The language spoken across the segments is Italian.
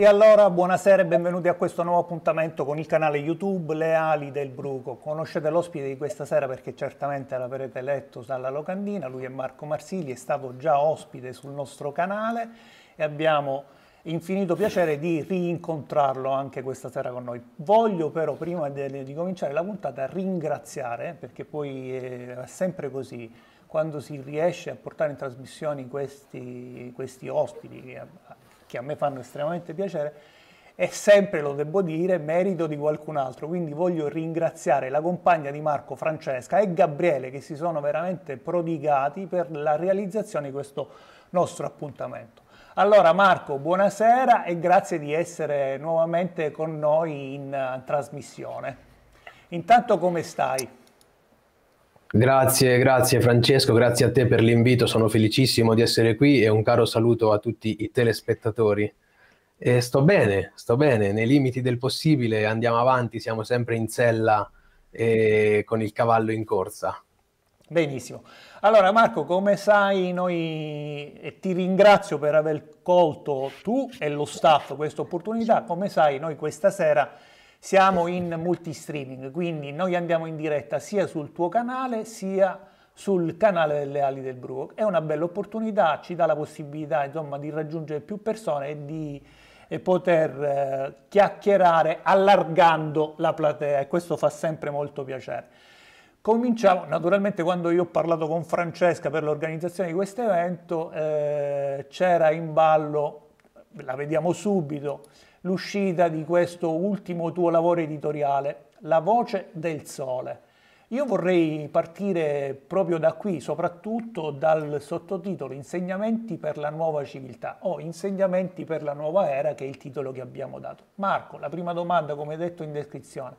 E allora buonasera e benvenuti a questo nuovo appuntamento con il canale YouTube Le ali del Bruco. Conoscete l'ospite di questa sera perché certamente l'avrete letto dalla locandina, lui è Marco Marsili, è stato già ospite sul nostro canale e abbiamo infinito piacere di rincontrarlo anche questa sera con noi. Voglio però prima di cominciare la puntata ringraziare, perché poi è sempre così, quando si riesce a portare in trasmissione questi ospiti che a me fanno estremamente piacere, è sempre, lo devo dire, merito di qualcun altro. Quindi voglio ringraziare la compagna di Marco, Francesca, e Gabriele, che si sono veramente prodigati per la realizzazione di questo nostro appuntamento. Allora Marco, buonasera e grazie di essere nuovamente con noi in trasmissione. Intanto come stai? Grazie Francesco, grazie a te per l'invito, sono felicissimo di essere qui e un caro saluto a tutti i telespettatori. E sto bene, nei limiti del possibile andiamo avanti, siamo sempre in sella e con il cavallo in corsa. Benissimo. Allora Marco, come sai noi, e ti ringrazio per aver colto tu e lo staff questa opportunità, come sai noi questa sera siamo in multistreaming, quindi noi andiamo in diretta sia sul tuo canale sia sul canale delle Ali del Bruco. È una bella opportunità, ci dà la possibilità insomma di raggiungere più persone e di poter chiacchierare allargando la platea, e questo fa sempre molto piacere. Cominciamo, naturalmente quando io ho parlato con Francesca per l'organizzazione di questo evento c'era in ballo, la vediamo subito, l'uscita di questo ultimo tuo lavoro editoriale, La voce del sole. Io vorrei partire proprio da qui, soprattutto dal sottotitolo Insegnamenti per la nuova civiltà o Insegnamenti per la nuova era, che è il titolo che abbiamo dato. Marco, la prima domanda, come detto in descrizione,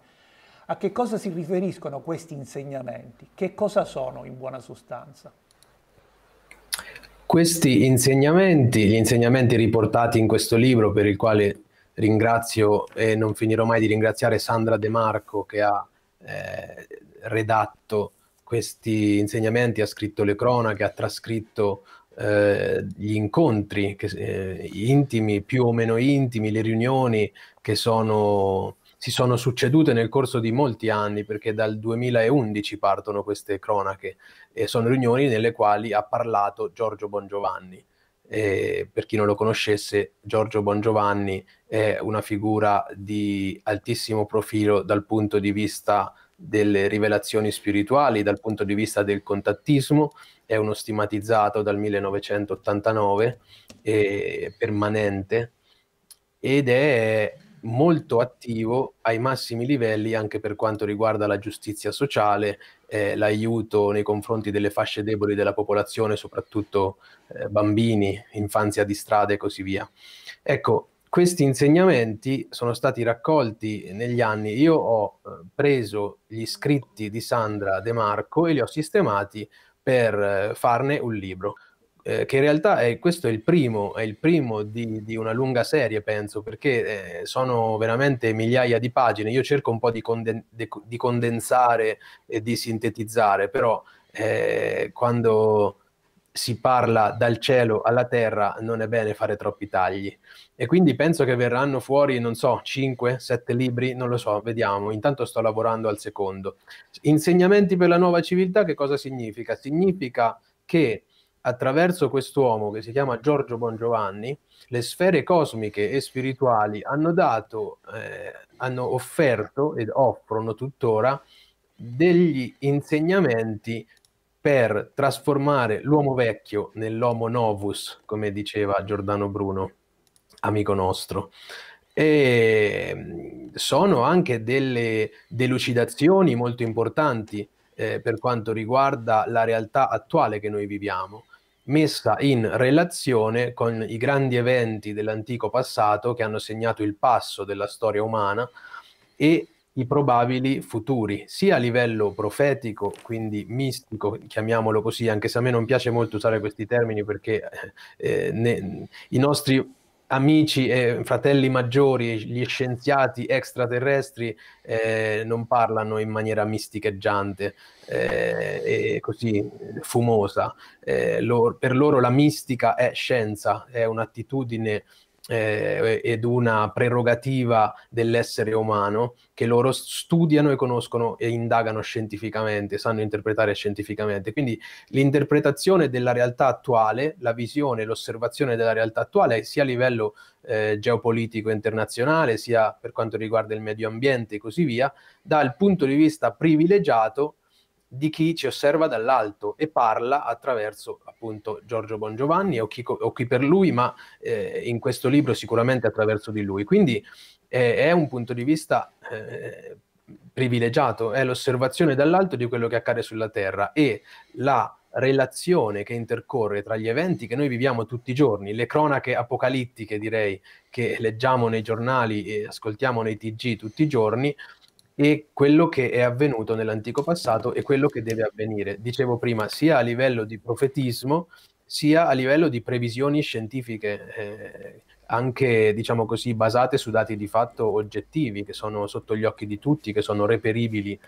a che cosa si riferiscono questi insegnamenti? Che cosa sono in buona sostanza? Questi insegnamenti, gli insegnamenti riportati in questo libro, per il quale ringrazio e non finirò mai di ringraziare Sandra De Marco, che ha redatto questi insegnamenti, ha scritto le cronache, ha trascritto gli incontri intimi, più o meno intimi, le riunioni che si sono succedute nel corso di molti anni, perché dal 2011 partono queste cronache e sono riunioni nelle quali ha parlato Giorgio Bongiovanni. Per chi non lo conoscesse, Giorgio Bongiovanni è una figura di altissimo profilo dal punto di vista delle rivelazioni spirituali, dal punto di vista del contattismo, è uno stigmatizzato dal 1989, permanente, ed è molto attivo ai massimi livelli anche per quanto riguarda la giustizia sociale, l'aiuto nei confronti delle fasce deboli della popolazione, soprattutto bambini, infanzia di strada e così via. Ecco, questi insegnamenti sono stati raccolti negli anni. Io ho preso gli scritti di Sandra De Marco e li ho sistemati per farne un libro, che in realtà questo è il primo di una lunga serie, penso, perché sono veramente migliaia di pagine. Io cerco un po' di condensare e di sintetizzare, però quando si parla dal cielo alla terra non è bene fare troppi tagli, e quindi penso che verranno fuori, non so, 5-7 libri, non lo so, vediamo, intanto sto lavorando al secondo. Insegnamenti per la nuova civiltà, che cosa significa? Significa che attraverso quest'uomo che si chiama Giorgio Bongiovanni, le sfere cosmiche e spirituali hanno offerto ed offrono tuttora degli insegnamenti per trasformare l'uomo vecchio nell'homo novus, come diceva Giordano Bruno, amico nostro. E sono anche delle delucidazioni molto importanti per quanto riguarda la realtà attuale che noi viviamo, messa in relazione con i grandi eventi dell'antico passato che hanno segnato il passo della storia umana e i probabili futuri, sia a livello profetico, quindi mistico, chiamiamolo così, anche se a me non piace molto usare questi termini, perché i nostri amici e fratelli maggiori, gli scienziati extraterrestri, non parlano in maniera misticheggiante e così fumosa. Per loro la mistica è scienza, è un'attitudine ed una prerogativa dell'essere umano che loro studiano e conoscono e indagano scientificamente, sanno interpretare scientificamente. Quindi l'interpretazione della realtà attuale, la visione, l'osservazione della realtà attuale, sia a livello geopolitico internazionale, sia per quanto riguarda il medio ambiente e così via, dal punto di vista privilegiato di chi ci osserva dall'alto e parla attraverso appunto Giorgio Bongiovanni o chi per lui, ma in questo libro sicuramente attraverso di lui. Quindi è un punto di vista privilegiato, è l'osservazione dall'alto di quello che accade sulla Terra e la relazione che intercorre tra gli eventi che noi viviamo tutti i giorni, le cronache apocalittiche direi che leggiamo nei giornali e ascoltiamo nei TG tutti i giorni, e quello che è avvenuto nell'antico passato e quello che deve avvenire, dicevo prima, sia a livello di profetismo, sia a livello di previsioni scientifiche, anche, diciamo così, basate su dati di fatto oggettivi, che sono sotto gli occhi di tutti, che sono reperibili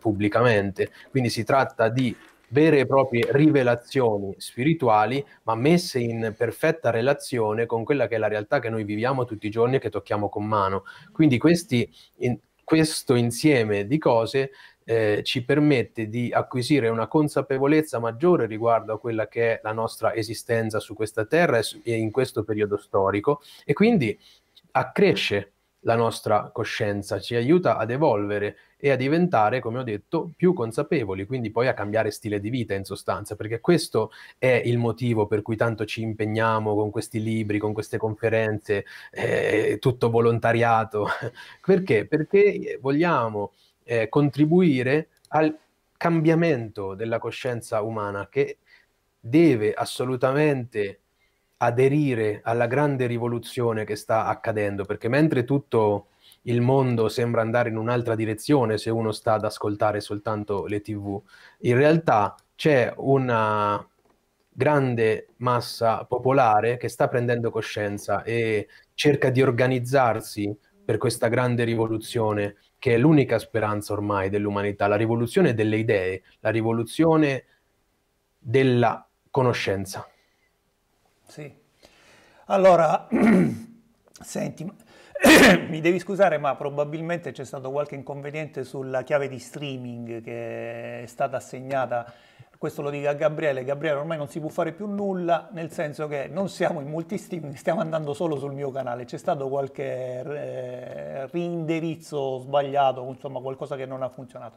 pubblicamente. Quindi si tratta di vere e proprie rivelazioni spirituali, ma messe in perfetta relazione con quella che è la realtà che noi viviamo tutti i giorni e che tocchiamo con mano. Quindi questo insieme di cose ci permette di acquisire una consapevolezza maggiore riguardo a quella che è la nostra esistenza su questa terra e in questo periodo storico, e quindi accresce la nostra coscienza, ci aiuta ad evolvere e a diventare, come ho detto, più consapevoli, quindi poi a cambiare stile di vita in sostanza, perché questo è il motivo per cui tanto ci impegniamo con questi libri, con queste conferenze, tutto volontariato. Perché? Perché vogliamo contribuire al cambiamento della coscienza umana, che deve assolutamente aderire alla grande rivoluzione che sta accadendo, perché mentre tutto il mondo sembra andare in un'altra direzione se uno sta ad ascoltare soltanto le TV, in realtà c'è una grande massa popolare che sta prendendo coscienza e cerca di organizzarsi per questa grande rivoluzione che è l'unica speranza ormai dell'umanità, la rivoluzione delle idee, la rivoluzione della conoscenza. Sì. Allora, senti, mi devi scusare, ma probabilmente c'è stato qualche inconveniente sulla chiave di streaming che è stata assegnata. Questo lo dica Gabriele. Gabriele, ormai non si può fare più nulla, nel senso che non siamo in multistreaming, stiamo andando solo sul mio canale. C'è stato qualche reindirizzo sbagliato, insomma qualcosa che non ha funzionato.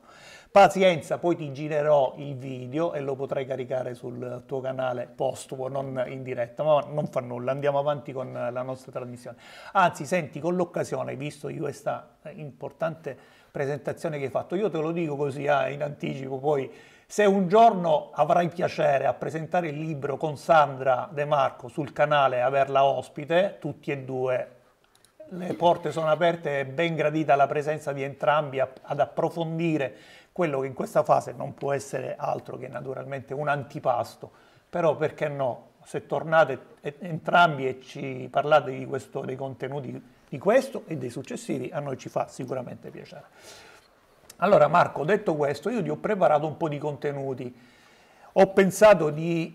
Pazienza, poi ti girerò il video e lo potrai caricare sul tuo canale postumo, non in diretta, ma non fa nulla, andiamo avanti con la nostra trasmissione. Anzi, senti, con l'occasione, visto io questa importante presentazione che hai fatto, io te lo dico così in anticipo, poi se un giorno avrai piacere a presentare il libro con Sandra De Marco sul canale, averla ospite, tutti e due, le porte sono aperte, è ben gradita la presenza di entrambi ad approfondire quello che in questa fase non può essere altro che naturalmente un antipasto. Però perché no, se tornate entrambi e ci parlate di questo, dei contenuti di questo e dei successivi, a noi ci fa sicuramente piacere. Allora Marco, detto questo, io ti ho preparato un po' di contenuti, ho pensato di,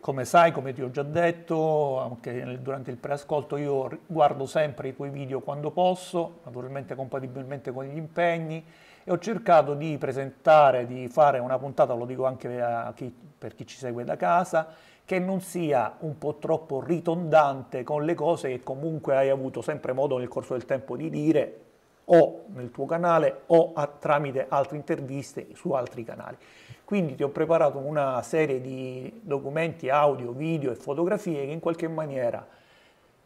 come sai, come ti ho già detto, anche durante il preascolto, io guardo sempre i tuoi video quando posso, naturalmente compatibilmente con gli impegni, e ho cercato di presentare, di fare una puntata, lo dico anche a chi, per chi ci segue da casa, che non sia un po' troppo ritondante con le cose che comunque hai avuto sempre modo nel corso del tempo di dire, o nel tuo canale o tramite altre interviste su altri canali. Quindi ti ho preparato una serie di documenti, audio, video e fotografie che in qualche maniera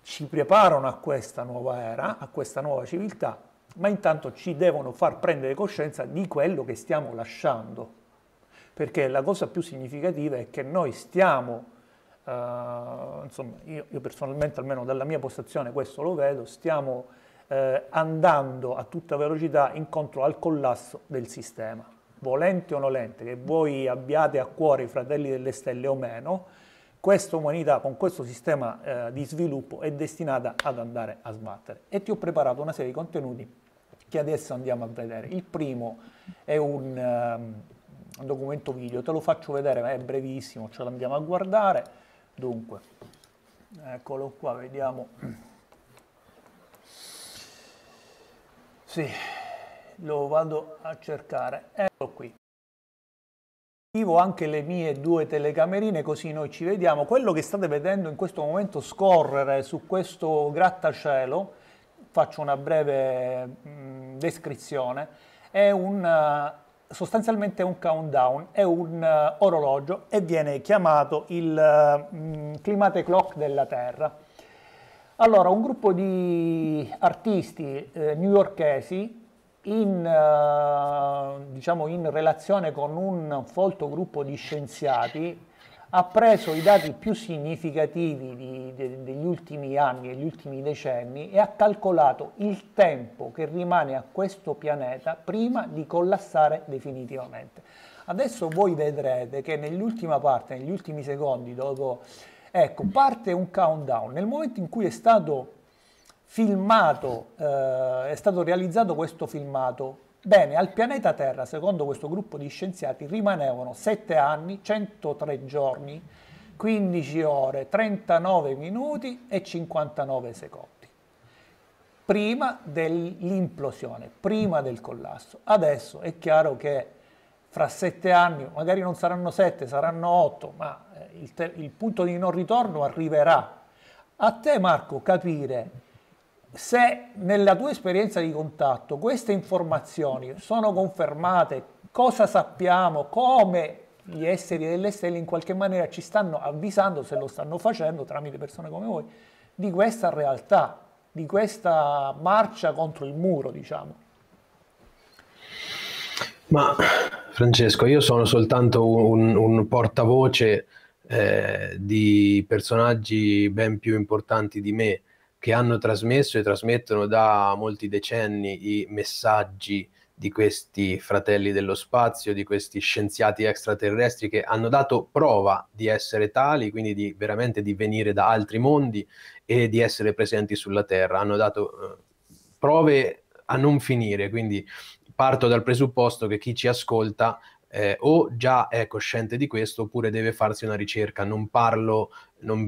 ci preparano a questa nuova era, a questa nuova civiltà, ma intanto ci devono far prendere coscienza di quello che stiamo lasciando. Perché la cosa più significativa è che noi stiamo, insomma, io personalmente, almeno dalla mia postazione, questo lo vedo, stiamo andando a tutta velocità incontro al collasso del sistema, volente o nolente, che voi abbiate a cuore i fratelli delle stelle o meno, questa umanità con questo sistema di sviluppo è destinata ad andare a sbattere. E ti ho preparato una serie di contenuti che adesso andiamo a vedere. Il primo è un documento video, te lo faccio vedere, ma è brevissimo, ce l'andiamo a guardare. Dunque, eccolo qua, vediamo. Sì, lo vado a cercare. Eccolo qui. Attivo anche le mie due telecamerine così noi ci vediamo. Quello che state vedendo in questo momento scorrere su questo grattacielo, faccio una breve descrizione, è sostanzialmente un countdown, è un orologio e viene chiamato il climate clock della Terra. Allora, un gruppo di artisti newyorkesi in relazione con un folto gruppo di scienziati ha preso i dati più significativi degli ultimi anni e gli ultimi decenni e ha calcolato il tempo che rimane a questo pianeta prima di collassare definitivamente. Adesso voi vedrete che nell'ultima parte, negli ultimi secondi dopo, ecco, parte un countdown. Nel momento in cui è stato filmato, è stato realizzato questo filmato, bene, al pianeta Terra, secondo questo gruppo di scienziati, rimanevano 7 anni, 103 giorni, 15 ore, 39 minuti e 59 secondi. Prima dell'implosione, prima del collasso. Adesso è chiaro che fra 7 anni, magari non saranno 7, saranno 8, ma il punto di non ritorno arriverà. A te, Marco, capire se nella tua esperienza di contatto queste informazioni sono confermate, cosa sappiamo, come gli esseri delle stelle in qualche maniera ci stanno avvisando, se lo stanno facendo tramite persone come voi, di questa realtà, di questa marcia contro il muro, diciamo. Ma Francesco, io sono soltanto un portavoce di personaggi ben più importanti di me, che hanno trasmesso e trasmettono da molti decenni i messaggi di questi fratelli dello spazio, di questi scienziati extraterrestri che hanno dato prova di essere tali, quindi veramente di venire da altri mondi e di essere presenti sulla Terra. Hanno dato prove a non finire, quindi parto dal presupposto che chi ci ascolta o già è cosciente di questo oppure deve farsi una ricerca. Non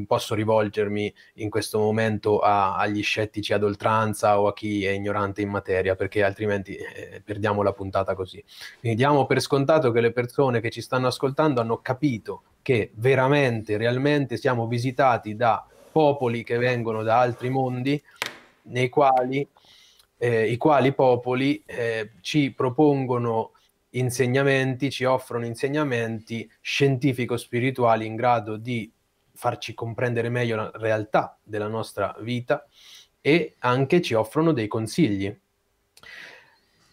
posso rivolgermi in questo momento agli scettici ad oltranza o a chi è ignorante in materia, perché altrimenti perdiamo la puntata così. Quindi diamo per scontato che le persone che ci stanno ascoltando hanno capito che veramente, realmente siamo visitati da popoli che vengono da altri mondi, i quali popoli ci propongono insegnamenti, ci offrono insegnamenti scientifico-spirituali in grado di farci comprendere meglio la realtà della nostra vita e anche ci offrono dei consigli.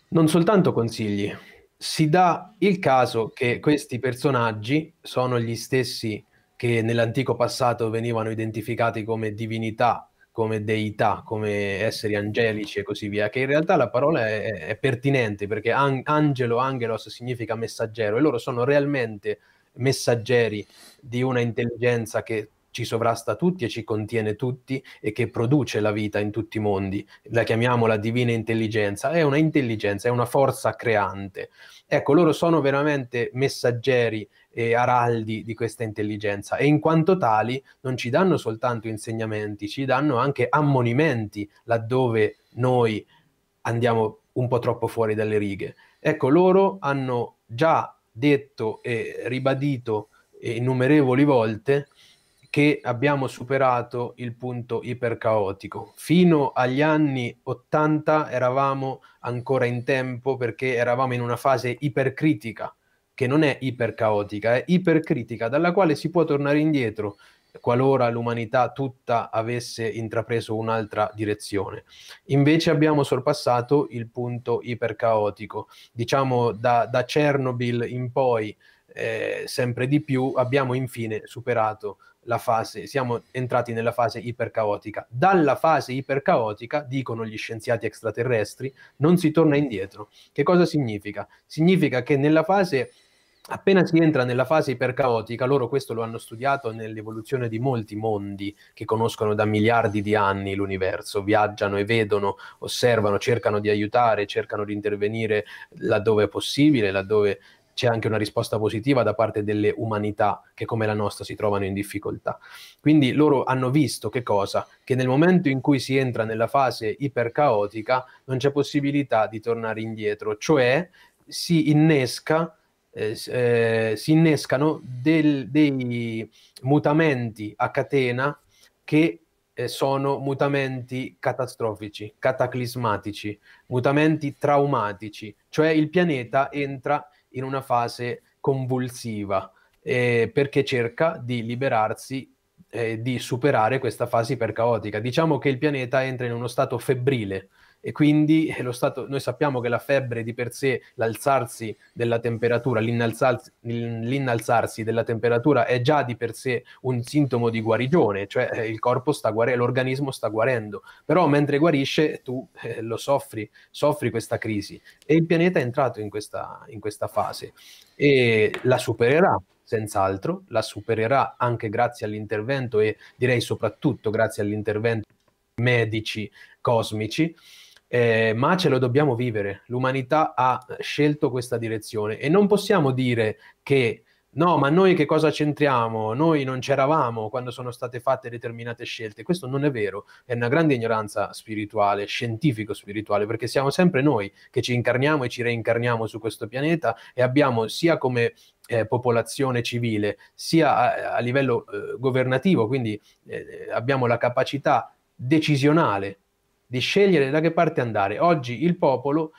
Non soltanto consigli, si dà il caso che questi personaggi sono gli stessi che nell'antico passato venivano identificati come divinità, come deità, come esseri angelici e così via, che in realtà la parola è pertinente, perché angelo, angelos, significa messaggero, e loro sono realmente messaggeri di una intelligenza che ci sovrasta tutti e ci contiene tutti e che produce la vita in tutti i mondi. La chiamiamo la divina intelligenza, è una intelligenza, è una forza creante. Ecco, loro sono veramente messaggeri e araldi di questa intelligenza e in quanto tali non ci danno soltanto insegnamenti, ci danno anche ammonimenti laddove noi andiamo un po' troppo fuori dalle righe. Ecco, loro hanno già detto e ribadito innumerevoli volte che abbiamo superato il punto ipercaotico. Fino agli anni 80 eravamo ancora in tempo perché eravamo in una fase ipercritica, che non è ipercaotica, è ipercritica, dalla quale si può tornare indietro qualora l'umanità tutta avesse intrapreso un'altra direzione. Invece abbiamo sorpassato il punto ipercaotico. Diciamo da Chernobyl in poi, sempre di più, abbiamo infine superato la fase, siamo entrati nella fase ipercaotica. Dalla fase ipercaotica, dicono gli scienziati extraterrestri, non si torna indietro. Che cosa significa? Significa che nella fase, appena si entra nella fase ipercaotica, loro questo lo hanno studiato nell'evoluzione di molti mondi che conoscono da miliardi di anni l'universo, viaggiano e vedono, osservano, cercano di aiutare, cercano di intervenire laddove è possibile, laddove c'è anche una risposta positiva da parte delle umanità che come la nostra si trovano in difficoltà. Quindi loro hanno visto che cosa? Che nel momento in cui si entra nella fase ipercaotica non c'è possibilità di tornare indietro, cioè si innescano dei mutamenti a catena che sono mutamenti catastrofici, cataclismatici, mutamenti traumatici, cioè il pianeta entra in una fase convulsiva perché cerca di liberarsi, di superare questa fase ipercaotica. Diciamo che il pianeta entra in uno stato febbrile e quindi noi sappiamo che la febbre di per sé, l'alzarsi della temperatura, l'innalzarsi della temperatura è già di per sé un sintomo di guarigione, cioè il corpo sta guarendo, l'organismo sta guarendo, però mentre guarisce tu lo soffri questa crisi e il pianeta è entrato in questa fase e la supererà. Senz'altro la supererà anche grazie all'intervento e direi soprattutto grazie all'intervento medici cosmici, ma ce lo dobbiamo vivere. L'umanità ha scelto questa direzione e non possiamo dire che no, ma noi che cosa c'entriamo? Noi non c'eravamo quando sono state fatte determinate scelte. Questo non è vero, è una grande ignoranza spirituale, scientifico-spirituale, perché siamo sempre noi che ci incarniamo e ci reincarniamo su questo pianeta e abbiamo sia come popolazione civile, sia a livello governativo, quindi abbiamo la capacità decisionale di scegliere da che parte andare. Oggi il popolo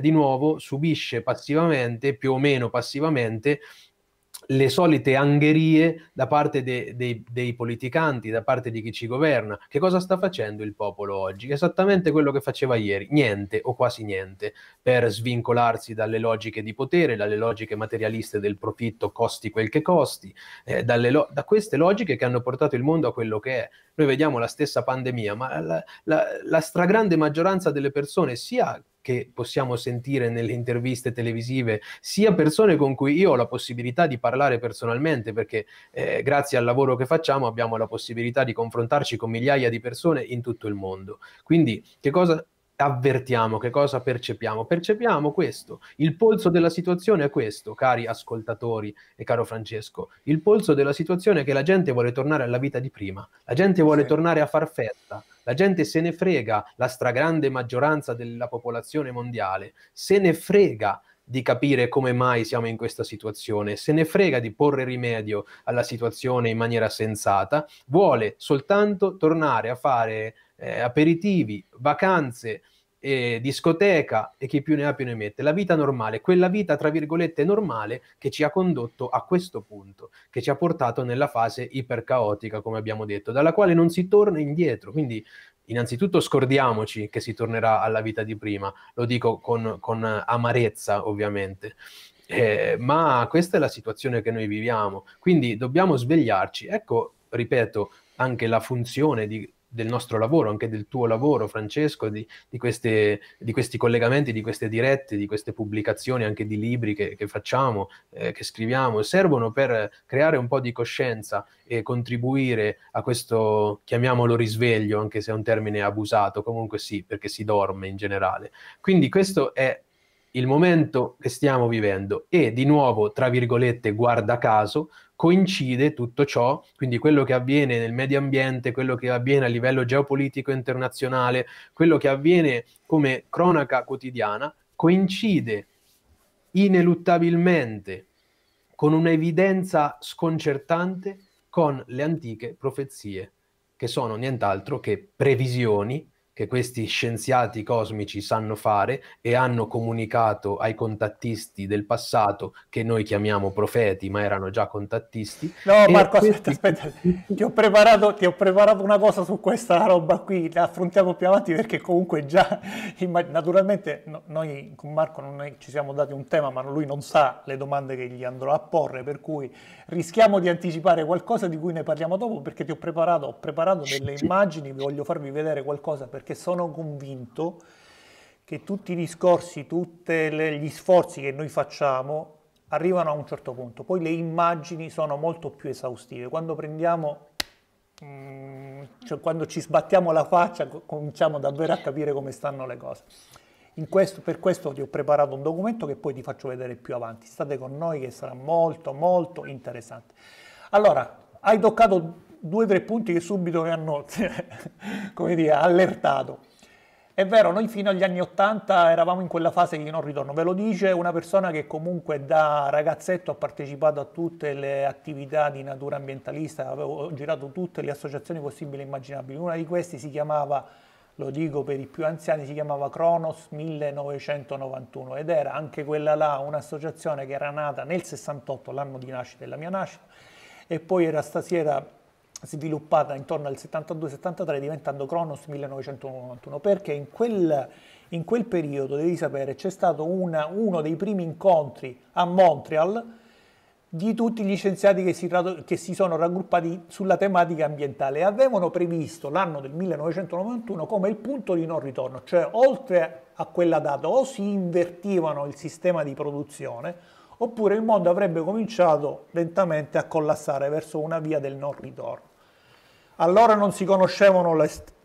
di nuovo subisce passivamente, più o meno passivamente, le solite angherie da parte dei politicanti, da parte di chi ci governa. Che cosa sta facendo il popolo oggi? Esattamente quello che faceva ieri, niente o quasi niente, per svincolarsi dalle logiche di potere, dalle logiche materialiste del profitto, costi quel che costi, da queste logiche che hanno portato il mondo a quello che è. Noi vediamo la stessa pandemia, ma la stragrande maggioranza delle persone, sia che possiamo sentire nelle interviste televisive, sia persone con cui io ho la possibilità di parlare personalmente, perché grazie al lavoro che facciamo abbiamo la possibilità di confrontarci con migliaia di persone in tutto il mondo. Quindi che cosa avvertiamo, che cosa percepiamo? Percepiamo questo, il polso della situazione è questo, cari ascoltatori e caro Francesco, il polso della situazione è che la gente vuole tornare alla vita di prima, la gente vuole tornare a far festa, la gente se ne frega, la stragrande maggioranza della popolazione mondiale se ne frega di capire come mai siamo in questa situazione, se ne frega di porre rimedio alla situazione in maniera sensata, vuole soltanto tornare a fare aperitivi, vacanze, discoteca e chi più ne ha più ne mette, la vita normale, quella vita tra virgolette normale che ci ha condotto a questo punto, che ci ha portato nella fase ipercaotica, come abbiamo detto, dalla quale non si torna indietro. Quindi innanzitutto scordiamoci che si tornerà alla vita di prima, lo dico con amarezza ovviamente, ma questa è la situazione che noi viviamo, quindi dobbiamo svegliarci. Ecco, ripeto, anche la funzione del nostro lavoro, anche del tuo lavoro Francesco, di questi collegamenti, di queste dirette, di queste pubblicazioni, anche di libri che facciamo, che scriviamo, servono per creare un po' di coscienza e contribuire a questo, chiamiamolo risveglio, anche se è un termine abusato, comunque sì, perché si dorme in generale. Quindi questo è il momento che stiamo vivendo e di nuovo, tra virgolette, guarda caso, coincide tutto ciò, quindi quello che avviene nel medio ambiente, quello che avviene a livello geopolitico internazionale, quello che avviene come cronaca quotidiana, coincide ineluttabilmente con un'evidenza sconcertante con le antiche profezie, che sono nient'altro che previsioni che questi scienziati cosmici sanno fare e hanno comunicato ai contattisti del passato, che noi chiamiamo profeti, ma erano già contattisti. No, Marco, aspetta, ti ho preparato una cosa su questa roba qui, la affrontiamo più avanti, perché comunque già, naturalmente noi con Marco non ci siamo dati un tema, ma lui non sa le domande che gli andrò a porre, per cui rischiamo di anticipare qualcosa di cui ne parliamo dopo, perché ho preparato delle immagini, voglio farvi vedere qualcosa, perché sono convinto che tutti i discorsi, tutti gli sforzi che noi facciamo arrivano a un certo punto, poi le immagini sono molto più esaustive. Quando prendiamo, cioè quando ci sbattiamo la faccia, cominciamo davvero a capire come stanno le cose. Per questo ti ho preparato un documento che poi ti faccio vedere più avanti. State con noi che sarà molto molto interessante. Allora, hai toccato due o tre punti che subito mi hanno come dire, allertato. È vero, noi fino agli anni 80 eravamo in quella fase di non ritorno, ve lo dice una persona che comunque da ragazzetto ha partecipato a tutte le attività di natura ambientalista, avevo girato tutte le associazioni possibili e immaginabili, una di queste si chiamava, lo dico per i più anziani, si chiamava Cronos 1991 ed era anche quella là un'associazione che era nata nel 68, l'anno di nascita della mia nascita, e poi era stasera sviluppata intorno al 72-73 diventando Cronos 1991, perché in quel periodo, devi sapere, c'è stato uno dei primi incontri a Montreal di tutti gli scienziati che si sono raggruppati sulla tematica ambientale e avevano previsto l'anno del 1991 come il punto di non ritorno, cioè oltre a quella data o si invertivano il sistema di produzione oppure il mondo avrebbe cominciato lentamente a collassare verso una via del non ritorno. Allora non si conoscevano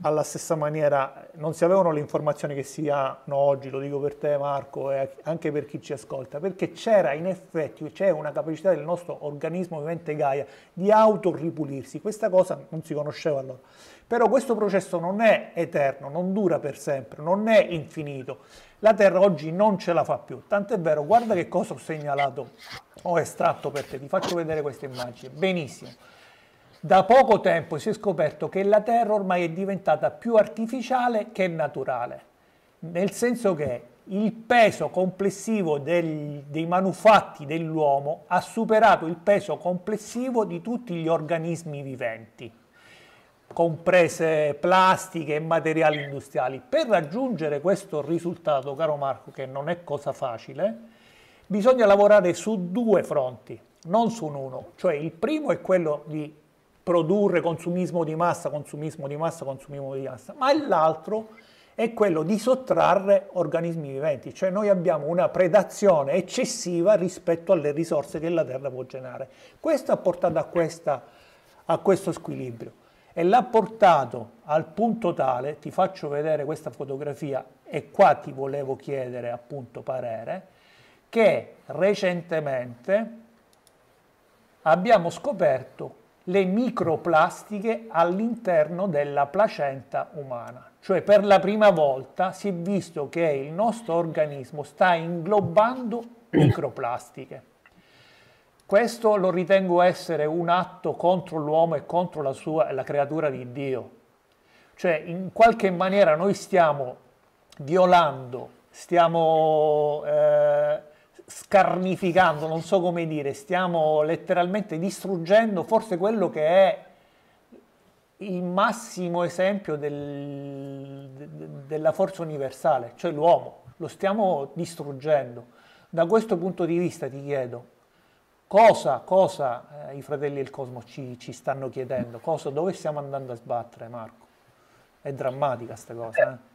alla stessa maniera, non si avevano le informazioni che si hanno oggi, lo dico per te Marco e anche per chi ci ascolta, perché c'era in effetti, c'è una capacità del nostro organismo vivente Gaia di autoripulirsi, questa cosa non si conosceva allora. Però questo processo non è eterno, non dura per sempre, non è infinito. La Terra oggi non ce la fa più, tant'è vero, guarda che cosa ho segnalato, ho estratto per te, ti faccio vedere questa immagine, benissimo. Da poco tempo si è scoperto che la Terra ormai è diventata più artificiale che naturale, nel senso che il peso complessivo dei manufatti dell'uomo ha superato il peso complessivo di tutti gli organismi viventi, comprese plastiche e materiali industriali. Per raggiungere questo risultato, caro Marco, che non è cosa facile, bisogna lavorare su due fronti, non su uno, cioè il primo è quello di produrre consumismo di massa, ma l'altro è quello di sottrarre organismi viventi, cioè noi abbiamo una predazione eccessiva rispetto alle risorse che la Terra può generare. Questo ha portato a questo squilibrio e l'ha portato al punto tale, ti faccio vedere questa fotografia e qua ti volevo chiedere appunto parere, che recentemente abbiamo scoperto le microplastiche all'interno della placenta umana. Cioè per la prima volta si è visto che il nostro organismo sta inglobando microplastiche. Questo lo ritengo essere un atto contro l'uomo e contro la creatura di Dio. Cioè in qualche maniera noi stiamo violando, stiamo scarnificando, non so come dire, stiamo letteralmente distruggendo forse quello che è il massimo esempio della forza universale, cioè l'uomo, lo stiamo distruggendo. Da questo punto di vista ti chiedo, cosa i fratelli del cosmo ci stanno chiedendo, dove stiamo andando a sbattere, Marco? È drammatica questa cosa, eh?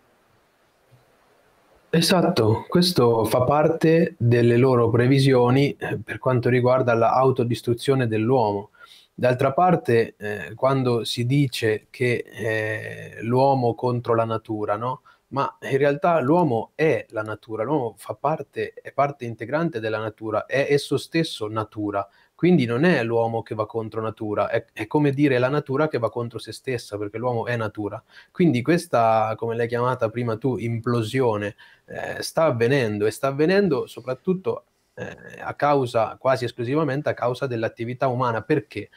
Esatto, questo fa parte delle loro previsioni per quanto riguarda l'autodistruzione dell'uomo. D'altra parte, quando si dice che l'uomo contro la natura, no? Ma in realtà l'uomo è la natura, l'uomo è parte integrante della natura, è esso stesso natura. Quindi non è l'uomo che va contro natura, è come dire la natura che va contro se stessa, perché l'uomo è natura. Quindi questa, come l'hai chiamata prima tu, implosione, sta avvenendo e sta avvenendo soprattutto a causa, quasi esclusivamente a causa dell'attività umana. Perché?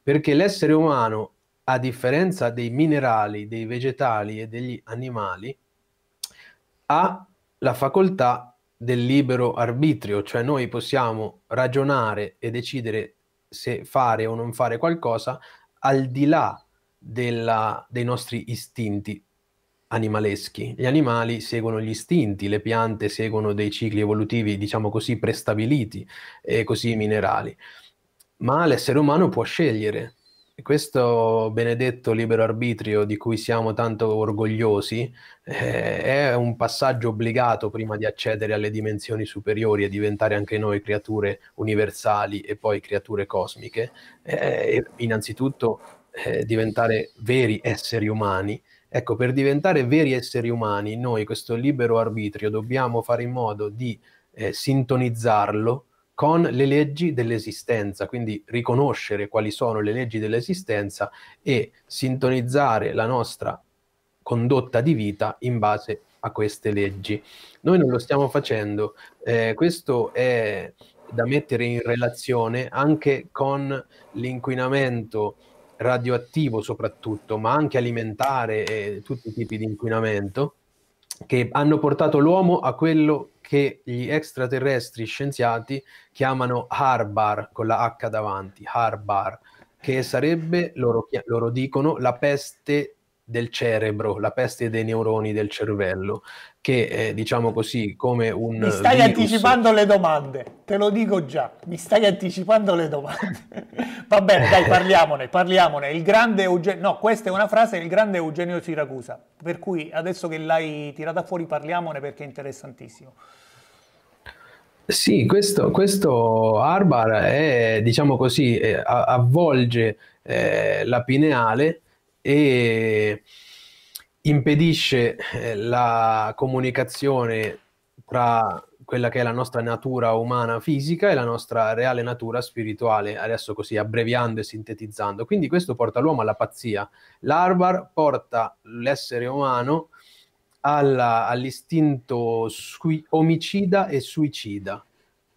Perché l'essere umano, a differenza dei minerali, dei vegetali e degli animali, ha la facoltà del libero arbitrio, cioè noi possiamo ragionare e decidere se fare o non fare qualcosa al di là dei nostri istinti animaleschi. Gli animali seguono gli istinti, le piante seguono dei cicli evolutivi, diciamo così, prestabiliti, e così i minerali. Ma l'essere umano può scegliere. Questo benedetto libero arbitrio di cui siamo tanto orgogliosi è un passaggio obbligato prima di accedere alle dimensioni superiori e diventare anche noi creature universali e poi creature cosmiche, e innanzitutto diventare veri esseri umani Ecco, per diventare veri esseri umani, noi questo libero arbitrio dobbiamo fare in modo di sintonizzarlo con le leggi dell'esistenza, quindi riconoscere quali sono le leggi dell'esistenza e sintonizzare la nostra condotta di vita in base a queste leggi. Noi non lo stiamo facendo, questo è da mettere in relazione anche con l'inquinamento radioattivo soprattutto, ma anche alimentare e tutti i tipi di inquinamento che hanno portato l'uomo a quello che gli extraterrestri scienziati chiamano Arbar, con la H davanti, Arbar, che sarebbe, loro dicono, la peste del cerebro, la peste dei neuroni del cervello, che è, diciamo così, come un virus. Mi stai anticipando le domande, te lo dico già, mi stai anticipando le domande. Va bene, dai, parliamone. Il grande Eugenio, no, questa è una frase del grande Eugenio Siragusa, per cui adesso che l'hai tirata fuori parliamone perché è interessantissimo. Sì, questo Arbar è, diciamo così, avvolge la pineale e impedisce la comunicazione tra quella che è la nostra natura umana fisica e la nostra reale natura spirituale, adesso così abbreviando e sintetizzando. Quindi questo porta l'uomo alla pazzia. L'Arbar porta l'essere umano all'istinto omicida e suicida.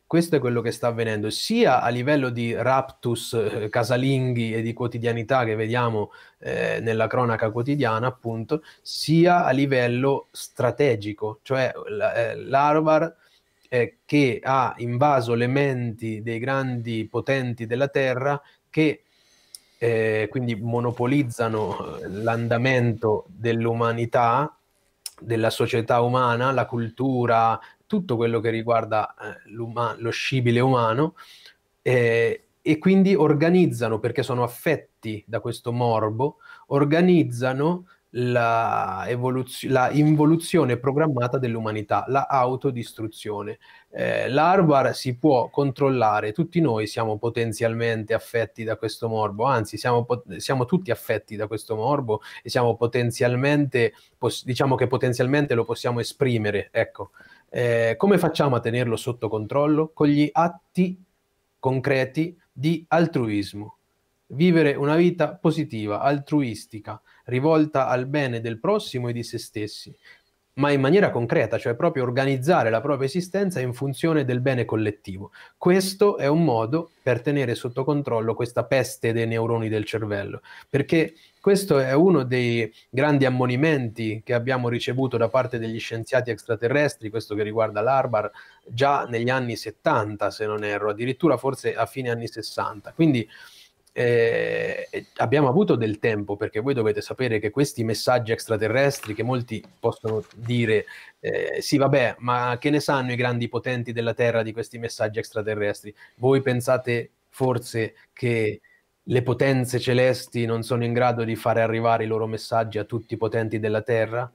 Questo è quello che sta avvenendo, sia a livello di raptus casalinghi e di quotidianità che vediamo nella cronaca quotidiana, appunto, sia a livello strategico, cioè l'Arbar che ha invaso le menti dei grandi potenti della Terra che quindi monopolizzano l'andamento dell'umanità, della società umana, la cultura, tutto quello che riguarda lo scibile umano, e quindi organizzano, perché sono affetti da questo morbo, organizzano la involuzione programmata dell'umanità, la autodistruzione. L'Arbar si può controllare, tutti noi siamo potenzialmente affetti da questo morbo, anzi siamo tutti affetti da questo morbo e siamo potenzialmente, diciamo che potenzialmente lo possiamo esprimere, ecco. Come facciamo a tenerlo sotto controllo? Con gli atti concreti di altruismo. Vivere una vita positiva, altruistica, rivolta al bene del prossimo e di se stessi, ma in maniera concreta, cioè proprio organizzare la propria esistenza in funzione del bene collettivo. Questo è un modo per tenere sotto controllo questa peste dei neuroni del cervello, perché questo è uno dei grandi ammonimenti che abbiamo ricevuto da parte degli scienziati extraterrestri, questo che riguarda l'Arbar, già negli anni 70, se non erro, addirittura forse a fine anni 60. Quindi abbiamo avuto del tempo, perché voi dovete sapere che questi messaggi extraterrestri, che molti possono dire sì vabbè, ma che ne sanno i grandi potenti della Terra di questi messaggi extraterrestri? Voi pensate forse che le potenze celesti non sono in grado di fare arrivare i loro messaggi a tutti i potenti della Terra?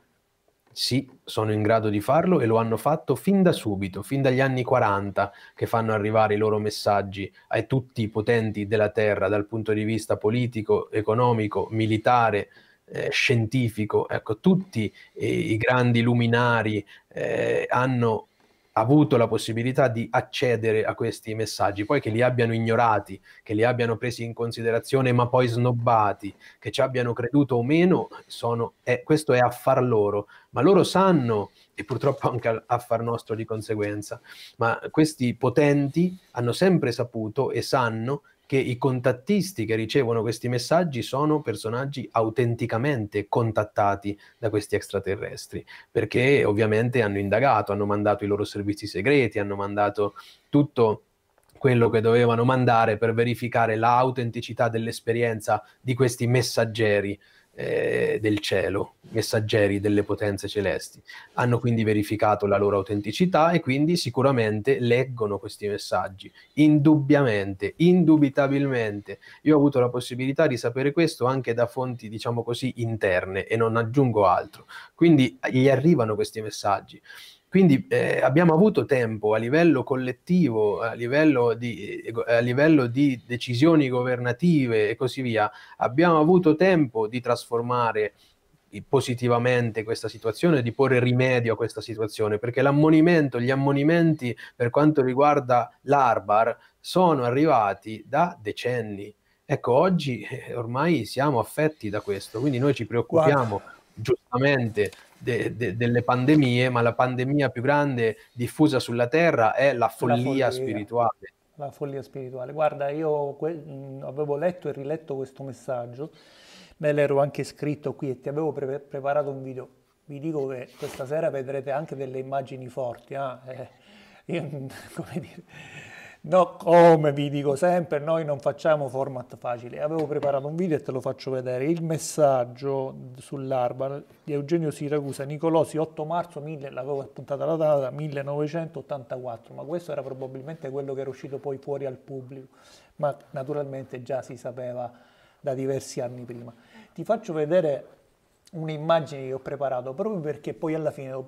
Sì, sono in grado di farlo e lo hanno fatto fin da subito, fin dagli anni 40, che fanno arrivare i loro messaggi a tutti i potenti della Terra dal punto di vista politico, economico, militare, scientifico. Ecco, tutti i grandi luminari hanno avuto la possibilità di accedere a questi messaggi, poi che li abbiano ignorati, che li abbiano presi in considerazione ma poi snobbati, che ci abbiano creduto o meno, questo è affar loro, ma loro sanno, e purtroppo anche affar nostro di conseguenza, ma questi potenti hanno sempre saputo e sanno che i contattisti che ricevono questi messaggi sono personaggi autenticamente contattati da questi extraterrestri, perché ovviamente hanno indagato, hanno mandato i loro servizi segreti, hanno mandato tutto quello che dovevano mandare per verificare l'autenticità dell'esperienza di questi messaggeri del cielo, messaggeri delle potenze celesti. Hanno quindi verificato la loro autenticità e quindi sicuramente leggono questi messaggi, indubbiamente, indubitabilmente. Io ho avuto la possibilità di sapere questo anche da fonti, diciamo così, interne, e non aggiungo altro. Quindi gli arrivano questi messaggi. Quindi abbiamo avuto tempo a livello collettivo, a livello di decisioni governative e così via, abbiamo avuto tempo di trasformare positivamente questa situazione, di porre rimedio a questa situazione, perché l'ammonimento, gli ammonimenti per quanto riguarda l'Arbar sono arrivati da decenni. Ecco, oggi ormai siamo affetti da questo, quindi noi ci preoccupiamo giustamente delle pandemie, ma la pandemia più grande diffusa sulla Terra è la follia spirituale. La follia spirituale. Guarda, io avevo letto e riletto questo messaggio, me l'ero anche scritto qui e ti avevo preparato un video. Vi dico che questa sera vedrete anche delle immagini forti. No, come vi dico sempre, noi non facciamo format facile. Avevo preparato un video e te lo faccio vedere. Il messaggio sull'Arbar di Eugenio Siragusa, Nicolosi, 8 marzo, l'avevo appuntata la data, 1984, ma questo era probabilmente quello che era uscito poi fuori al pubblico, ma naturalmente già si sapeva da diversi anni prima. Ti faccio vedere un'immagine che ho preparato, proprio perché poi alla fine,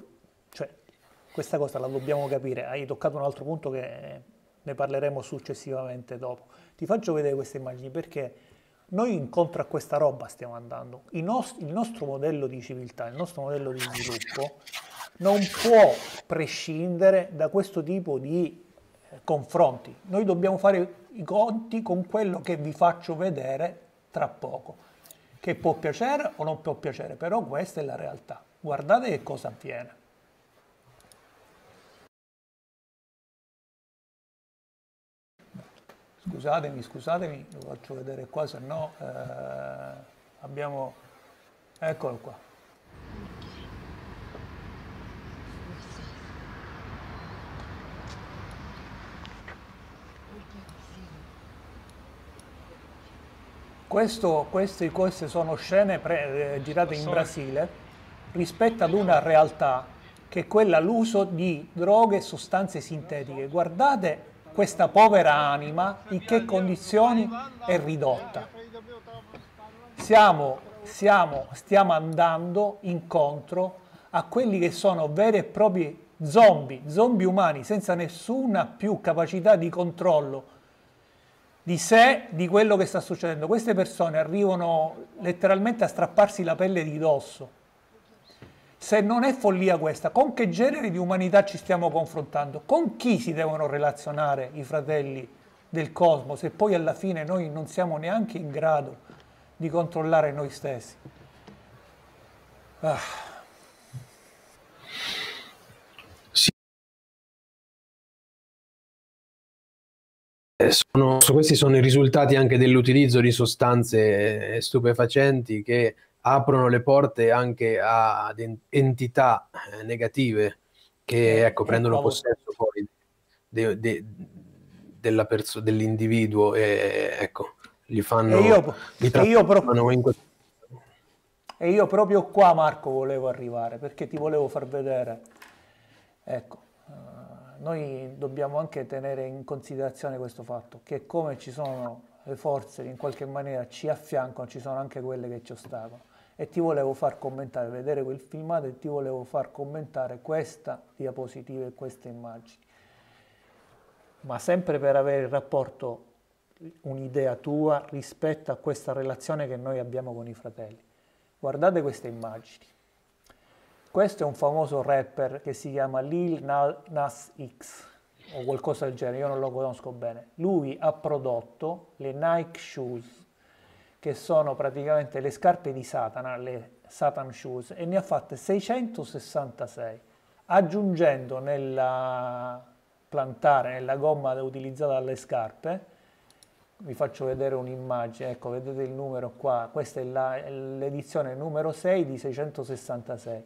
cioè, questa cosa la dobbiamo capire. Hai toccato un altro punto che ne parleremo successivamente dopo. Ti faccio vedere queste immagini perché noi incontro a questa roba stiamo andando. Il nostro modello di civiltà, il nostro modello di sviluppo non può prescindere da questo tipo di confronti. Noi dobbiamo fare i conti con quello che vi faccio vedere tra poco, che può piacere o non può piacere, però questa è la realtà. Guardate che cosa avviene. Scusatemi, lo faccio vedere qua, se no abbiamo... Eccolo qua. Queste sono scene girate in Brasile rispetto ad una realtà che è quella, l'uso di droghe e sostanze sintetiche. Guardate questa povera anima in che condizioni è ridotta. Stiamo andando incontro a quelli che sono veri e propri zombie umani, senza nessuna più capacità di controllo di sé, di quello che sta succedendo. Queste persone arrivano letteralmente a strapparsi la pelle di dosso. Se non è follia questa, con che genere di umanità ci stiamo confrontando? Con chi si devono relazionare i fratelli del cosmo, se poi alla fine noi non siamo neanche in grado di controllare noi stessi? Sì. Questi sono i risultati anche dell'utilizzo di sostanze stupefacenti che aprono le porte anche ad entità negative che, ecco, prendono possesso poi dell'individuo e, ecco, gli fanno... E io proprio qua, Marco, volevo arrivare, perché ti volevo far vedere. Ecco, noi dobbiamo anche tenere in considerazione questo fatto, che come ci sono le forze che in qualche maniera ci affiancano, ci sono anche quelle che ci ostacolano. E ti volevo far commentare, vedere quel filmato, e ti volevo far commentare questa diapositiva e queste immagini. Ma sempre per avere il rapporto, un'idea tua rispetto a questa relazione che noi abbiamo con i fratelli. Guardate queste immagini. Questo è un famoso rapper che si chiama Lil Nas X o qualcosa del genere, io non lo conosco bene. Lui ha prodotto le Nike Shoes, che sono praticamente le scarpe di Satana, le Satan Shoes, e ne ha fatte 666, aggiungendo nella gomma utilizzata dalle scarpe. Vi faccio vedere un'immagine, ecco, vedete il numero qua, questa è l'edizione numero 6 di 666.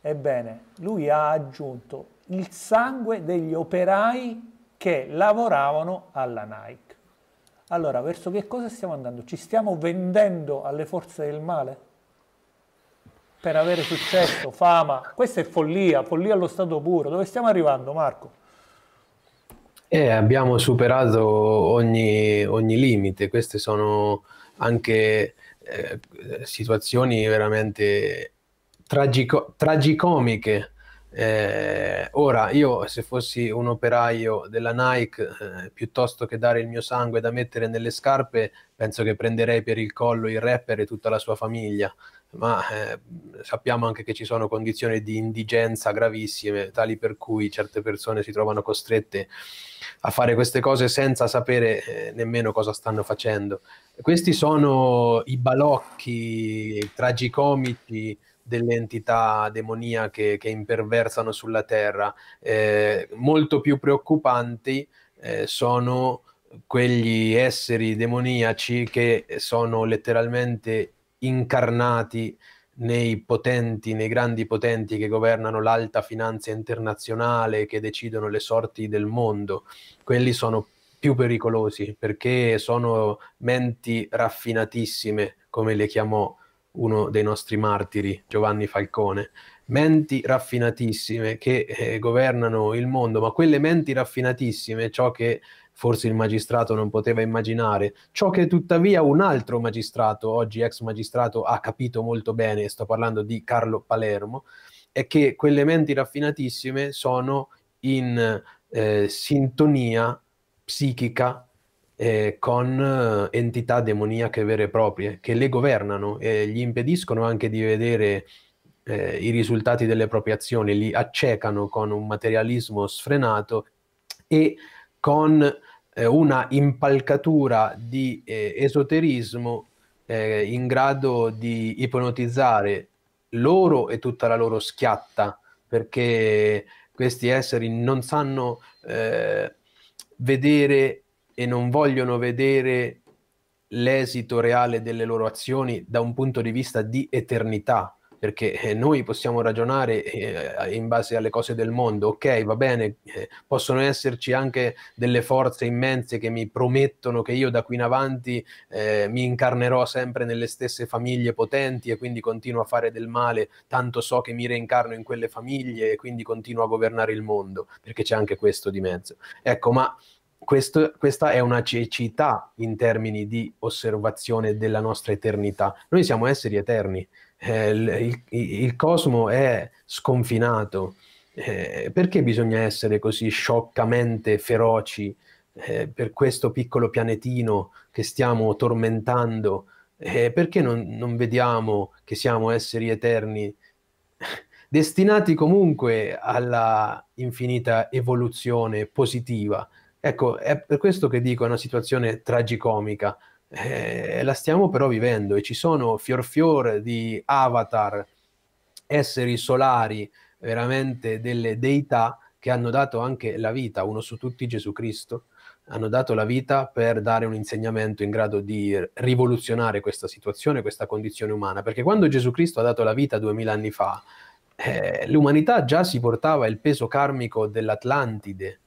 Ebbene, lui ha aggiunto il sangue degli operai che lavoravano alla Nike. Allora, verso che cosa stiamo andando? Ci stiamo vendendo alle forze del male? Per avere successo, fama? Questa è follia allo stato puro. Dove stiamo arrivando, Marco? Abbiamo superato ogni limite. Queste sono anche situazioni veramente tragicomiche. Ora, io se fossi un operaio della Nike, piuttosto che dare il mio sangue da mettere nelle scarpe, penso che prenderei per il collo il rapper e tutta la sua famiglia, ma sappiamo anche che ci sono condizioni di indigenza gravissime, tali per cui certe persone si trovano costrette a fare queste cose senza sapere nemmeno cosa stanno facendo. Questi sono i balocchi tragicomici delle entità demoniache che imperversano sulla terra. Molto più preoccupanti sono quegli esseri demoniaci che sono letteralmente incarnati nei potenti, nei grandi potenti che governano l'alta finanza internazionale, che decidono le sorti del mondo. Quelli sono più pericolosi perché sono menti raffinatissime, come le chiamò uno dei nostri martiri, Giovanni Falcone. Menti raffinatissime che governano il mondo, ma quelle menti raffinatissime, ciò che forse il magistrato non poteva immaginare, ciò che tuttavia un altro magistrato, oggi ex magistrato, ha capito molto bene, sto parlando di Carlo Palermo, è che quelle menti raffinatissime sono in sintonia psichica con entità demoniache vere e proprie, che le governano e gli impediscono anche di vedere i risultati delle proprie azioni, li accecano con un materialismo sfrenato e con una impalcatura di esoterismo in grado di ipnotizzare loro e tutta la loro schiatta, perché questi esseri non sanno vedere e non vogliono vedere l'esito reale delle loro azioni da un punto di vista di eternità, perché noi possiamo ragionare in base alle cose del mondo. Ok, va bene, possono esserci anche delle forze immense che mi promettono che io da qui in avanti mi incarnerò sempre nelle stesse famiglie potenti e quindi continuo a fare del male, tanto so che mi reincarno in quelle famiglie e quindi continuo a governare il mondo, perché c'è anche questo di mezzo. Ecco, ma questa è una cecità in termini di osservazione della nostra eternità. Noi siamo esseri eterni. Il cosmo è sconfinato, perché bisogna essere così scioccamente feroci per questo piccolo pianetino che stiamo tormentando? Perché non vediamo che siamo esseri eterni, destinati comunque alla infinita evoluzione positiva? Ecco, è per questo che dico, è una situazione tragicomica. La stiamo però vivendo e ci sono fior di avatar, esseri solari, veramente delle deità che hanno dato anche la vita, uno su tutti Gesù Cristo, hanno dato la vita per dare un insegnamento in grado di rivoluzionare questa situazione, questa condizione umana, perché quando Gesù Cristo ha dato la vita 2000 anni fa, l'umanità già si portava il peso karmico dell'Atlantide,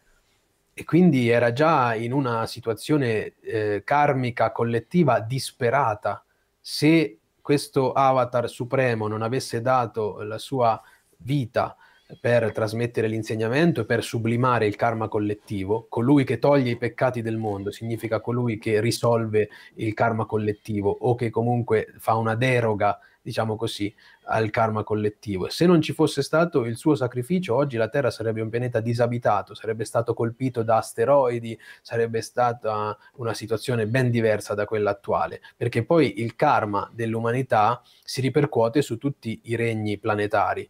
e quindi era già in una situazione karmica collettiva disperata. Se questo avatar supremo non avesse dato la sua vita per trasmettere l'insegnamento e per sublimare il karma collettivo, colui che toglie i peccati del mondo significa colui che risolve il karma collettivo o che comunque fa una deroga, diciamo così, al karma collettivo. Se non ci fosse stato il suo sacrificio, oggi la Terra sarebbe un pianeta disabitato, sarebbe stato colpito da asteroidi, sarebbe stata una situazione ben diversa da quella attuale, perché poi il karma dell'umanità si ripercuote su tutti i regni planetari,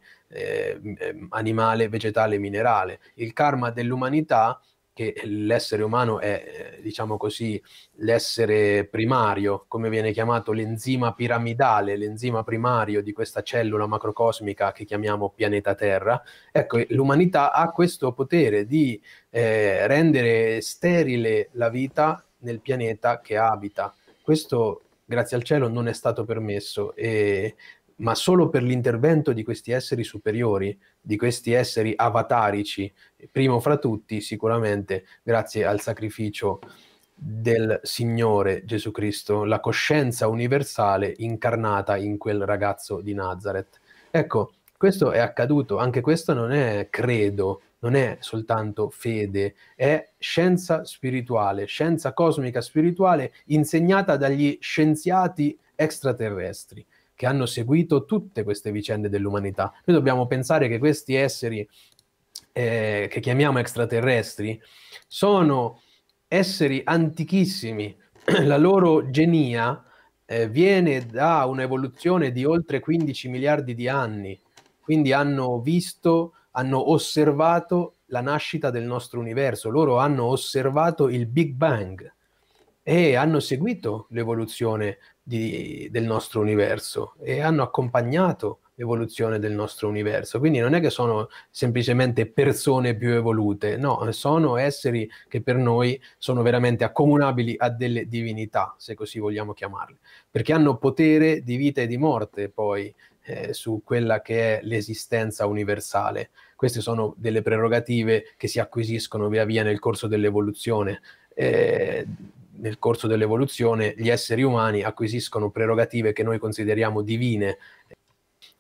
animale, vegetale, minerale. Il karma dell'umanità, che l'essere umano è, diciamo così, l'essere primario, come viene chiamato l'enzima piramidale, l'enzima primario di questa cellula macrocosmica che chiamiamo pianeta Terra. Ecco, l'umanità ha questo potere di rendere sterile la vita nel pianeta che abita. Questo, grazie al cielo, non è stato permesso, ma solo per l'intervento di questi esseri superiori, di questi esseri avatarici, primo fra tutti sicuramente grazie al sacrificio del Signore Gesù Cristo, la coscienza universale incarnata in quel ragazzo di Nazareth. Ecco, questo è accaduto, anche questo non è credo, non è soltanto fede, è scienza spirituale, scienza cosmica spirituale insegnata dagli scienziati extraterrestri, che hanno seguito tutte queste vicende dell'umanità. Noi dobbiamo pensare che questi esseri che chiamiamo extraterrestri sono esseri antichissimi. La loro genia viene da un'evoluzione di oltre 15 miliardi di anni, quindi hanno visto, hanno osservato la nascita del nostro universo, loro hanno osservato il Big Bang e hanno seguito l'evoluzione del nostro universo e hanno accompagnato l'evoluzione del nostro universo. Quindi non è che sono semplicemente persone più evolute, no, sono esseri che per noi sono veramente accomunabili a delle divinità, se così vogliamo chiamarle, perché hanno potere di vita e di morte poi su quella che è l'esistenza universale. Queste sono delle prerogative che si acquisiscono via via nel corso dell'evoluzione. Nel corso dell'evoluzione gli esseri umani acquisiscono prerogative che noi consideriamo divine.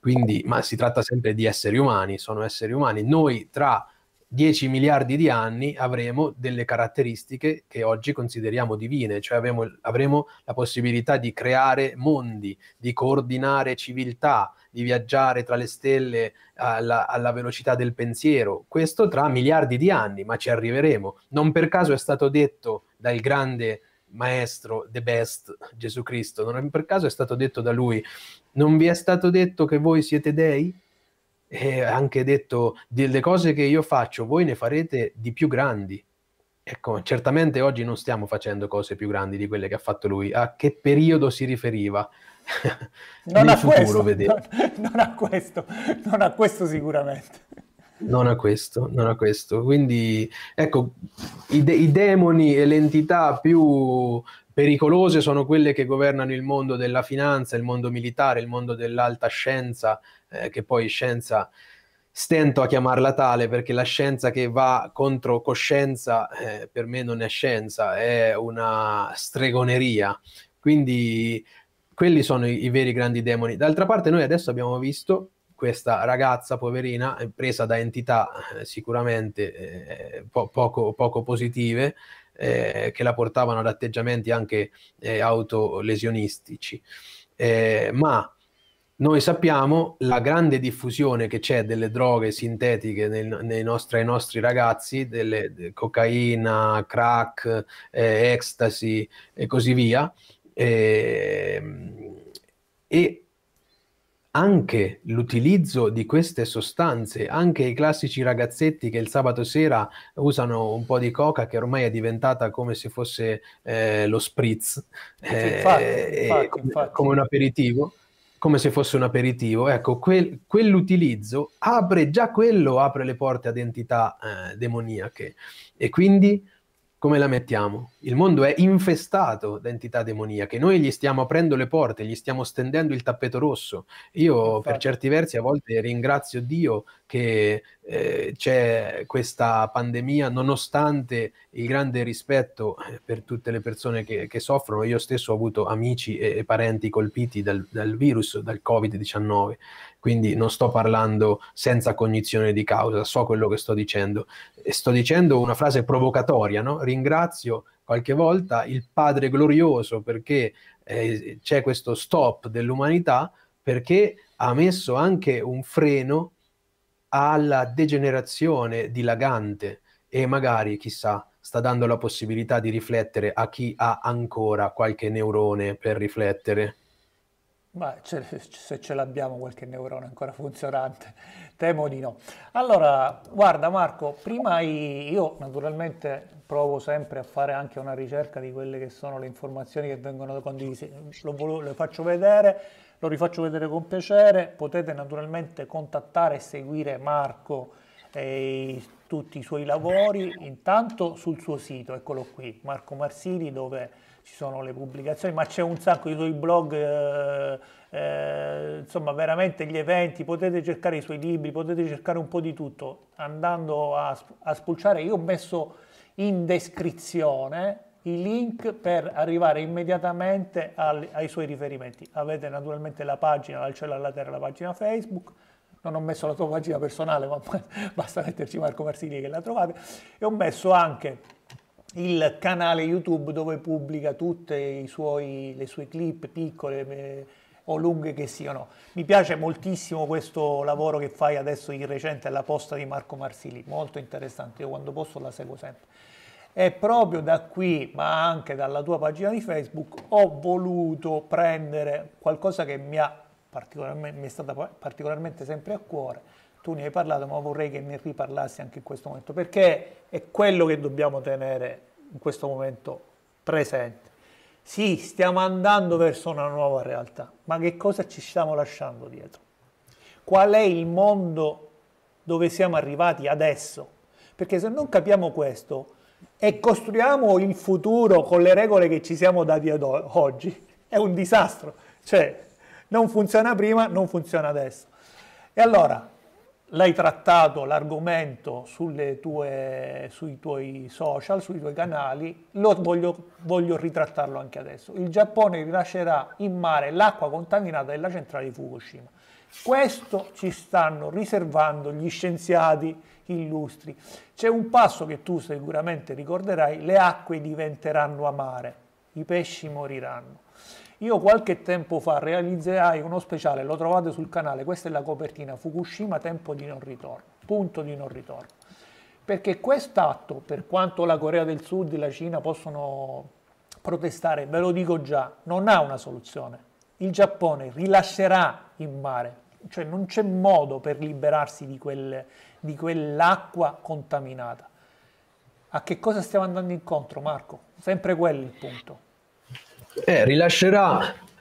Quindi, ma si tratta sempre di esseri umani, sono esseri umani. Noi tra 10 miliardi di anni avremo delle caratteristiche che oggi consideriamo divine, cioè avremo la possibilità di creare mondi, di coordinare civiltà, di viaggiare tra le stelle alla velocità del pensiero. Questo tra miliardi di anni, ma ci arriveremo. Non per caso è stato detto dal grande maestro, the best, Gesù Cristo, non per caso è stato detto da lui: non vi è stato detto che voi siete dei? E anche detto, delle cose che io faccio voi ne farete di più grandi. Ecco, certamente oggi non stiamo facendo cose più grandi di quelle che ha fatto lui. A che periodo si riferiva? Non a questo, non a questo sicuramente. Non a questo. Quindi, ecco, i demoni e le entità più pericolose sono quelle che governano il mondo della finanza, il mondo militare, il mondo dell'alta scienza, che poi scienza stento a chiamarla tale, perché la scienza che va contro coscienza per me non è scienza, è una stregoneria. Quindi quelli sono i veri grandi demoni. D'altra parte noi adesso abbiamo visto questa ragazza poverina presa da entità sicuramente poco positive, che la portavano ad atteggiamenti anche autolesionistici, ma noi sappiamo la grande diffusione che c'è delle droghe sintetiche ai nostri ragazzi, cocaina, crack, ecstasy e così via, e anche l'utilizzo di queste sostanze, anche i classici ragazzetti che il sabato sera usano un po' di coca, che ormai è diventata come se fosse lo spritz, infatti. Come un aperitivo, come se fosse un aperitivo. Ecco, quell'utilizzo apre le porte ad entità demoniache. E quindi come la mettiamo? Il mondo è infestato da entità demoniache, noi gli stiamo aprendo le porte, gli stiamo stendendo il tappeto rosso. Io per certi versi a volte ringrazio Dio che c'è questa pandemia, nonostante il grande rispetto per tutte le persone che soffrono. Io stesso ho avuto amici e parenti colpiti dal virus, dal Covid-19, quindi non sto parlando senza cognizione di causa, so quello che sto dicendo. Sto dicendo una frase provocatoria, no? Ringrazio qualche volta il Padre glorioso perché c'è questo stop dell'umanità, perché ha messo anche un freno alla degenerazione dilagante e magari, chissà, sta dando la possibilità di riflettere a chi ha ancora qualche neurone per riflettere. Ma se ce l'abbiamo qualche neurone ancora funzionante, temo di no. Allora, guarda Marco, prima io naturalmente provo sempre a fare anche una ricerca di quelle che sono le informazioni che vengono condivise, lo faccio vedere, lo rifaccio vedere con piacere. Potete naturalmente contattare e seguire Marco e tutti i suoi lavori, intanto sul suo sito, eccolo qui, Marco Marsili, dove ci sono le pubblicazioni, ma c'è un sacco di suoi blog, insomma veramente gli eventi, potete cercare i suoi libri, potete cercare un po' di tutto, andando a spulciare. Io ho messo in descrizione i link per arrivare immediatamente ai suoi riferimenti. Avete naturalmente la pagina, al cielo alla terra, la pagina Facebook. Non ho messo la tua pagina personale, ma basta metterci Marco Marsili che la trovate. E ho messo anche il canale YouTube dove pubblica tutte le sue clip piccole o lunghe che siano. Mi piace moltissimo questo lavoro che fai adesso di recente alla posta di Marco Marsili, molto interessante, io quando posso la seguo sempre. E proprio da qui, ma anche dalla tua pagina di Facebook, ho voluto prendere qualcosa che mi è stata particolarmente sempre a cuore. Tu ne hai parlato, ma vorrei che ne riparlassi anche in questo momento, perché è quello che dobbiamo tenere in questo momento presente. Sì, stiamo andando verso una nuova realtà, ma che cosa ci stiamo lasciando dietro? Qual è il mondo dove siamo arrivati adesso? Perché se non capiamo questo e costruiamo il futuro con le regole che ci siamo dati ad oggi, è un disastro. Cioè, non funziona prima, non funziona adesso. E allora, l'hai trattato l'argomento sui tuoi social, sui tuoi canali, voglio ritrattarlo anche adesso. Il Giappone rilascerà in mare l'acqua contaminata della centrale di Fukushima. Questo ci stanno riservando gli scienziati illustri. C'è un passo che tu sicuramente ricorderai: le acque diventeranno amare, i pesci moriranno. Io qualche tempo fa realizzai uno speciale, lo trovate sul canale, questa è la copertina: Fukushima, tempo di non ritorno, punto di non ritorno. Perché quest'atto, per quanto la Corea del Sud e la Cina possono protestare, ve lo dico già, non ha una soluzione. Il Giappone rilascerà in mare, cioè non c'è modo per liberarsi di quell'acqua contaminata. A che cosa stiamo andando incontro, Marco? Sempre quello il punto.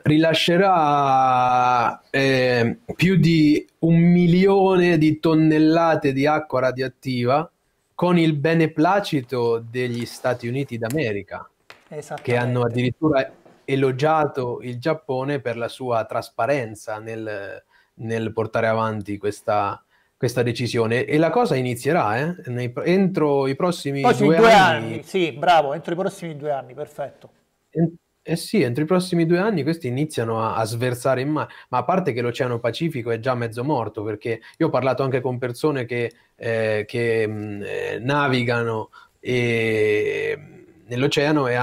Rilascerà più di 1 milione di tonnellate di acqua radioattiva con il beneplacito degli Stati Uniti d'America, che hanno addirittura elogiato il Giappone per la sua trasparenza nel portare avanti questa decisione. E la cosa inizierà entro i prossimi 2 anni. Sì, bravo, entro i prossimi 2 anni, perfetto. Sì, entro i prossimi 2 anni questi iniziano a sversare in mare, ma a parte che l'Oceano Pacifico è già mezzo morto, perché io ho parlato anche con persone che navigano nell'oceano, e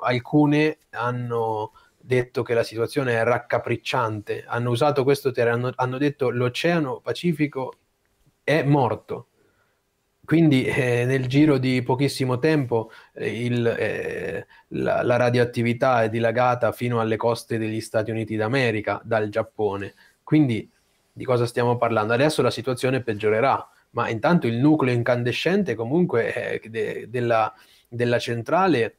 alcune hanno detto che la situazione è raccapricciante, hanno usato questo termine, hanno detto l'Oceano Pacifico è morto. Quindi nel giro di pochissimo tempo la radioattività è dilagata fino alle coste degli Stati Uniti d'America dal Giappone. Quindi di cosa stiamo parlando? Adesso la situazione peggiorerà, ma intanto il nucleo incandescente comunque della centrale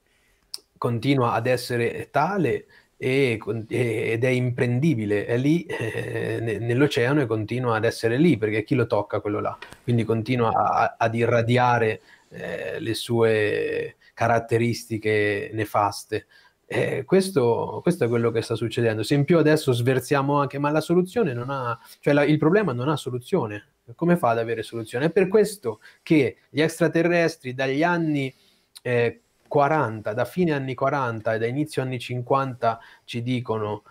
continua ad essere tale ed è imprendibile, è lì nell'oceano, e continua ad essere lì perché chi lo tocca, quello là, quindi continua ad irradiare le sue caratteristiche nefaste. Questo è quello che sta succedendo. Se in più adesso sversiamo anche, ma la soluzione non ha, cioè il problema non ha soluzione, come fa ad avere soluzione? È per questo che gli extraterrestri dagli anni 40, da fine anni 40 e da inizio anni 50 ci dicono: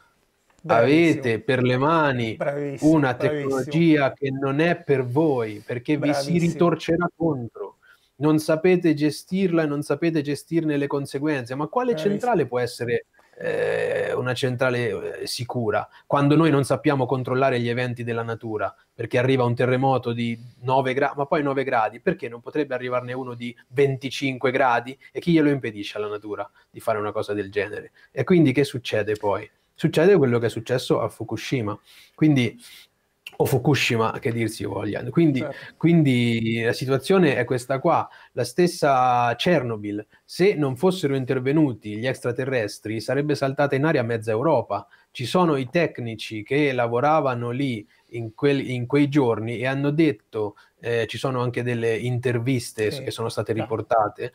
bravissimo, avete per le mani una tecnologia che non è per voi, perché vi si ritorcerà contro, non sapete gestirla e non sapete gestirne le conseguenze. Ma quale centrale può essere una centrale sicura quando noi non sappiamo controllare gli eventi della natura? Perché arriva un terremoto di 9 gradi, ma poi 9 gradi, perché non potrebbe arrivarne uno di 25 gradi? E chi glielo impedisce alla natura di fare una cosa del genere? E quindi che succede poi? Succede quello che è successo a Fukushima, quindi, o Fukushima che dir si voglia. Quindi, certo, quindi la situazione è questa qua, la stessa Chernobyl. Se non fossero intervenuti gli extraterrestri sarebbe saltata in aria mezza Europa. Ci sono i tecnici che lavoravano lì in quei giorni e hanno detto, ci sono anche delle interviste che sono state riportate,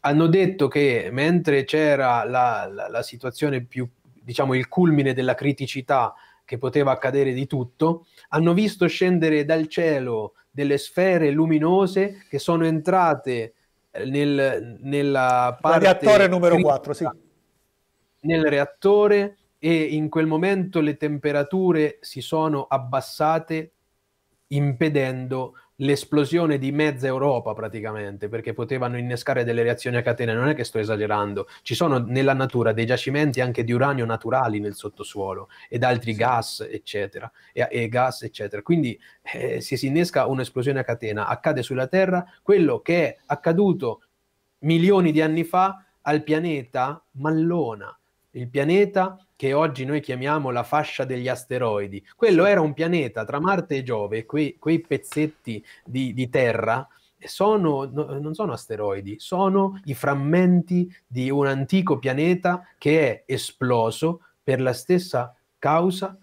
hanno detto che mentre c'era la situazione più, diciamo, il culmine della criticità, che poteva accadere di tutto, hanno visto scendere dal cielo delle sfere luminose che sono entrate nella parte... Reattore numero 4, sì. Nel reattore, e in quel momento le temperature si sono abbassate, impedendo l'esplosione di mezza Europa praticamente, perché potevano innescare delle reazioni a catena. Non è che sto esagerando, ci sono nella natura dei giacimenti anche di uranio naturali nel sottosuolo ed altri gas eccetera, quindi se si innesca un'esplosione a catena accade sulla Terra quello che è accaduto milioni di anni fa al pianeta Mallona, il pianeta che oggi noi chiamiamo la fascia degli asteroidi. Quello era un pianeta tra Marte e Giove, quei pezzetti di terra non sono asteroidi, sono i frammenti di un antico pianeta che è esploso per la stessa causa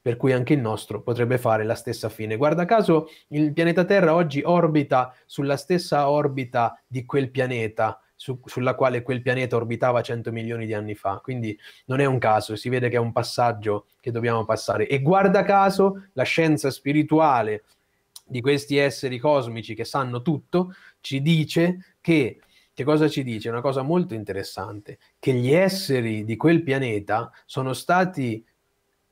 per cui anche il nostro potrebbe fare la stessa fine. Guarda caso il pianeta Terra oggi orbita sulla stessa orbita di quel pianeta sulla quale quel pianeta orbitava 100 milioni di anni fa, quindi non è un caso, si vede che è un passaggio che dobbiamo passare. E guarda caso la scienza spirituale di questi esseri cosmici che sanno tutto ci dice che cosa ci dice? Una cosa molto interessante, che gli esseri di quel pianeta sono stati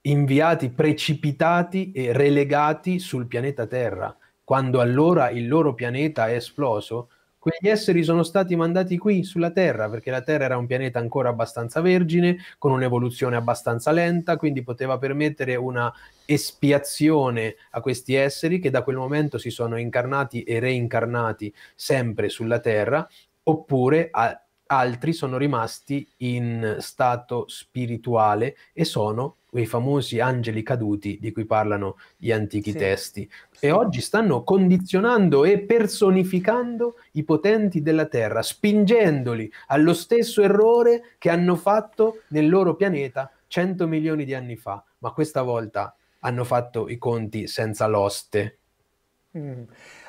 inviati, precipitati e relegati sul pianeta Terra. Quando allora il loro pianeta è esploso, quegli esseri sono stati mandati qui, sulla Terra, perché la Terra era un pianeta ancora abbastanza vergine, con un'evoluzione abbastanza lenta, quindi poteva permettere una espiazione a questi esseri che da quel momento si sono incarnati e reincarnati sempre sulla Terra, oppure altri sono rimasti in stato spirituale e sono quei famosi angeli caduti di cui parlano gli antichi testi. E oggi stanno condizionando e personificando i potenti della Terra, spingendoli allo stesso errore che hanno fatto nel loro pianeta 100 milioni di anni fa. Ma questa volta hanno fatto i conti senza l'oste.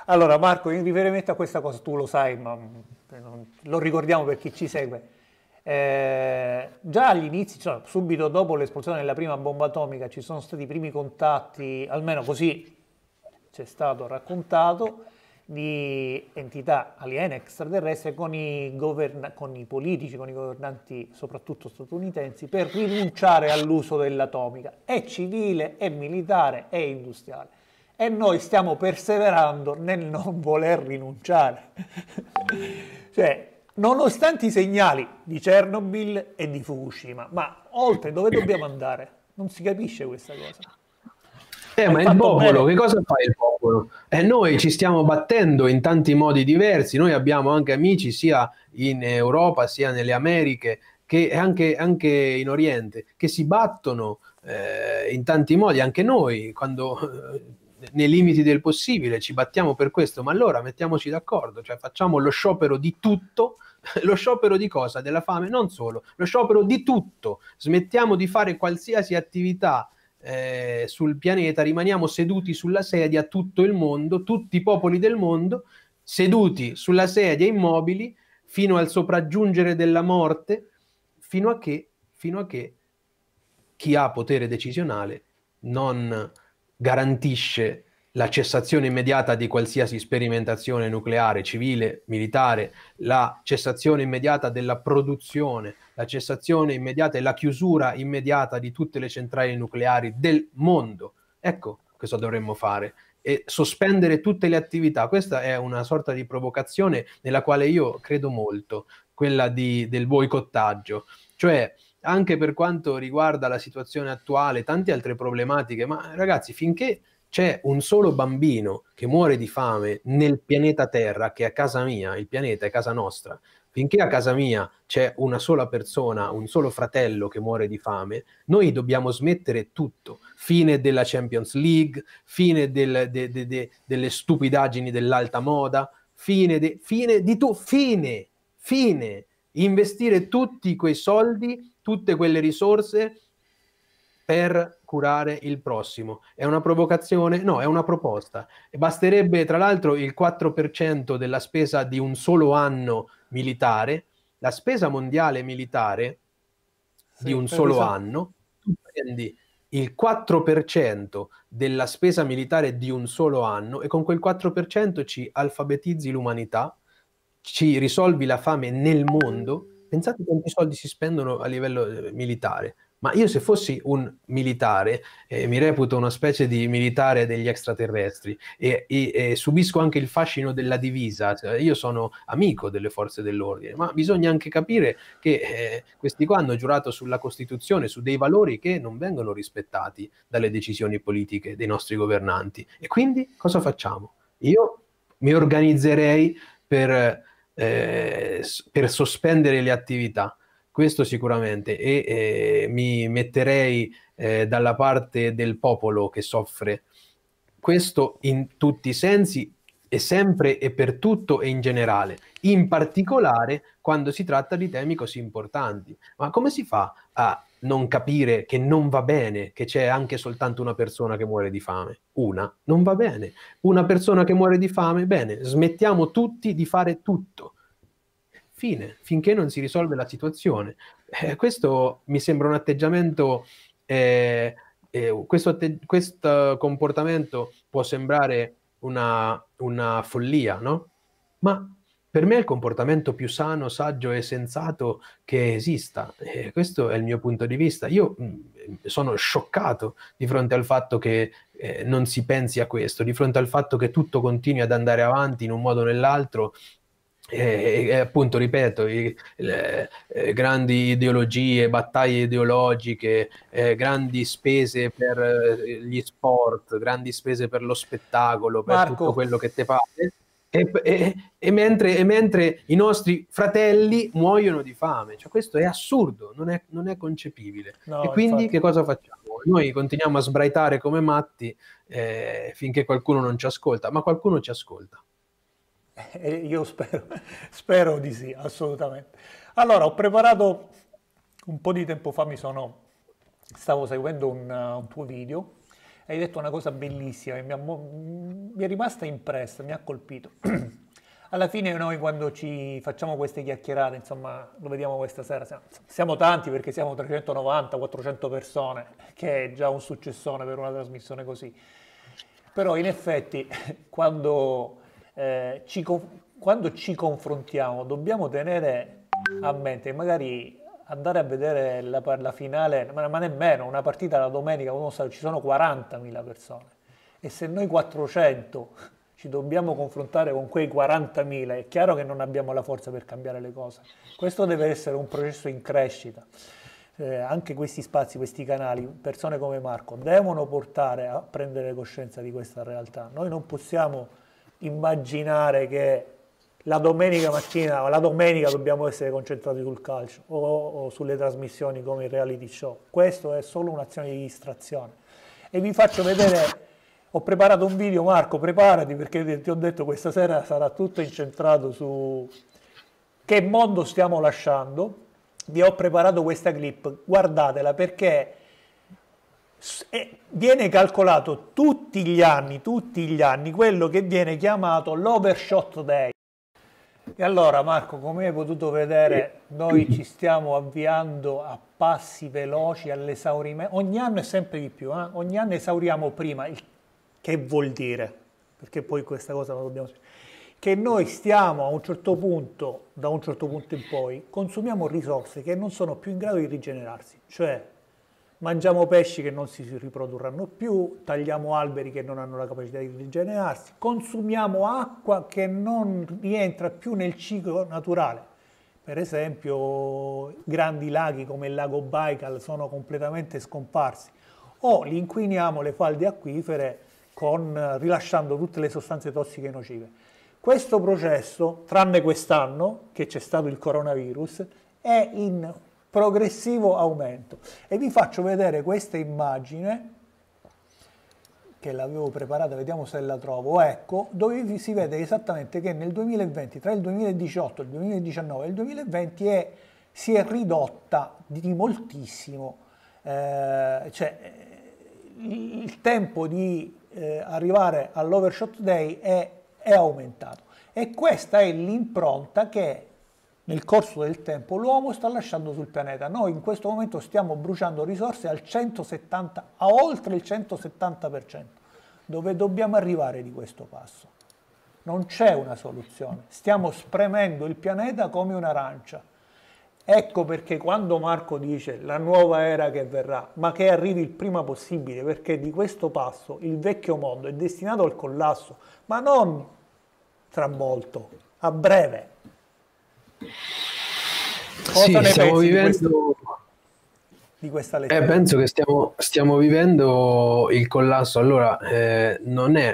Allora Marco, io vi rimetto a questa cosa, tu lo sai, ma lo ricordiamo per chi ci segue. Già all'inizio, cioè, subito dopo l'esplosione della prima bomba atomica, ci sono stati i primi contatti, almeno così c'è stato raccontato, di entità aliene extraterrestri con i politici, con i governanti soprattutto statunitensi, per rinunciare all'uso dell'atomica, è civile, è militare, è industriale. E noi stiamo perseverando nel non voler rinunciare. Cioè, nonostante i segnali di Chernobyl e di Fukushima, ma oltre dove dobbiamo andare? Non si capisce questa cosa. Ma il popolo, bene. Che cosa fa il popolo? Noi ci stiamo battendo in tanti modi diversi, noi abbiamo anche amici sia in Europa, sia nelle Americhe, che anche in Oriente, che si battono in tanti modi, anche noi, quando... nei limiti del possibile ci battiamo per questo, ma allora mettiamoci d'accordo, cioè facciamo lo sciopero di tutto, lo sciopero di cosa? Della fame? Non solo, lo sciopero di tutto, smettiamo di fare qualsiasi attività sul pianeta, rimaniamo seduti sulla sedia tutto il mondo, tutti i popoli del mondo, seduti sulla sedia immobili fino al sopraggiungere della morte, fino a che chi ha potere decisionale non... garantisce la cessazione immediata di qualsiasi sperimentazione nucleare, civile, militare, la cessazione immediata della produzione, la cessazione immediata e la chiusura immediata di tutte le centrali nucleari del mondo. Ecco cosa dovremmo fare, e sospendere tutte le attività. Questa è una sorta di provocazione nella quale io credo molto, quella del boicottaggio, cioè anche per quanto riguarda la situazione attuale, tante altre problematiche, ma ragazzi, finché c'è un solo bambino che muore di fame nel pianeta Terra, che è a casa mia, il pianeta è casa nostra, finché a casa mia c'è una sola persona, un solo fratello che muore di fame, noi dobbiamo smettere tutto. Fine della Champions League, fine delle stupidaggini dell'alta moda, fine di tutto. Investire tutti quei soldi, tutte quelle risorse per curare il prossimo. È una provocazione? No, è una proposta. E basterebbe tra l'altro il 4% della spesa di un solo anno militare, la spesa mondiale militare di un solo anno, tu prendi il 4% della spesa militare di un solo anno e con quel 4% ci alfabetizzi l'umanità, ci risolvi la fame nel mondo. Pensate quanti soldi si spendono a livello militare, ma io se fossi un militare, mi reputo una specie di militare degli extraterrestri e subisco anche il fascino della divisa, cioè, io sono amico delle forze dell'ordine, ma bisogna anche capire che questi qua hanno giurato sulla Costituzione, su dei valori che non vengono rispettati dalle decisioni politiche dei nostri governanti, e quindi cosa facciamo? Io mi organizzerei per per sospendere le attività, questo sicuramente, e mi metterei dalla parte del popolo che soffre, questo in tutti i sensi e sempre e per tutto e in generale, in particolare quando si tratta di temi così importanti. Ma come si fa a non capire che non va bene che c'è anche soltanto una persona che muore di fame? Una non va bene, una persona che muore di fame, bene, smettiamo tutti di fare tutto, fine, finché non si risolve la situazione. Questo mi sembra un atteggiamento, questo comportamento può sembrare una follia, no? Ma per me è il comportamento più sano, saggio e sensato che esista. Questo è il mio punto di vista. Io sono scioccato di fronte al fatto che non si pensi a questo, di fronte al fatto che tutto continui ad andare avanti in un modo o nell'altro. Appunto, ripeto, le grandi ideologie, battaglie ideologiche, grandi spese per gli sport, grandi spese per lo spettacolo, per Marco, tutto quello che te pare, mentre i nostri fratelli muoiono di fame. Cioè, questo è assurdo, non è concepibile. No, e quindi infatti, che cosa facciamo? Noi continuiamo a sbraitare come matti finché qualcuno non ci ascolta, ma qualcuno ci ascolta. Io spero di sì, assolutamente. Allora, ho preparato un po' di tempo fa, stavo seguendo un tuo video, hai detto una cosa bellissima, mi è rimasta impressa, mi ha colpito. Alla fine noi, quando ci facciamo queste chiacchierate, insomma, lo vediamo questa sera, siamo tanti, perché siamo 390-400 persone, che è già un successone per una trasmissione così. Però in effetti, quando ci confrontiamo dobbiamo tenere a mente, magari andare a vedere la finale, ma nemmeno una partita la domenica, ci sono 40.000 persone, e se noi 400 ci dobbiamo confrontare con quei 40.000, è chiaro che non abbiamo la forza per cambiare le cose. Questo deve essere un processo in crescita. Anche questi spazi, questi canali, persone come Marco devono portare a prendere coscienza di questa realtà. Noi non possiamo immaginare che la domenica mattina o la domenica dobbiamo essere concentrati sul calcio o sulle trasmissioni come il reality show. Questo è solo un'azione di distrazione. E vi faccio vedere, ho preparato un video. Marco, preparati, perché ti ho detto questa sera sarà tutto incentrato su che mondo stiamo lasciando. Vi ho preparato questa clip, guardatela, perché viene calcolato tutti gli anni quello che viene chiamato l'overshot day. E allora, Marco, come hai potuto vedere, noi ci stiamo avviando a passi veloci all'esaurimento. Ogni anno è sempre di più, eh? Ogni anno esauriamo prima, che vuol dire, perché poi questa cosa la dobbiamo sapere, che noi stiamo a un certo punto, da un certo punto in poi, consumiamo risorse che non sono più in grado di rigenerarsi, cioè mangiamo pesci che non si riprodurranno più, tagliamo alberi che non hanno la capacità di rigenerarsi, consumiamo acqua che non rientra più nel ciclo naturale. Per esempio, grandi laghi come il lago Baikal sono completamente scomparsi, o li inquiniamo le falde acquifere rilasciando tutte le sostanze tossiche e nocive. Questo processo, tranne quest'anno che c'è stato il coronavirus, è in progressivo aumento. E vi faccio vedere questa immagine che l'avevo preparata, vediamo se la trovo. Ecco, dove si vede esattamente che nel 2020, tra il 2018, il 2019 e il 2020 si è ridotta di moltissimo, cioè il tempo di arrivare all'overshot day è aumentato, e questa è l'impronta che nel corso del tempo l'uomo sta lasciando sul pianeta. Noi in questo momento stiamo bruciando risorse a oltre il 170%. Dove dobbiamo arrivare di questo passo? Non c'è una soluzione. Stiamo spremendo il pianeta come un'arancia. Ecco perché quando Marco dice la nuova era che verrà, ma che arrivi il prima possibile, perché di questo passo il vecchio mondo è destinato al collasso, ma non tra molto, a breve. Cosa ne pensi di questa lezione? Penso che stiamo vivendo il collasso. Allora, non è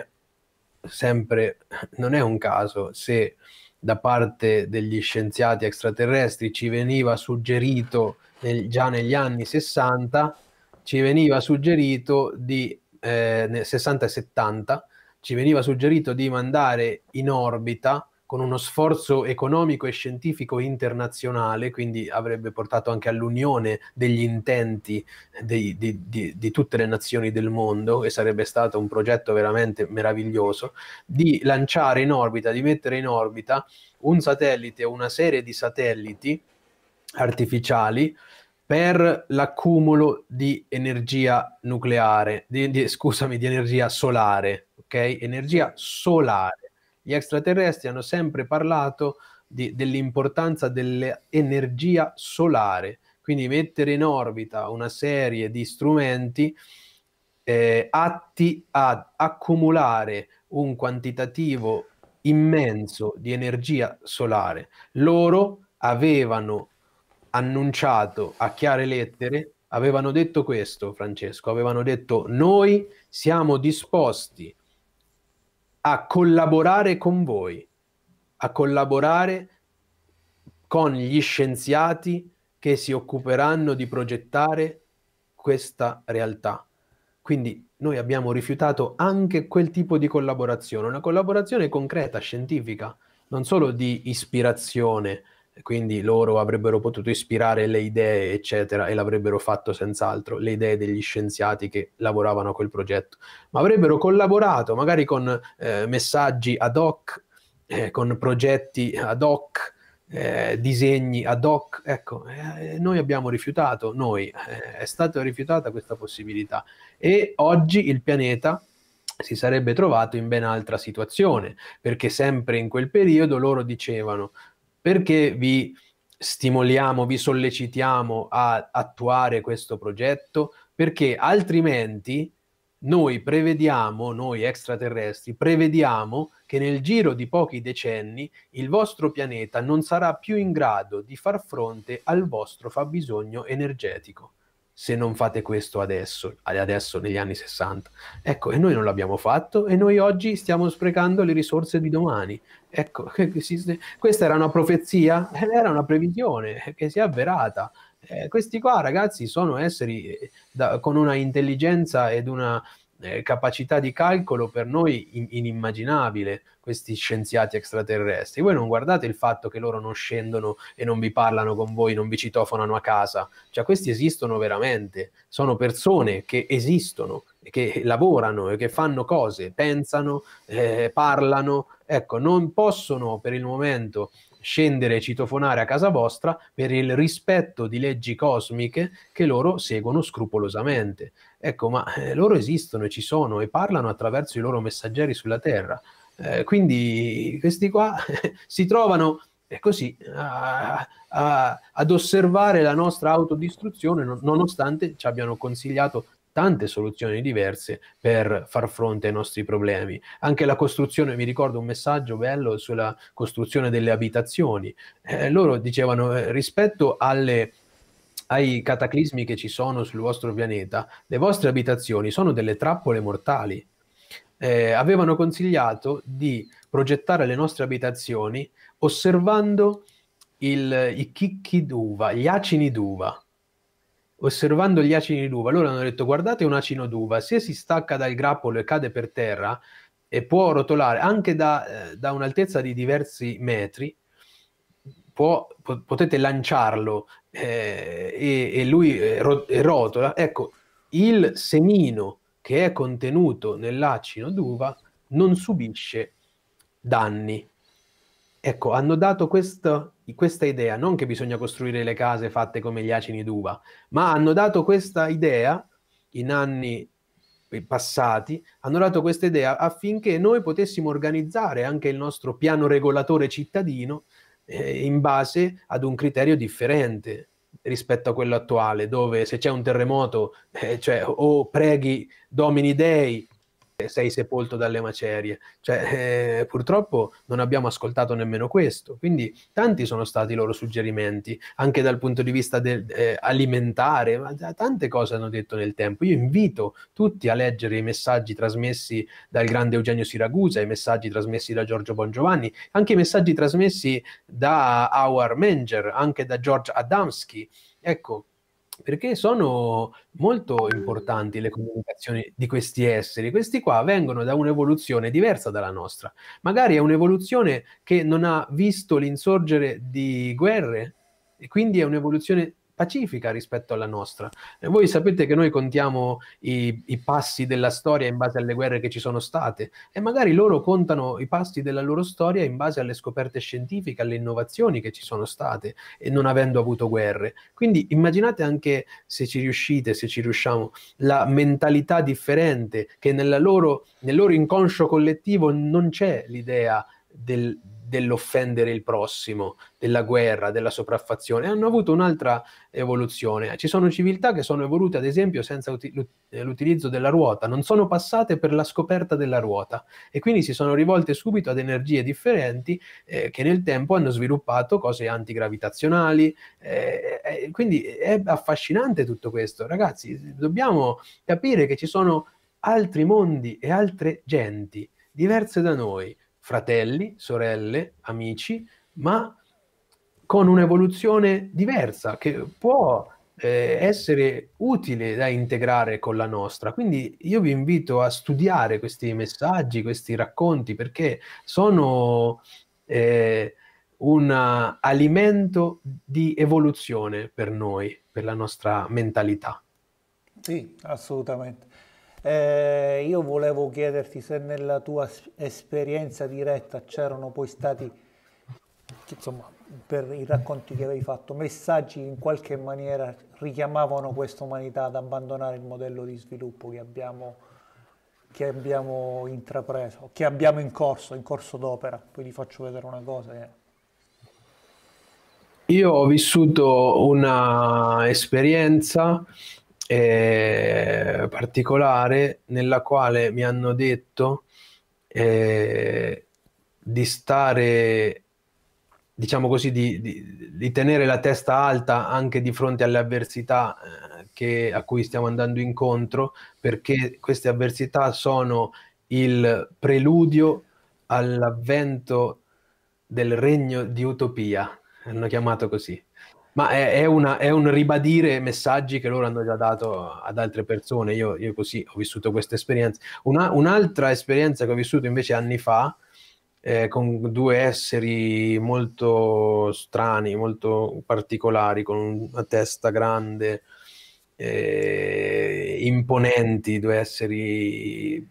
un caso se da parte degli scienziati extraterrestri ci veniva suggerito già negli anni 60, ci veniva suggerito di nel 60 e 70 ci veniva suggerito di mandare in orbita con uno sforzo economico e scientifico internazionale, quindi avrebbe portato anche all'unione degli intenti di tutte le nazioni del mondo, e sarebbe stato un progetto veramente meraviglioso, di lanciare in orbita, di mettere in orbita un satellite o una serie di satelliti artificiali per l'accumulo di energia nucleare, di energia solare, ok? Energia solare. Gli extraterrestri hanno sempre parlato dell'importanza dell'energia solare, quindi mettere in orbita una serie di strumenti atti ad accumulare un quantitativo immenso di energia solare. Loro avevano annunciato a chiare lettere, avevano detto questo, Francesco, avevano detto: noi siamo disposti a collaborare con voi, a collaborare con gli scienziati che si occuperanno di progettare questa realtà. Quindi noi abbiamo rifiutato anche quel tipo di collaborazione, una collaborazione concreta, scientifica, non solo di ispirazione, quindi loro avrebbero potuto ispirare le idee, eccetera, e l'avrebbero fatto senz'altro, le idee degli scienziati che lavoravano a quel progetto, ma avrebbero collaborato magari con messaggi ad hoc, con progetti ad hoc, disegni ad hoc. Ecco, noi abbiamo rifiutato, è stata rifiutata questa possibilità, e oggi il pianeta si sarebbe trovato in ben altra situazione, perché sempre in quel periodo loro dicevano: perché vi stimoliamo, vi sollecitiamo a attuare questo progetto? Perché altrimenti noi prevediamo, noi extraterrestri, prevediamo che nel giro di pochi decenni il vostro pianeta non sarà più in grado di far fronte al vostro fabbisogno energetico, se non fate questo adesso negli anni 60. Ecco, e noi non l'abbiamo fatto, e noi oggi stiamo sprecando le risorse di domani. Ecco, questa era una profezia, era una previsione che si è avverata. Questi qua, ragazzi, sono esseri con una intelligenza ed una capacità di calcolo per noi inimmaginabile, questi scienziati extraterrestri. Voi non guardate il fatto che loro non scendono e non vi parlano con voi, non vi citofonano a casa, cioè questi esistono veramente, sono persone che esistono, che lavorano e che fanno cose, pensano, parlano. Ecco, non possono per il momento scendere e citofonare a casa vostra per il rispetto di leggi cosmiche che loro seguono scrupolosamente. Ecco, ma loro esistono e ci sono e parlano attraverso i loro messaggeri sulla Terra. Quindi questi qua si trovano così ad osservare la nostra autodistruzione, nonostante ci abbiano consigliato tante soluzioni diverse per far fronte ai nostri problemi. Anche la costruzione, mi ricordo un messaggio bello sulla costruzione delle abitazioni. Loro dicevano: rispetto ai cataclismi che ci sono sul vostro pianeta, le vostre abitazioni sono delle trappole mortali. Avevano consigliato di progettare le nostre abitazioni osservando i chicchi d'uva, gli acini d'uva. Osservando gli acini d'uva, loro hanno detto: guardate un acino d'uva, se si stacca dal grappolo e cade per terra e può rotolare anche da un'altezza di diversi metri, potete lanciarlo e lui rotola. Ecco, il semino che è contenuto nell'acino d'uva non subisce danni. Ecco, hanno dato questa idea, non che bisogna costruire le case fatte come gli acini d'uva, ma hanno dato questa idea in anni passati, hanno dato questa idea affinché noi potessimo organizzare anche il nostro piano regolatore cittadino in base ad un criterio differente rispetto a quello attuale, dove se c'è un terremoto, cioè o preghi Domini Dei sei sepolto dalle macerie, cioè, purtroppo non abbiamo ascoltato nemmeno questo, quindi tanti sono stati i loro suggerimenti, anche dal punto di vista del, alimentare, ma tante cose hanno detto nel tempo. Io invito tutti a leggere i messaggi trasmessi dal grande Eugenio Siragusa, i messaggi trasmessi da Giorgio Bongiovanni, anche i messaggi trasmessi da Howard Menger, anche da George Adamski, ecco, perché sono molto importanti le comunicazioni di questi esseri. Questi qua vengono da un'evoluzione diversa dalla nostra, magari è un'evoluzione che non ha visto l'insorgere di guerre e quindi è un'evoluzione pacifica rispetto alla nostra. E voi sapete che noi contiamo i passi della storia in base alle guerre che ci sono state, e magari loro contano i passi della loro storia in base alle scoperte scientifiche, alle innovazioni che ci sono state, e non avendo avuto guerre. Quindi immaginate anche, se ci riuscite, se ci riusciamo, la mentalità differente che nel loro inconscio collettivo non c'è l'idea dell'offendere il prossimo, della guerra, della sopraffazione. Hanno avuto un'altra evoluzione. Ci sono civiltà che sono evolute, ad esempio, senza l'utilizzo della ruota, non sono passate per la scoperta della ruota e quindi si sono rivolte subito ad energie differenti che nel tempo hanno sviluppato cose antigravitazionali. Quindi è affascinante tutto questo. Ragazzi, dobbiamo capire che ci sono altri mondi e altre genti diverse da noi, fratelli, sorelle, amici, ma con un'evoluzione diversa che può essere utile da integrare con la nostra. Quindi io vi invito a studiare questi messaggi, questi racconti, perché sono un alimento di evoluzione per noi, per la nostra mentalità. Sì, assolutamente. Io volevo chiederti se nella tua esperienza diretta c'erano poi stati, insomma, per i racconti che avevi fatto, messaggi che in qualche maniera richiamavano questa umanità ad abbandonare il modello di sviluppo che abbiamo intrapreso, che abbiamo in corso d'opera. Poi ti faccio vedere una cosa che... Io ho vissuto una esperienza particolare nella quale mi hanno detto di stare, diciamo così, di tenere la testa alta anche di fronte alle avversità a cui stiamo andando incontro, perché queste avversità sono il preludio all'avvento del regno di utopia, hanno chiamato così. Ma è un ribadire messaggi che loro hanno già dato ad altre persone. Io così ho vissuto questa esperienza. Un'altra esperienza che ho vissuto invece anni fa, con due esseri molto strani, molto particolari, con una testa grande, imponenti, due esseri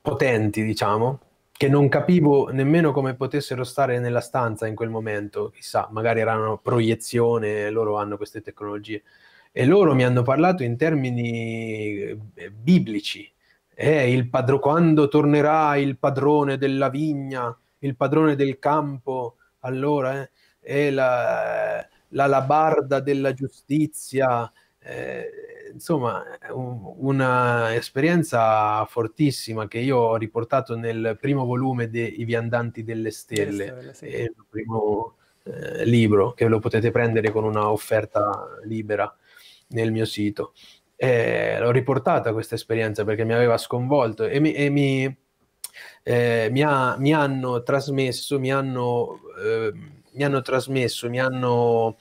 potenti, diciamo, che non capivo nemmeno come potessero stare nella stanza in quel momento, chissà, magari erano proiezione, loro hanno queste tecnologie, e loro mi hanno parlato in termini biblici, quando tornerà il padrone della vigna, il padrone del campo, allora è l'alabarda della giustizia, insomma, una esperienza fortissima che io ho riportato nel primo volume di I Viandanti delle Stelle, sì. È il primo libro che lo potete prendere con una offerta libera nel mio sito. L'ho riportata questa esperienza perché mi aveva sconvolto e mi hanno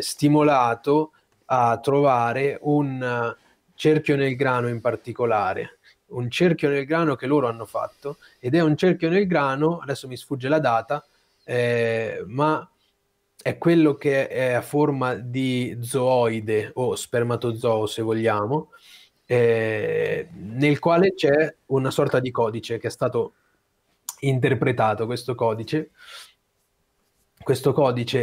stimolato a trovare un cerchio nel grano in particolare, un cerchio nel grano che loro hanno fatto, ed è un cerchio nel grano, adesso mi sfugge la data, ma è quello che è a forma di zooide o spermatozoo, se vogliamo, nel quale c'è una sorta di codice che è stato interpretato. Questo codice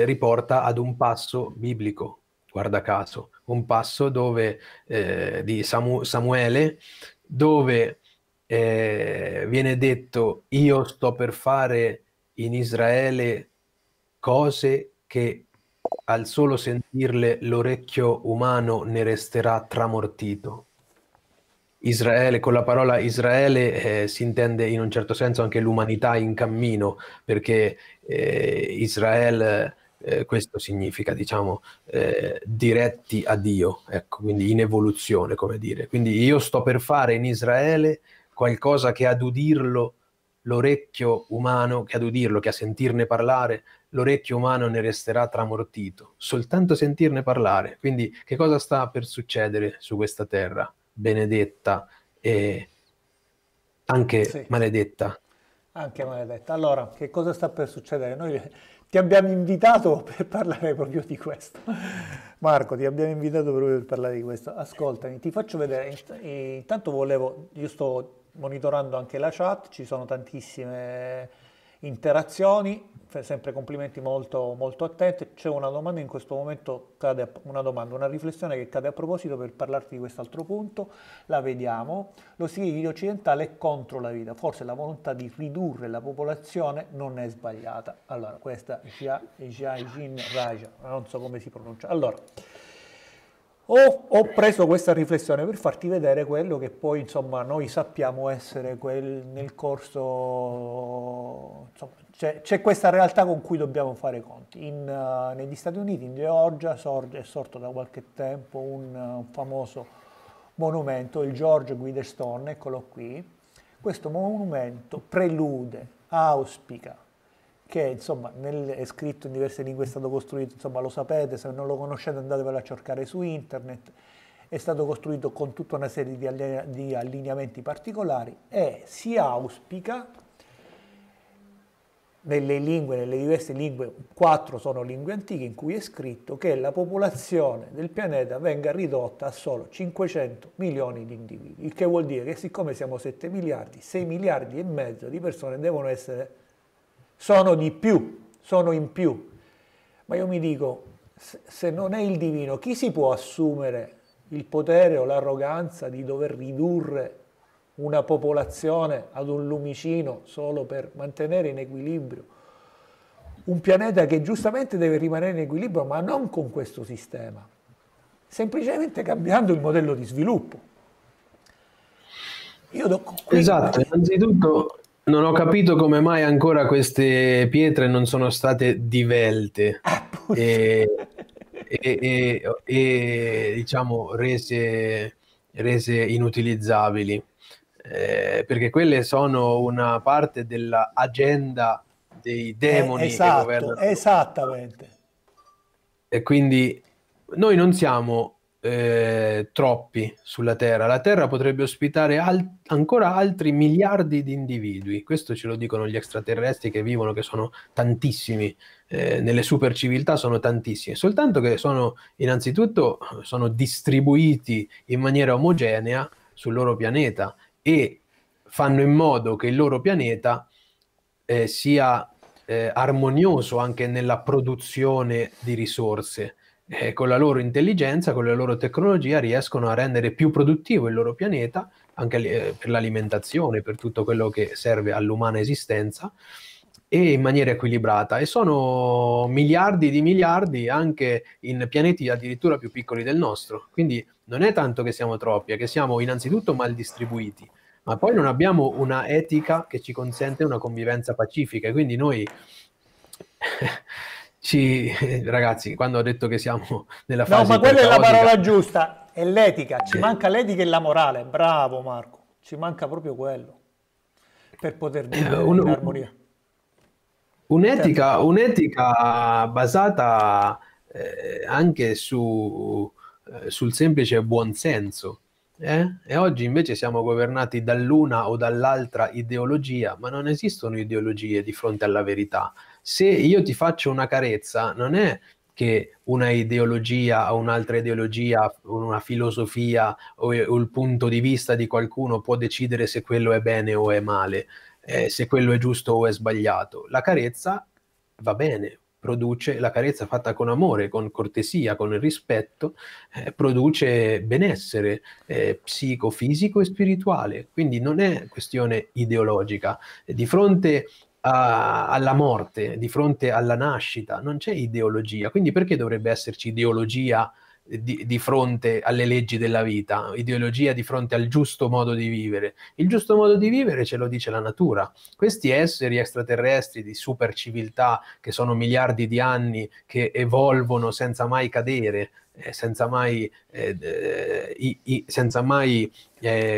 riporta ad un passo biblico, guarda caso, un passo dove, di Samuele, dove viene detto: io sto per fare in Israele cose che al solo sentirle l'orecchio umano ne resterà tramortito. Israele, con la parola Israele si intende in un certo senso anche l'umanità in cammino, perché Israele, questo significa, diciamo, diretti a Dio, ecco, quindi in evoluzione, come dire. Quindi io sto per fare in Israele qualcosa che ad udirlo l'orecchio umano, che ad udirlo, che a sentirne parlare, l'orecchio umano ne resterà tramortito, soltanto sentirne parlare. Quindi che cosa sta per succedere su questa terra benedetta e anche maledetta? Anche maledetta. Allora, che cosa sta per succedere? Noi ti abbiamo invitato per parlare proprio di questo. Marco, ti abbiamo invitato proprio per parlare di questo. Ascoltami, ti faccio vedere. Intanto volevo, io sto monitorando anche la chat, ci sono tantissime interazioni, sempre complimenti molto, molto attenti. C'è una domanda in questo momento, cade una domanda, una riflessione che cade a proposito per parlarti di quest'altro punto, la vediamo. Lo stile occidentale è contro la vita, forse la volontà di ridurre la popolazione non è sbagliata. Allora, questa Jin Raja, non so come si pronuncia. Allora, ho preso questa riflessione per farti vedere quello che poi, insomma, noi sappiamo essere nel corso, c'è questa realtà con cui dobbiamo fare conti. Negli Stati Uniti, in Georgia, è sorto da qualche tempo un famoso monumento, il George Guidestone, eccolo qui. Questo monumento prelude, auspica, che insomma è scritto in diverse lingue, è stato costruito, insomma lo sapete, se non lo conoscete andatevelo a cercare su internet, è stato costruito con tutta una serie di allineamenti particolari e si auspica, nelle diverse lingue, 4 sono lingue antiche in cui è scritto, che la popolazione del pianeta venga ridotta a solo 500 milioni di individui, il che vuol dire che siccome siamo 7 miliardi, 6 miliardi e mezzo di persone devono essere... sono di più, sono in più. Ma io mi dico, se non è il divino, chi si può assumere il potere o l'arroganza di dover ridurre una popolazione ad un lumicino solo per mantenere in equilibrio un pianeta che giustamente deve rimanere in equilibrio, ma non con questo sistema, semplicemente cambiando il modello di sviluppo? Esatto, innanzitutto... non ho capito come mai ancora queste pietre non sono state divelte e diciamo rese inutilizzabili, perché quelle sono una parte dell'agenda dei demoni che governano. Esattamente. E quindi noi non siamo troppi sulla Terra. La Terra potrebbe ospitare ancora altri miliardi di individui. Questo ce lo dicono gli extraterrestri che vivono, che sono tantissimi, nelle super civiltà sono tantissime, soltanto che innanzitutto sono distribuiti in maniera omogenea sul loro pianeta e fanno in modo che il loro pianeta sia armonioso anche nella produzione di risorse. Con la loro intelligenza, con la loro tecnologia riescono a rendere più produttivo il loro pianeta, anche per l'alimentazione, per tutto quello che serve all'umana esistenza, e in maniera equilibrata. E sono miliardi di miliardi anche in pianeti addirittura più piccoli del nostro. Quindi non è tanto che siamo troppi, è che siamo innanzitutto mal distribuiti, ma poi non abbiamo una etica che ci consente una convivenza pacifica. Quindi noi... ragazzi, quando ho detto che siamo nella fase... No, ma quella è la parola giusta, è l'etica, ci manca l'etica e la morale, bravo Marco, ci manca proprio quello, per poter vivere in armonia. Un'etica basata anche sul semplice buonsenso, e oggi invece siamo governati dall'una o dall'altra ideologia, ma non esistono ideologie di fronte alla verità. Se io ti faccio una carezza, non è che una ideologia o un'altra ideologia, una filosofia o il punto di vista di qualcuno può decidere se quello è bene o è male, se quello è giusto o è sbagliato. La carezza va bene, produce, la carezza fatta con amore, con cortesia, con rispetto, produce benessere psicofisico e spirituale, quindi non è questione ideologica. Di fronte alla morte, di fronte alla nascita, non c'è ideologia, quindi perché dovrebbe esserci ideologia di fronte alle leggi della vita, ideologia di fronte al giusto modo di vivere. Il giusto modo di vivere ce lo dice la natura. Questi esseri extraterrestri di super civiltà che sono miliardi di anni, che evolvono senza mai cadere, senza mai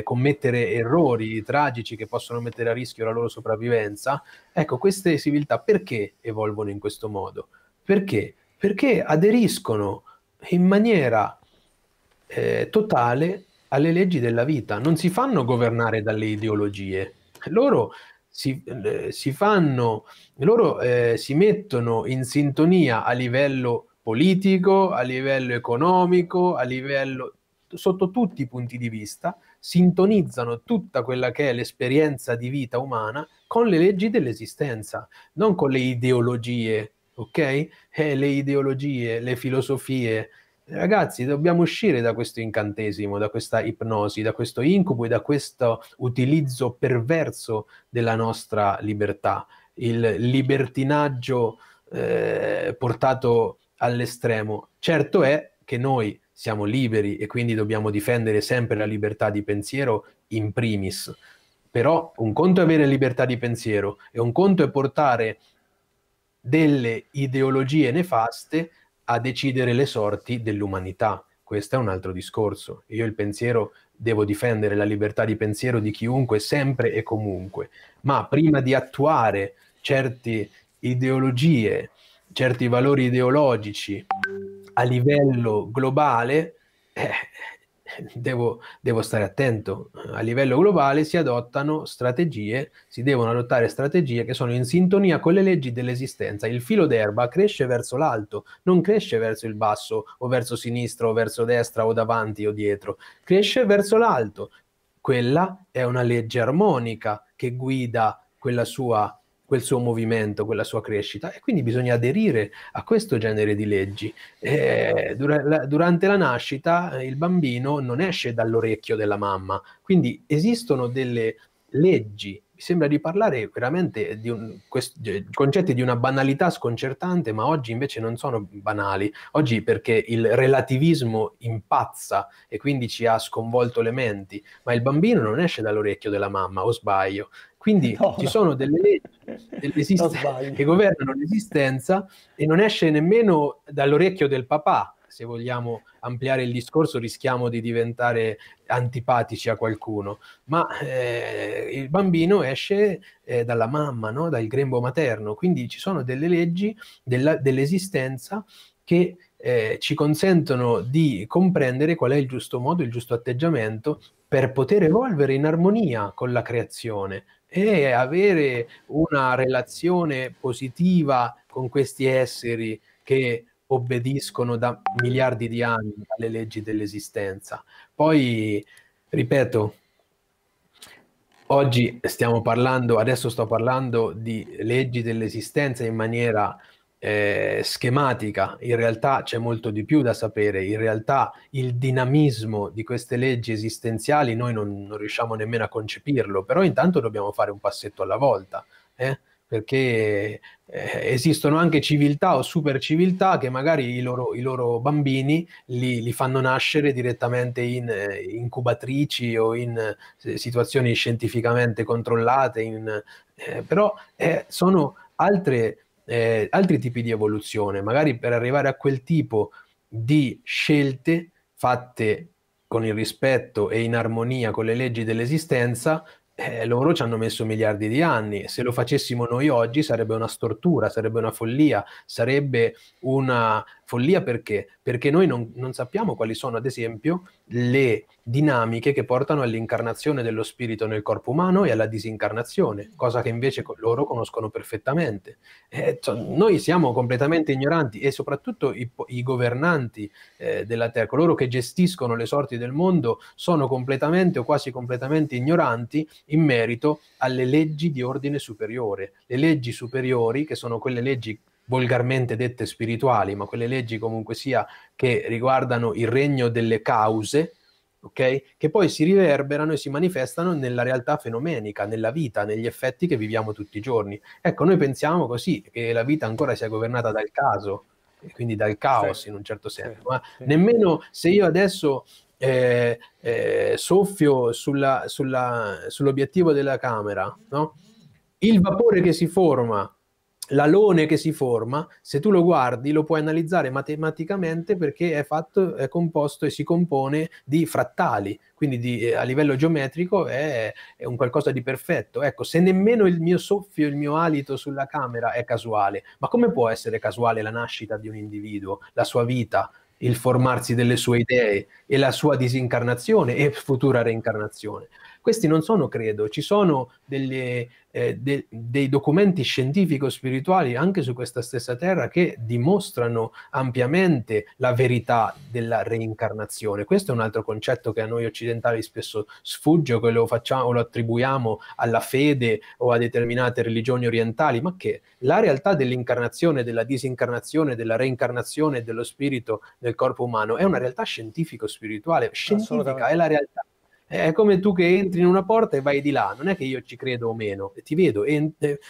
commettere errori tragici che possono mettere a rischio la loro sopravvivenza, ecco, queste civiltà perché evolvono in questo modo? Perché? Perché aderiscono in maniera totale alle leggi della vita, non si fanno governare dalle ideologie, loro si mettono in sintonia a livello politico, a livello economico, a livello sotto tutti i punti di vista, sintonizzano tutta quella che è l'esperienza di vita umana con le leggi dell'esistenza, non con le ideologie. Ok? Le ideologie, le filosofie. Ragazzi, dobbiamo uscire da questo incantesimo, da questa ipnosi, da questo incubo e da questo utilizzo perverso della nostra libertà. Il libertinaggio portato all'estremo. Certo è che noi siamo liberi e quindi dobbiamo difendere sempre la libertà di pensiero in primis. Però un conto è avere libertà di pensiero e un conto è portare delle ideologie nefaste a decidere le sorti dell'umanità. Questo è un altro discorso. Io il pensiero devo difendere, la libertà di pensiero di chiunque, sempre e comunque, ma prima di attuare certe ideologie, certi valori ideologici a livello globale, devo stare attento. A livello globale si adottano strategie, si devono adottare strategie che sono in sintonia con le leggi dell'esistenza. Il filo d'erba cresce verso l'alto, non cresce verso il basso o verso sinistra o verso destra o davanti o dietro, cresce verso l'alto. Quella è una legge armonica che guida quel suo movimento, quella sua crescita, e quindi bisogna aderire a questo genere di leggi. Durante la nascita il bambino non esce dall'orecchio della mamma, quindi esistono delle leggi. Mi sembra di parlare veramente di concetti di una banalità sconcertante, ma oggi invece non sono banali. Oggi, perché il relativismo impazza e quindi ci ha sconvolto le menti, ma il bambino non esce dall'orecchio della mamma, o sbaglio? Quindi sono delle leggi che governano l'esistenza e non esce nemmeno dall'orecchio del papà. Se vogliamo ampliare il discorso rischiamo di diventare antipatici a qualcuno, ma il bambino esce dalla mamma, no? Dal grembo materno. Quindi ci sono delle leggi dell'esistenza che ci consentono di comprendere qual è il giusto modo, il giusto atteggiamento per poter evolvere in armonia con la creazione e avere una relazione positiva con questi esseri che obbediscono da miliardi di anni alle leggi dell'esistenza. Poi, ripeto, oggi adesso sto parlando di leggi dell'esistenza in maniera schematica. In realtà c'è molto di più da sapere. In realtà il dinamismo di queste leggi esistenziali noi non riusciamo nemmeno a concepirlo, però intanto dobbiamo fare un passetto alla volta, perché esistono anche civiltà o super civiltà che magari i loro bambini li fanno nascere direttamente in incubatrici o in situazioni scientificamente controllate, però sono altri tipi di evoluzione. Magari per arrivare a quel tipo di scelte fatte con il rispetto e in armonia con le leggi dell'esistenza, loro ci hanno messo miliardi di anni. Se lo facessimo noi oggi sarebbe una stortura, sarebbe una follia, perché? Perché noi non sappiamo quali sono, ad esempio, le dinamiche che portano all'incarnazione dello spirito nel corpo umano e alla disincarnazione, cosa che invece loro conoscono perfettamente. Noi siamo completamente ignoranti, e soprattutto i governanti della Terra, coloro che gestiscono le sorti del mondo, sono completamente o quasi completamente ignoranti in merito alle leggi di ordine superiore, le leggi superiori, che sono quelle leggi volgarmente dette spirituali, ma quelle leggi comunque sia che riguardano il regno delle cause, ok? Che poi si riverberano e si manifestano nella realtà fenomenica, nella vita, negli effetti che viviamo tutti i giorni. Ecco, noi pensiamo così, che la vita ancora sia governata dal caso, quindi dal caos, sì, in un certo senso, sì, ma sì, nemmeno se io adesso soffio sull'obiettivo della camera, no? Il vapore che si forma, l'alone che si forma, se tu lo guardi lo puoi analizzare matematicamente perché è fatto, è composto e si compone di frattali, quindi a livello geometrico è un qualcosa di perfetto. Ecco, se nemmeno il mio soffio, il mio alito sulla camera è casuale, ma come può essere casuale la nascita di un individuo, la sua vita, il formarsi delle sue idee e la sua disincarnazione e futura reincarnazione? Questi non sono credo, ci sono dei documenti scientifico-spirituali anche su questa stessa terra che dimostrano ampiamente la verità della reincarnazione. Questo è un altro concetto che a noi occidentali spesso sfugge, che lo facciamo, lo attribuiamo alla fede o a determinate religioni orientali, ma che la realtà dell'incarnazione, della disincarnazione, della reincarnazione dello spirito nel corpo umano è una realtà scientifico-spirituale, scientifica, è la realtà. È come tu che entri in una porta e vai di là, non è che io ci credo o meno, ti vedo,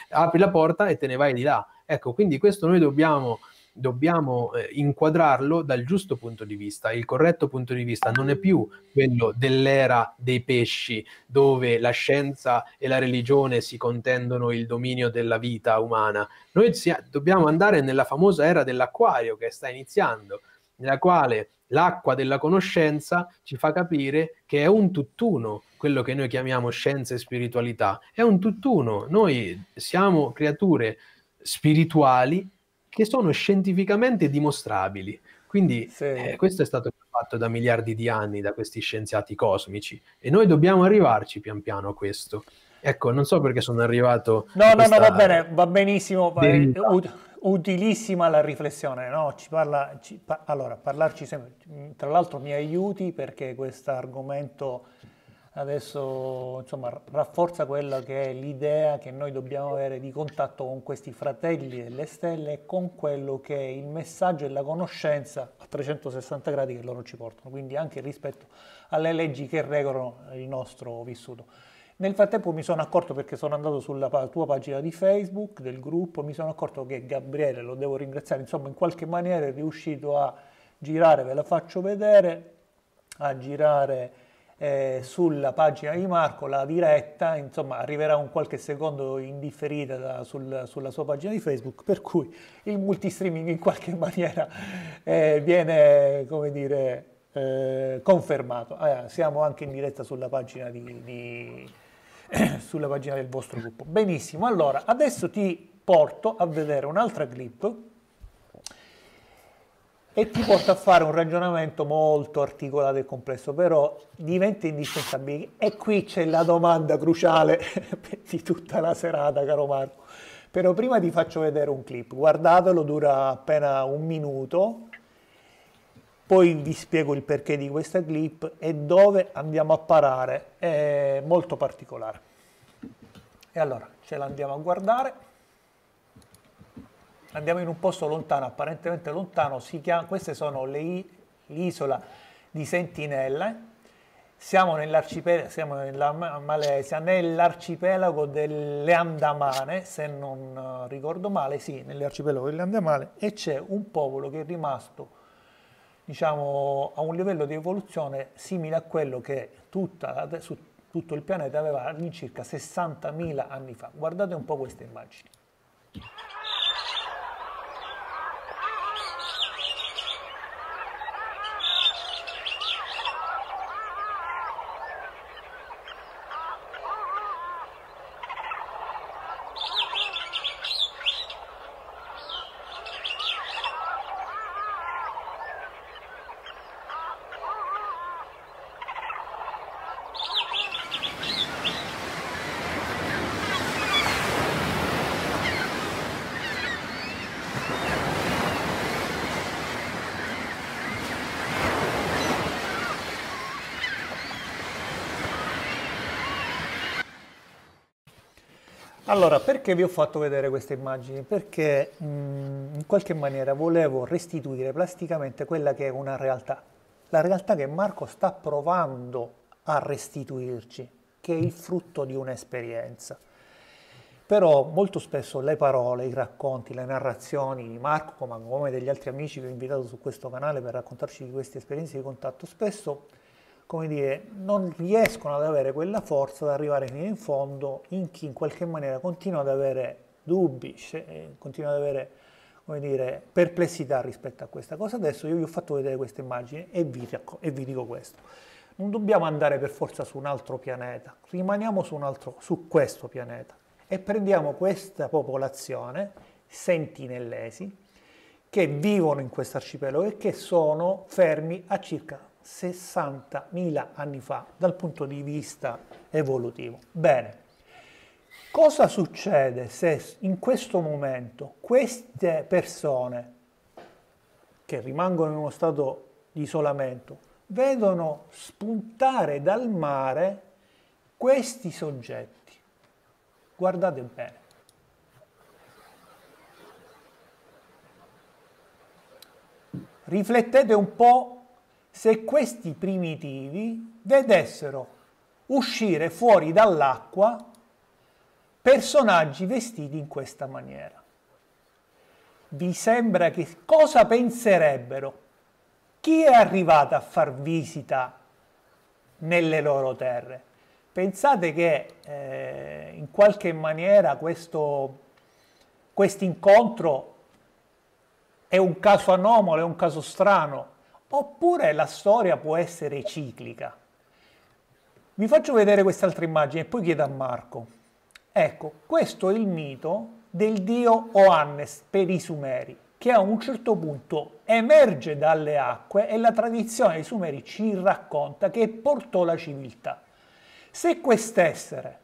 apri la porta e te ne vai di là. Ecco, quindi questo noi dobbiamo inquadrarlo dal giusto punto di vista. Il corretto punto di vista non è più quello dell'era dei pesci, dove la scienza e la religione si contendono il dominio della vita umana. Noi dobbiamo andare nella famosa era dell'acquario che sta iniziando, nella quale l'acqua della conoscenza ci fa capire che è un tutt'uno, quello che noi chiamiamo scienza e spiritualità, è un tutt'uno. Noi siamo creature spirituali che sono scientificamente dimostrabili. Quindi sì, questo è stato fatto da miliardi di anni da questi scienziati cosmici e noi dobbiamo arrivarci pian piano a questo. Ecco, non so perché sono arrivato... No, va bene, va benissimo. Utilissima la riflessione, no? Allora, parlarci sempre, tra l'altro mi aiuti perché questo argomento adesso, insomma, rafforza quella che è l'idea che noi dobbiamo avere di contatto con questi fratelli delle stelle e con quello che è il messaggio e la conoscenza a 360 gradi che loro ci portano, quindi anche rispetto alle leggi che regolano il nostro vissuto. Nel frattempo mi sono accorto, perché sono andato sulla tua pagina di Facebook, del gruppo, mi sono accorto che Gabriele, lo devo ringraziare, insomma in qualche maniera è riuscito a girare, ve la faccio vedere, a girare sulla pagina di Marco la diretta, insomma arriverà un qualche secondo indifferita sulla sua pagina di Facebook, per cui il multistreaming in qualche maniera viene, come dire, confermato. Siamo anche in diretta sulla pagina sulla pagina del vostro gruppo. Benissimo, allora adesso ti porto a vedere un'altra clip e ti porto a fare un ragionamento molto articolato e complesso, però diventa indispensabile, e qui c'è la domanda cruciale di tutta la serata, caro Marco. Però prima ti faccio vedere un clip, guardatelo, dura appena un minuto, poi vi spiego il perché di questa clip e dove andiamo a parare, è molto particolare. E allora, ce l'andiamo a guardare. Andiamo in un posto lontano, apparentemente lontano, queste sono l'isola di Sentinelle. Siamo nella Malesia, nell'arcipelago delle Andamane, se non ricordo male, sì, nell'arcipelago delle Andamane, e c'è un popolo che è rimasto, diciamo, a un livello di evoluzione simile a quello che su tutto il pianeta aveva all'incirca 60.000 anni fa. Guardate un po' queste immagini. Allora, perché vi ho fatto vedere queste immagini? Perché in qualche maniera volevo restituire plasticamente quella che è una realtà, la realtà che Marco sta provando a restituirci, che è il frutto di un'esperienza. Però molto spesso le parole, i racconti, le narrazioni di Marco, ma come degli altri amici che ho invitato su questo canale per raccontarci di queste esperienze di contatto, spesso, come dire, non riescono ad avere quella forza ad arrivare fino in fondo in chi in qualche maniera continua ad avere dubbi, continua ad avere, come dire, perplessità rispetto a questa cosa. Adesso io vi ho fatto vedere queste immagini e vi dico questo. Non dobbiamo andare per forza su un altro pianeta, rimaniamo su questo pianeta e prendiamo questa popolazione, sentinellesi, che vivono in questo arcipelago e che sono fermi a circa 60.000 anni fa dal punto di vista evolutivo. Bene, cosa succede se in questo momento queste persone che rimangono in uno stato di isolamento vedono spuntare dal mare questi soggetti? Guardate bene. Riflettete un po' se questi primitivi vedessero uscire fuori dall'acqua personaggi vestiti in questa maniera. Vi sembra che cosa penserebbero? Chi è arrivato a far visita nelle loro terre? Pensate che in qualche maniera questo incontro è un caso anomalo, è un caso strano, oppure la storia può essere ciclica? Vi faccio vedere quest'altra immagine e poi chiedo a Marco. Ecco, questo è il mito del dio Oannes per i Sumeri, che a un certo punto emerge dalle acque e la tradizione dei Sumeri ci racconta che portò la civiltà. Se quest'essere,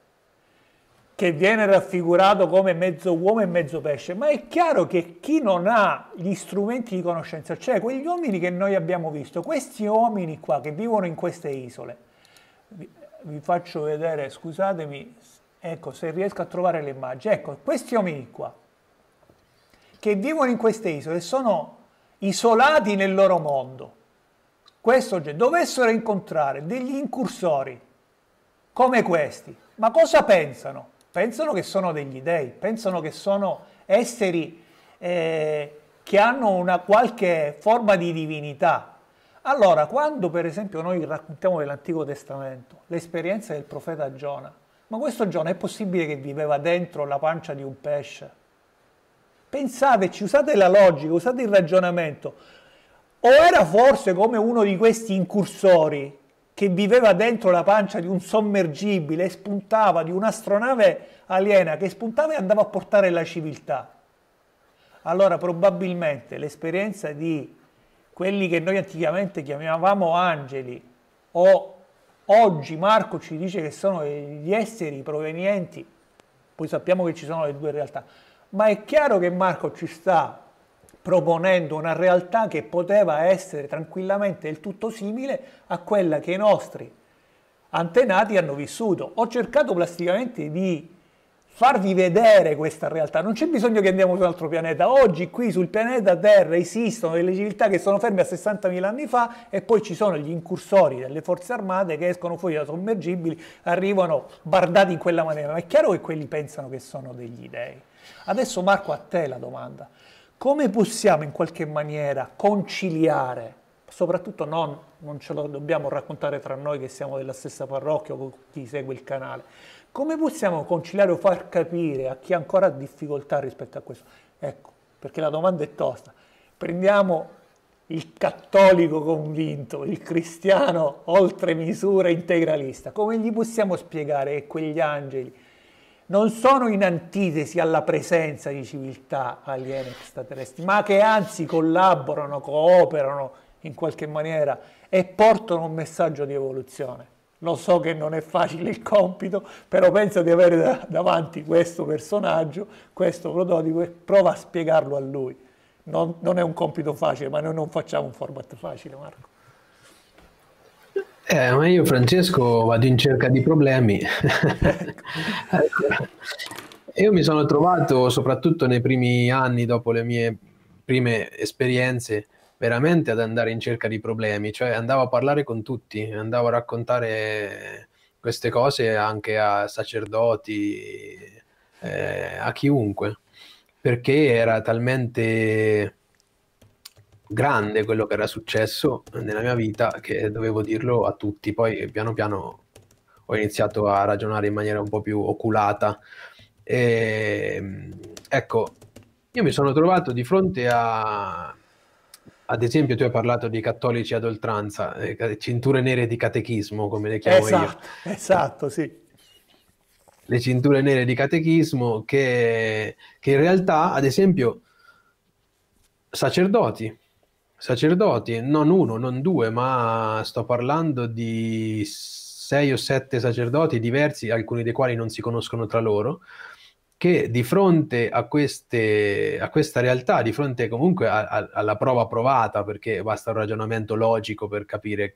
che viene raffigurato come mezzo uomo e mezzo pesce, ma è chiaro che chi non ha gli strumenti di conoscenza, cioè quegli uomini che noi abbiamo visto, questi uomini qua che vivono in queste isole, vi faccio vedere, scusatemi, ecco se riesco a trovare le immagini, ecco questi uomini qua, che vivono in queste isole, sono isolati nel loro mondo. Questo dovessero incontrare degli incursori come questi, ma cosa pensano? Pensano che sono degli dei, pensano che sono esseri che hanno una qualche forma di divinità. Allora, quando per esempio noi raccontiamo dell'Antico Testamento, l'esperienza del profeta Giona, ma questo Giona è possibile che viveva dentro la pancia di un pesce? Pensateci, usate la logica, usate il ragionamento. O era forse come uno di questi incursori che viveva dentro la pancia di un sommergibile e spuntava, di un'astronave aliena che spuntava e andava a portare la civiltà? Allora probabilmente l'esperienza di quelli che noi anticamente chiamavamo angeli, o oggi Marco ci dice che sono gli esseri provenienti, poi sappiamo che ci sono le due realtà, ma è chiaro che Marco ci sta proponendo una realtà che poteva essere tranquillamente del tutto simile a quella che i nostri antenati hanno vissuto. Ho cercato plasticamente di farvi vedere questa realtà, non c'è bisogno che andiamo su un altro pianeta. Oggi qui sul pianeta Terra esistono delle civiltà che sono ferme a 60.000 anni fa e poi ci sono gli incursori delle forze armate che escono fuori da sommergibili, arrivano bardati in quella maniera, ma è chiaro che quelli pensano che sono degli dei. Adesso Marco, a te la domanda: come possiamo in qualche maniera conciliare, soprattutto non ce lo dobbiamo raccontare tra noi che siamo della stessa parrocchia o con chi segue il canale, come possiamo conciliare o far capire a chi ancora ha difficoltà rispetto a questo? Ecco, perché la domanda è tosta. Prendiamo il cattolico convinto, il cristiano oltre misura integralista, come gli possiamo spiegare che quegli angeli non sono in antitesi alla presenza di civiltà aliene extraterrestri, ma che anzi collaborano, cooperano in qualche maniera e portano un messaggio di evoluzione? Lo so che non è facile il compito, però pensa di avere davanti questo personaggio, questo prototipo, e prova a spiegarlo a lui. Non è un compito facile, ma noi non facciamo un format facile, Marco. Ma io, Francesco, vado in cerca di problemi. Io mi sono trovato, soprattutto nei primi anni dopo le mie prime esperienze, veramente ad andare in cerca di problemi, cioè andavo a parlare con tutti, andavo a raccontare queste cose anche a sacerdoti, a chiunque, perché era talmente grande quello che era successo nella mia vita che dovevo dirlo a tutti. Poi piano piano ho iniziato a ragionare in maniera un po' più oculata e, ecco, io mi sono trovato di fronte a, ad esempio, tu hai parlato di cattolici ad oltranza, cinture nere di catechismo, come le chiamo io. Esatto, sì. Le cinture nere di catechismo che in realtà, ad esempio, sacerdoti, non uno, non due, ma sto parlando di 6 o 7 sacerdoti diversi, alcuni dei quali non si conoscono tra loro, che di fronte a, questa realtà, di fronte comunque alla prova provata, perché basta un ragionamento logico per capire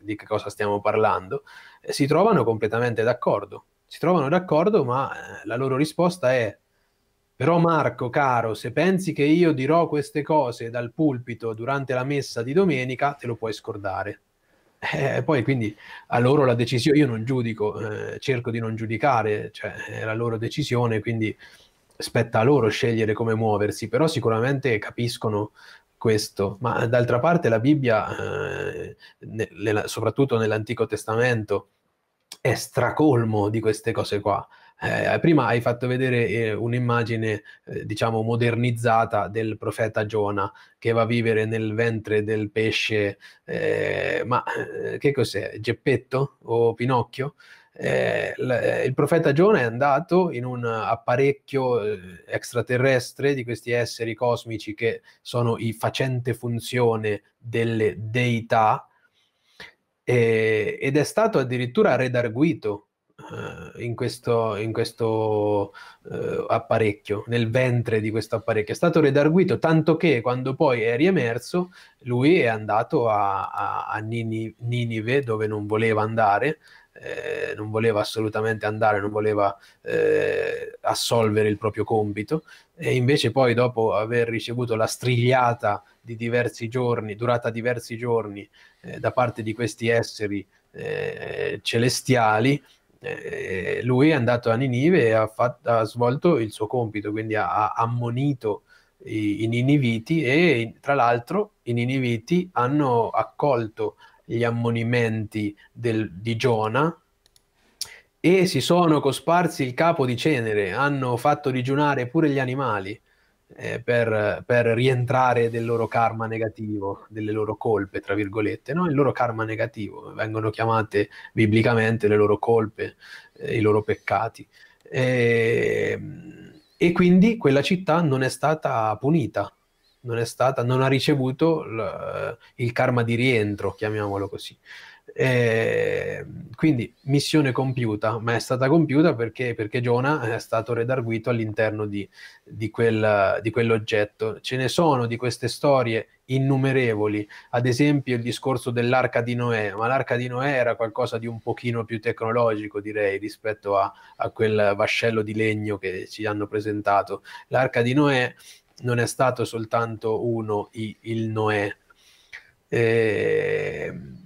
di che cosa stiamo parlando, si trovano completamente d'accordo. Si trovano d'accordo, ma la loro risposta è: però Marco, caro, se pensi che io dirò queste cose dal pulpito durante la messa di domenica, te lo puoi scordare. Poi quindi a loro la decisione, io non giudico, cerco di non giudicare, cioè è la loro decisione, quindi spetta a loro scegliere come muoversi, però sicuramente capiscono questo. Ma d'altra parte la Bibbia, soprattutto nell'Antico Testamento, è stracolmo di queste cose qua. Prima hai fatto vedere un'immagine, diciamo, modernizzata del profeta Giona, che va a vivere nel ventre del pesce, ma che cos'è? Geppetto o Pinocchio? Il profeta Giona è andato in un apparecchio extraterrestre di questi esseri cosmici che sono i facente funzione delle deità, ed è stato addirittura redarguito in questo apparecchio, nel ventre di questo apparecchio è stato redarguito, tanto che quando poi è riemerso lui è andato a Ninive, dove non voleva andare, non voleva assolutamente andare, non voleva assolvere il proprio compito, e invece poi, dopo aver ricevuto la strigliata di diversi giorni, durata diversi giorni, da parte di questi esseri celestiali, lui è andato a Ninive e ha svolto il suo compito, quindi ha ammonito i niniviti, e tra l'altro i niniviti hanno accolto gli ammonimenti di Giona e si sono cosparsi il capo di cenere, hanno fatto digiunare pure gli animali per rientrare del loro karma negativo, delle loro colpe, tra virgolette, no? Il loro karma negativo, vengono chiamate biblicamente le loro colpe, i loro peccati, e quindi quella città non è stata punita, non ha ricevuto il karma di rientro, chiamiamolo così. Quindi missione compiuta, ma è stata compiuta perché Giona è stato redarguito all'interno di quell'oggetto. Ce ne sono di queste storie innumerevoli, ad esempio il discorso dell'arca di Noè, ma l'arca di Noè era qualcosa di un pochino più tecnologico, direi, rispetto a quel vascello di legno che ci hanno presentato. L'arca di Noè non è stato soltanto il Noè,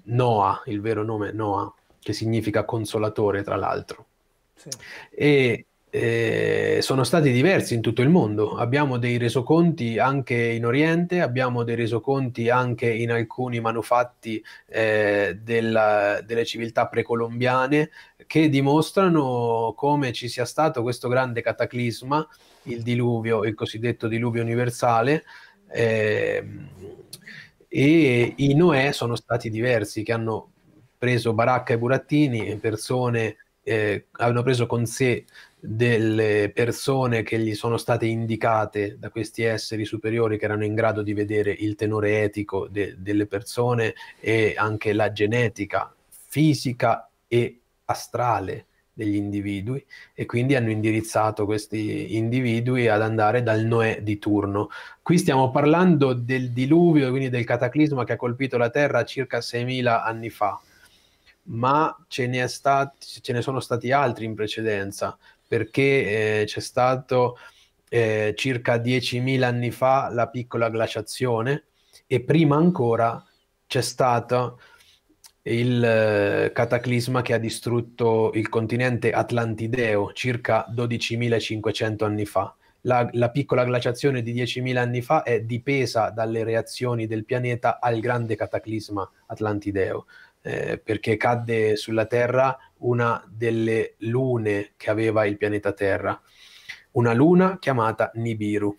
Noa, il vero nome Noa, che significa consolatore, tra l'altro, sì. E sono stati diversi in tutto il mondo, abbiamo dei resoconti anche in Oriente, abbiamo dei resoconti anche in alcuni manufatti delle civiltà precolombiane, che dimostrano come ci sia stato questo grande cataclisma, il diluvio, il cosiddetto diluvio universale, e i Noè sono stati diversi, che hanno preso baracca e burattini, persone, hanno preso con sé delle persone che gli sono state indicate da questi esseri superiori, che erano in grado di vedere il tenore etico delle persone e anche la genetica fisica e astrale degli individui, e quindi hanno indirizzato questi individui ad andare dal Noè di turno. Qui stiamo parlando del diluvio, quindi del cataclisma che ha colpito la Terra circa 6.000 anni fa, ma ce ne sono stati altri in precedenza, perché c'è stato circa 10.000 anni fa la piccola glaciazione, e prima ancora c'è stato il cataclisma che ha distrutto il continente atlantideo circa 12.500 anni fa. La piccola glaciazione di 10.000 anni fa è dipesa dalle reazioni del pianeta al grande cataclisma atlantideo, perché cadde sulla Terra una delle lune che aveva il pianeta Terra, una luna chiamata Nibiru,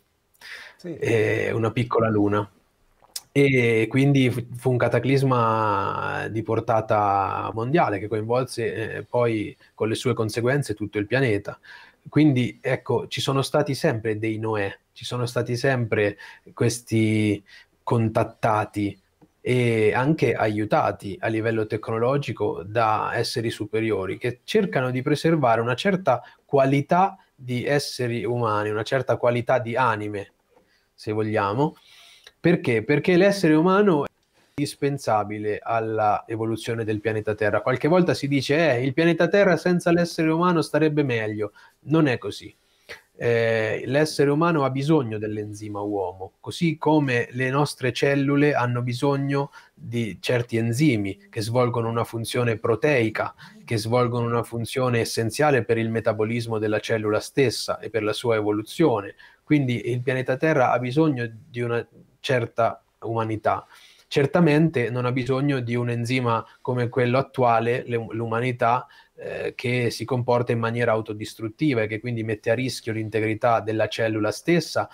sì. Una piccola luna. E quindi fu un cataclisma di portata mondiale che coinvolse poi con le sue conseguenze tutto il pianeta. Quindi ecco, ci sono stati sempre dei Noè, ci sono stati sempre questi contattati e anche aiutati a livello tecnologico da esseri superiori che cercano di preservare una certa qualità di esseri umani, una certa qualità di anime, se vogliamo. Perché? Perché l'essere umano è indispensabile alla evoluzione del pianeta Terra. Qualche volta si dice il pianeta Terra senza l'essere umano starebbe meglio. Non è così. L'essere umano ha bisogno dell'enzima uomo, così come le nostre cellule hanno bisogno di certi enzimi che svolgono una funzione proteica, che svolgono una funzione essenziale per il metabolismo della cellula stessa e per la sua evoluzione. Quindi il pianeta Terra ha bisogno di una certa umanità. Certamente non ha bisogno di un enzima come quello attuale, l'umanità, che si comporta in maniera autodistruttiva e che quindi mette a rischio l'integrità della cellula stessa,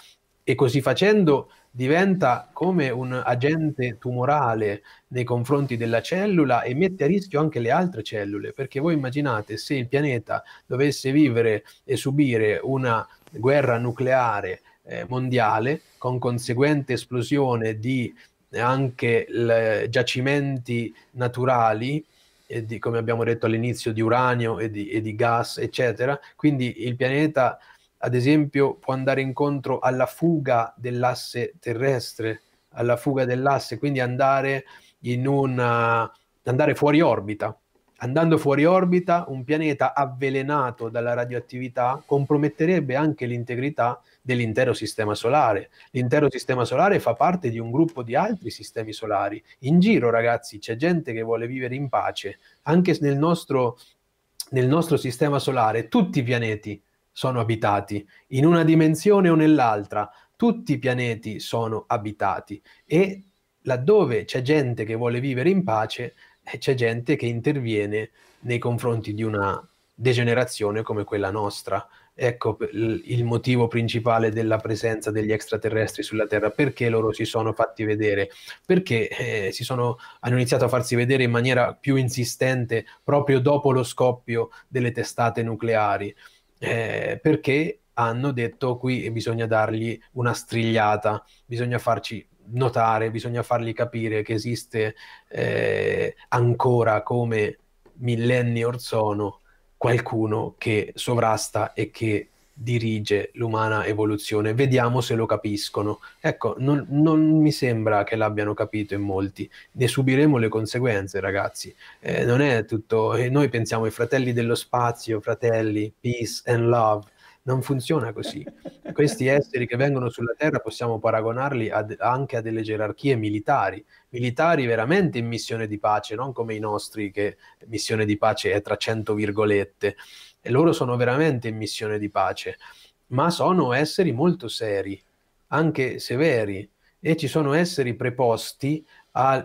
e così facendo diventa come un agente tumorale nei confronti della cellula e mette a rischio anche le altre cellule, perché voi immaginate se il pianeta dovesse vivere e subire una guerra nucleare mondiale con conseguente esplosione di anche giacimenti naturali, e di, come abbiamo detto all'inizio, di uranio e di gas, eccetera. Quindi il pianeta, ad esempio, può andare incontro alla fuga dell'asse terrestre, alla fuga dell'asse, quindi andare fuori orbita. Andando fuori orbita, un pianeta avvelenato dalla radioattività comprometterebbe anche l'integrità dell'intero sistema solare. L'intero sistema solare fa parte di un gruppo di altri sistemi solari. In giro, ragazzi, c'è gente che vuole vivere in pace. Anche nel nostro sistema solare tutti i pianeti sono abitati, in una dimensione o nell'altra. Tutti i pianeti sono abitati e laddove c'è gente che vuole vivere in pace, c'è gente che interviene nei confronti di una degenerazione come quella nostra. Ecco il motivo principale della presenza degli extraterrestri sulla Terra, perché loro si sono fatti vedere, perché hanno iniziato a farsi vedere in maniera più insistente proprio dopo lo scoppio delle testate nucleari, perché hanno detto: qui bisogna dargli una strigliata, bisogna farci notare, bisogna fargli capire che esiste ancora, come millenni or sono, qualcuno che sovrasta e che dirige l'umana evoluzione. Vediamo se lo capiscono. Ecco, non mi sembra che l'abbiano capito in molti. Ne subiremo le conseguenze, ragazzi. Non è tutto... Noi pensiamo ai fratelli dello spazio, fratelli, peace and love. Non funziona così. Questi esseri che vengono sulla Terra possiamo paragonarli anche a delle gerarchie militari veramente in missione di pace, non come i nostri, che missione di pace è tra 100 virgolette. E loro sono veramente in missione di pace, ma sono esseri molto seri, anche severi, e ci sono esseri preposti ad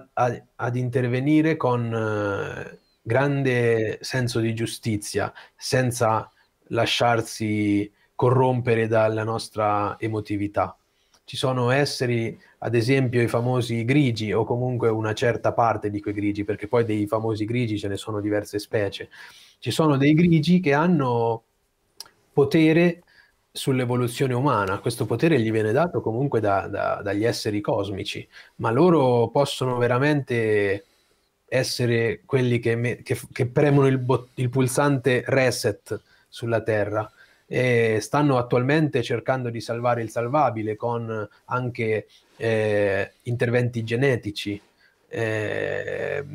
intervenire con grande senso di giustizia, senza lasciarsi corrompere dalla nostra emotività. Ci sono esseri, ad esempio i famosi grigi, o comunque una certa parte di quei grigi, perché poi dei famosi grigi ce ne sono diverse specie. Ci sono dei grigi che hanno potere sull'evoluzione umana. Questo potere gli viene dato comunque dagli esseri cosmici, ma loro possono veramente essere quelli che premono il pulsante reset sulla Terra, e stanno attualmente cercando di salvare il salvabile con anche interventi genetici,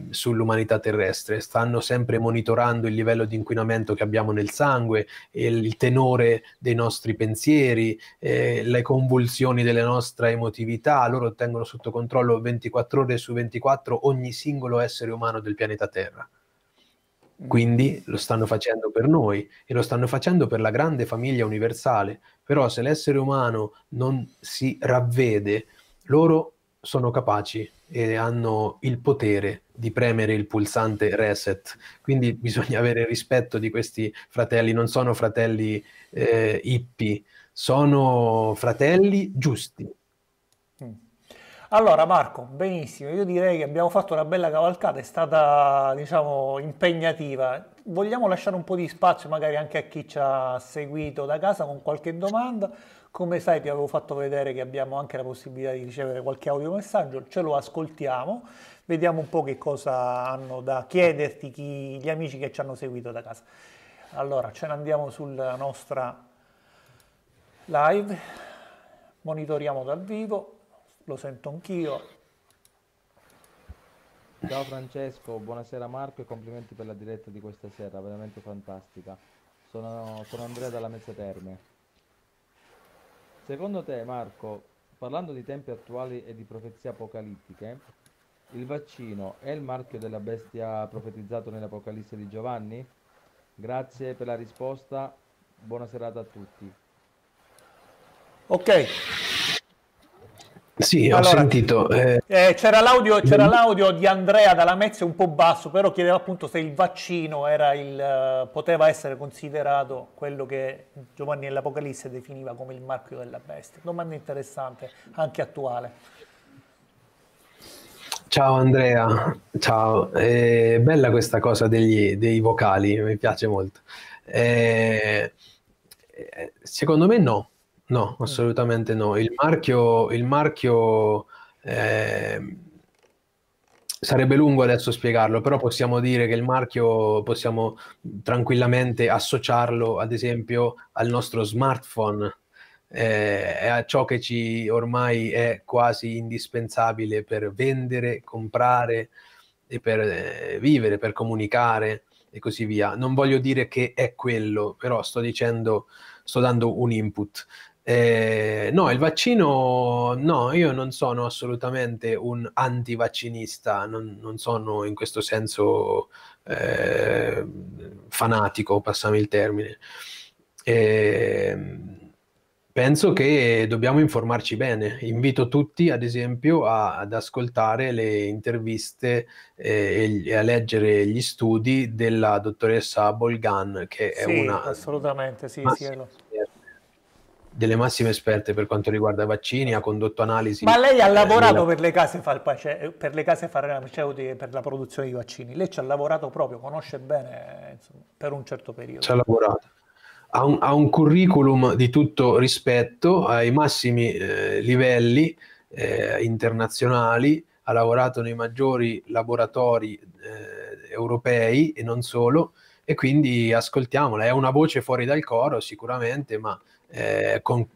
sull'umanità terrestre. Stanno sempre monitorando il livello di inquinamento che abbiamo nel sangue, il tenore dei nostri pensieri, le convulsioni delle nostre emotività. Loro tengono sotto controllo 24 ore su 24 ogni singolo essere umano del pianeta Terra. Quindi lo stanno facendo per noi e lo stanno facendo per la grande famiglia universale. Però se l'essere umano non si ravvede, loro sono capaci e hanno il potere di premere il pulsante reset. Quindi bisogna avere rispetto di questi fratelli. Non sono fratelli hippie, sono fratelli giusti. Allora Marco, benissimo, io direi che abbiamo fatto una bella cavalcata, è stata, diciamo, impegnativa. Vogliamo lasciare un po' di spazio magari anche a chi ci ha seguito da casa con qualche domanda. Come sai ti avevo fatto vedere che abbiamo anche la possibilità di ricevere qualche audiomessaggio, ce lo ascoltiamo, vediamo un po' che cosa hanno da chiederti gli amici che ci hanno seguito da casa. Allora, ce ne andiamo sulla nostra live, monitoriamo dal vivo. Lo sento anch'io. Ciao Francesco, buonasera Marco e complimenti per la diretta di questa sera, veramente fantastica. Sono Andrea dalla Mezza Terme. Secondo te Marco, parlando di tempi attuali e di profezie apocalittiche, il vaccino è il marchio della bestia profetizzato nell'Apocalisse di Giovanni? Grazie per la risposta, buona serata a tutti. Ok. Sì, allora, ho sentito. C'era l'audio di Andrea dalla Mezza un po' basso, però chiedeva appunto se il vaccino era poteva essere considerato quello che Giovanni nell'Apocalisse definiva come il marchio della bestia. Domanda interessante, anche attuale. Ciao Andrea, ciao. Bella questa cosa dei vocali, mi piace molto. Secondo me no. No, assolutamente no. Il marchio sarebbe lungo adesso spiegarlo, però possiamo dire che il marchio possiamo tranquillamente associarlo, ad esempio, al nostro smartphone, a ciò che ci ormai è quasi indispensabile per vendere, comprare e per vivere, per comunicare e così via. Non voglio dire che è quello, però sto dando un input. No, il vaccino no, io non sono assolutamente un antivaccinista, non sono in questo senso fanatico, passami il termine. Penso che dobbiamo informarci bene. Invito tutti, ad esempio, ad ascoltare le interviste e a leggere gli studi della dottoressa Bolgan, che è una... Assolutamente, sì, delle massime esperte per quanto riguarda vaccini, ha condotto analisi... Ma lei ha lavorato per le case farmaceutiche, per la produzione di vaccini. Lei ci ha lavorato proprio, conosce bene, insomma, per un certo periodo. Ci ha lavorato. Ha un curriculum di tutto rispetto, ai massimi livelli internazionali, ha lavorato nei maggiori laboratori europei e non solo, e quindi ascoltiamola. È una voce fuori dal coro sicuramente, ma con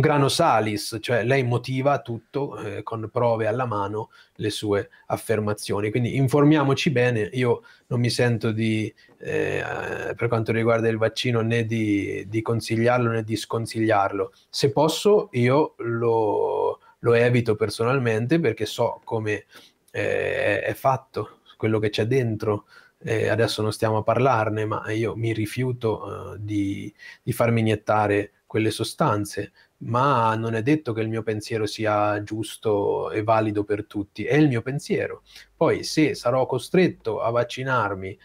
grano salis, cioè lei motiva tutto con prove alla mano le sue affermazioni. Quindi informiamoci bene, io non mi sento per quanto riguarda il vaccino né di consigliarlo né di sconsigliarlo. Se posso io lo evito personalmente, perché so come è fatto, quello che c'è dentro. Adesso non stiamo a parlarne, ma io mi rifiuto di farmi iniettare quelle sostanze, ma non è detto che il mio pensiero sia giusto e valido per tutti, è il mio pensiero. Poi se sarò costretto a vaccinarmi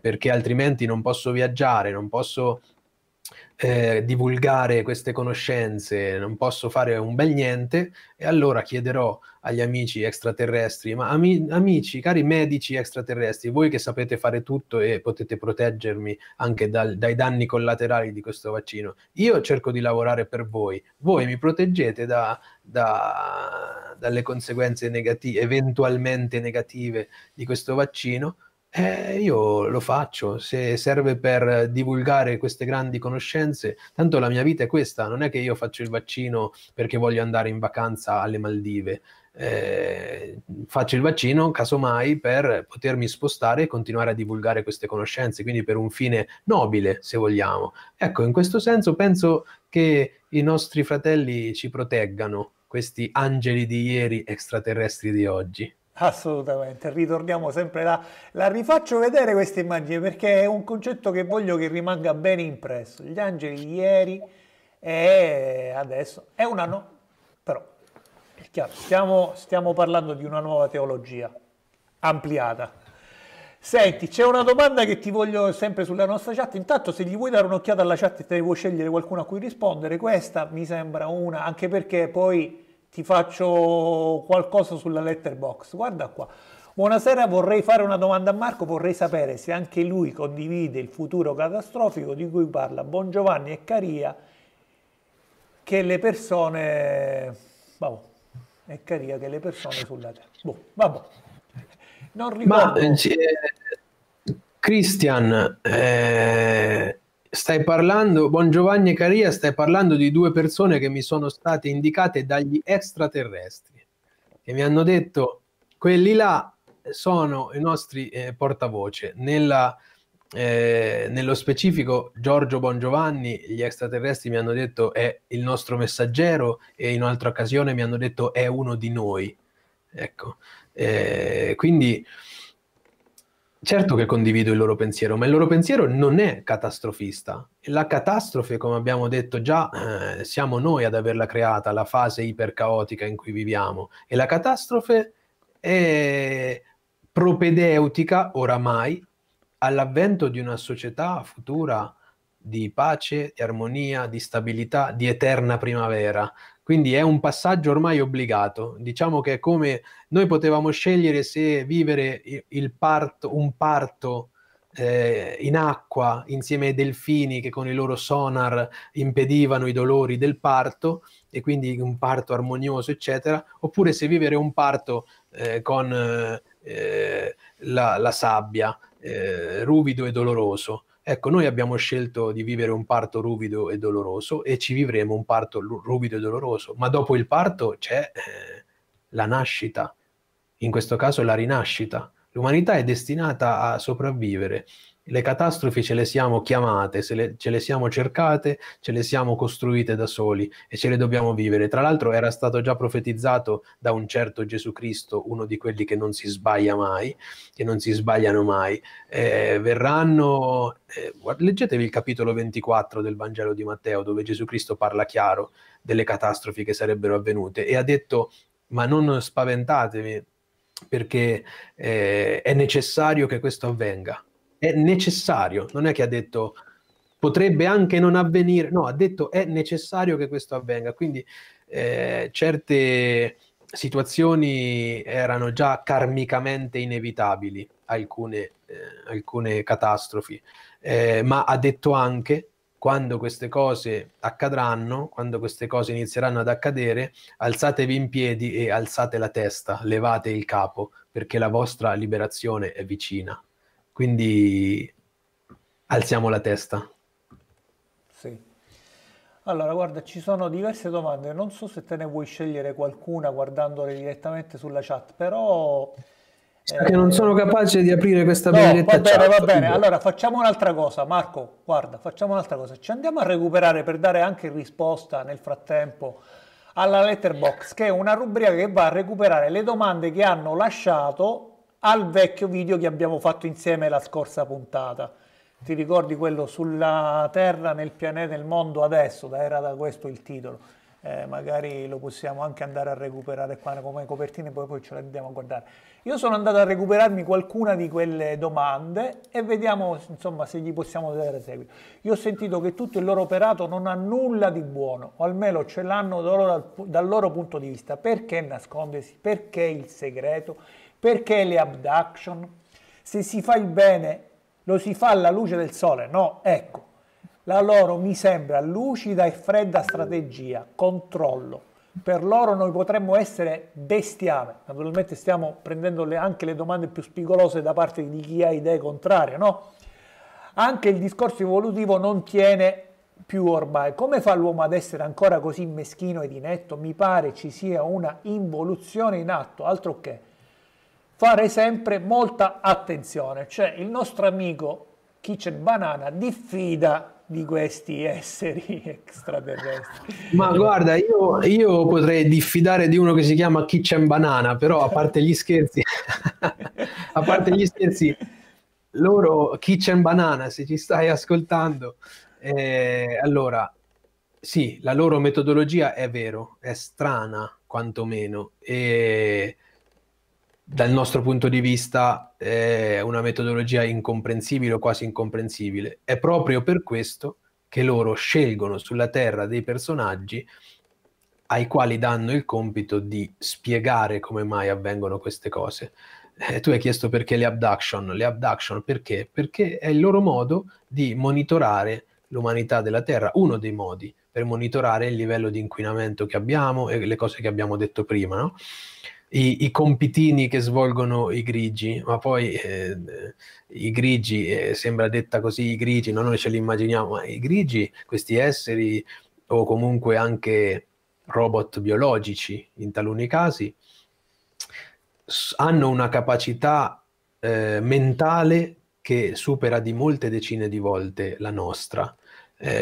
perché altrimenti non posso viaggiare, non posso divulgare queste conoscenze, non posso fare un bel niente, e allora chiederò agli amici extraterrestri: ma amici, cari medici extraterrestri, voi che sapete fare tutto e potete proteggermi anche dai danni collaterali di questo vaccino, io cerco di lavorare per voi, voi mi proteggete dalle conseguenze eventualmente negative di questo vaccino, Io lo faccio, se serve per divulgare queste grandi conoscenze, tanto la mia vita è questa, non è che io faccio il vaccino perché voglio andare in vacanza alle Maldive, faccio il vaccino casomai per potermi spostare e continuare a divulgare queste conoscenze, quindi per un fine nobile, se vogliamo. Ecco, in questo senso penso che i nostri fratelli ci proteggano, questi angeli di ieri, extraterrestri di oggi. Assolutamente, ritorniamo sempre là. La rifaccio vedere questa immagine perché è un concetto che voglio che rimanga bene impresso. Gli angeli di ieri e adesso è una no, però è chiaro, stiamo parlando di una nuova teologia ampliata. Senti, c'è una domanda che ti voglio sempre sulla nostra chat. Intanto, se gli vuoi dare un'occhiata alla chat e te ne vuoi scegliere qualcuno a cui rispondere, questa mi sembra una, anche perché poi ti faccio qualcosa sulla letterbox. Guarda qua. Buonasera, vorrei fare una domanda a Marco, vorrei sapere se anche lui condivide il futuro catastrofico di cui parla Bongiovanni e Caria, che le persone... Boh. È Caria che le persone sulla terra. Boh, vabbè. Non ricordo. Ma, Christian, stai parlando, Bongiovanni e Caria, stai parlando di due persone che mi sono state indicate dagli extraterrestri, che mi hanno detto quelli là sono i nostri portavoce. Nello specifico Giorgio Bongiovanni, gli extraterrestri mi hanno detto è il nostro messaggero, e in un'altra occasione mi hanno detto è uno di noi. Ecco, quindi... Certo che condivido il loro pensiero, ma il loro pensiero non è catastrofista. La catastrofe, come abbiamo detto già, siamo noi ad averla creata, la fase ipercaotica in cui viviamo. E la catastrofe è propedeutica oramai all'avvento di una società futura di pace, di armonia, di stabilità, di eterna primavera. Quindi è un passaggio ormai obbligato. Diciamo che è come noi potevamo scegliere se vivere un parto in acqua insieme ai delfini che con i loro sonar impedivano i dolori del parto, e quindi un parto armonioso, eccetera, oppure se vivere un parto con la sabbia, ruvido e doloroso. Ecco, noi abbiamo scelto di vivere un parto ruvido e doloroso e ci vivremo un parto ruvido e doloroso, ma dopo il parto c'è la nascita, in questo caso la rinascita. L'umanità è destinata a sopravvivere, le catastrofi ce le siamo chiamate, ce le siamo cercate, ce le siamo costruite da soli e ce le dobbiamo vivere. Tra l'altro era stato già profetizzato da un certo Gesù Cristo, uno di quelli che non si sbaglia mai, che non si sbagliano mai. Verranno... leggetevi il capitolo 24 del Vangelo di Matteo, dove Gesù Cristo parla chiaro delle catastrofi che sarebbero avvenute e ha detto «Ma non spaventatevi, perché è necessario che questo avvenga». È necessario, non è che ha detto potrebbe anche non avvenire, no, ha detto è necessario che questo avvenga, quindi certe situazioni erano già karmicamente inevitabili, alcune catastrofi, ma ha detto anche quando queste cose accadranno, quando queste cose inizieranno ad accadere, alzatevi in piedi e alzate la testa, levate il capo, perché la vostra liberazione è vicina. Quindi alziamo la testa. Sì. Allora, guarda, ci sono diverse domande. Non so se te ne vuoi scegliere qualcuna guardandole direttamente sulla chat, però... Che non sono capace di aprire questa benedetta chat. Va bene. Allora, facciamo un'altra cosa. Marco, guarda, facciamo un'altra cosa. Ci andiamo a recuperare per dare anche risposta nel frattempo alla Letterbox, che è una rubrica che va a recuperare le domande che hanno lasciato al vecchio video che abbiamo fatto insieme la scorsa puntata. Ti ricordi quello sulla Terra, nel pianeta, nel mondo adesso? Era da questo il titolo. Magari lo possiamo anche andare a recuperare qua come copertina e poi ce la andiamo a guardare. Io sono andato a recuperarmi qualcuna di quelle domande e vediamo insomma se gli possiamo dare seguito. Io ho sentito che tutto il loro operato non ha nulla di buono, o almeno ce l'hanno dal loro punto di vista. Perché nascondersi? Perché il segreto? Perché le abduction? Se si fa il bene, lo si fa alla luce del sole? No, ecco, la loro mi sembra lucida e fredda strategia, controllo, Per loro noi potremmo essere bestiame. Naturalmente stiamo prendendo anche le domande più spigolose da parte di chi ha idee contrarie, no? Anche il discorso evolutivo non tiene più ormai. Come fa l'uomo ad essere ancora così meschino ed inetto? Mi pare ci sia una involuzione in atto, altro che fare sempre molta attenzione. Cioè il nostro amico Kitchen Banana diffida di questi esseri extraterrestri. Ma guarda, io potrei diffidare di uno che si chiama Kitchen Banana, però a parte gli scherzi, a parte gli scherzi, loro, Kitchen Banana, se ci stai ascoltando, allora sì, la loro metodologia è vero, è strana quantomeno, e dal nostro punto di vista è una metodologia incomprensibile o quasi incomprensibile. È proprio per questo che loro scelgono sulla Terra dei personaggi ai quali danno il compito di spiegare come mai avvengono queste cose. Tu hai chiesto perché le abduction. Le abduction perché? Perché è il loro modo di monitorare l'umanità della Terra, uno dei modi per monitorare il livello di inquinamento che abbiamo e le cose che abbiamo detto prima, no? I compitini che svolgono i grigi, ma poi i grigi, sembra detta così, i grigi, no, noi ce li immaginiamo, ma i grigi, questi esseri o comunque anche robot biologici in taluni casi, hanno una capacità mentale che supera di molte decine di volte la nostra.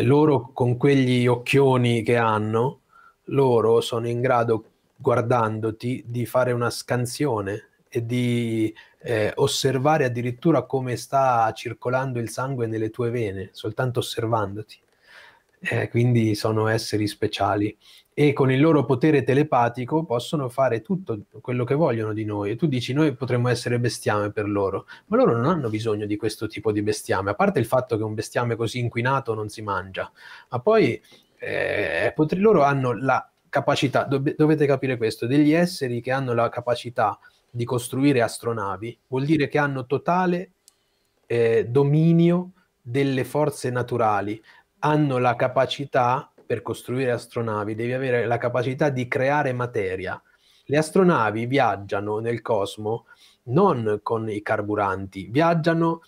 Loro con quegli occhioni che hanno, loro sono in grado, guardandoti, di fare una scansione e di osservare addirittura come sta circolando il sangue nelle tue vene, soltanto osservandoti. Quindi sono esseri speciali e con il loro potere telepatico possono fare tutto quello che vogliono di noi. E tu dici, noi potremmo essere bestiame per loro, ma loro non hanno bisogno di questo tipo di bestiame, a parte il fatto che un bestiame così inquinato non si mangia, ma poi loro hanno la capacità, dovete capire questo, degli esseri che hanno la capacità di costruire astronavi, vuol dire che hanno totale dominio delle forze naturali, hanno la capacità, per costruire astronavi devi avere la capacità di creare materia. Le astronavi viaggiano nel cosmo non con i carburanti, viaggiano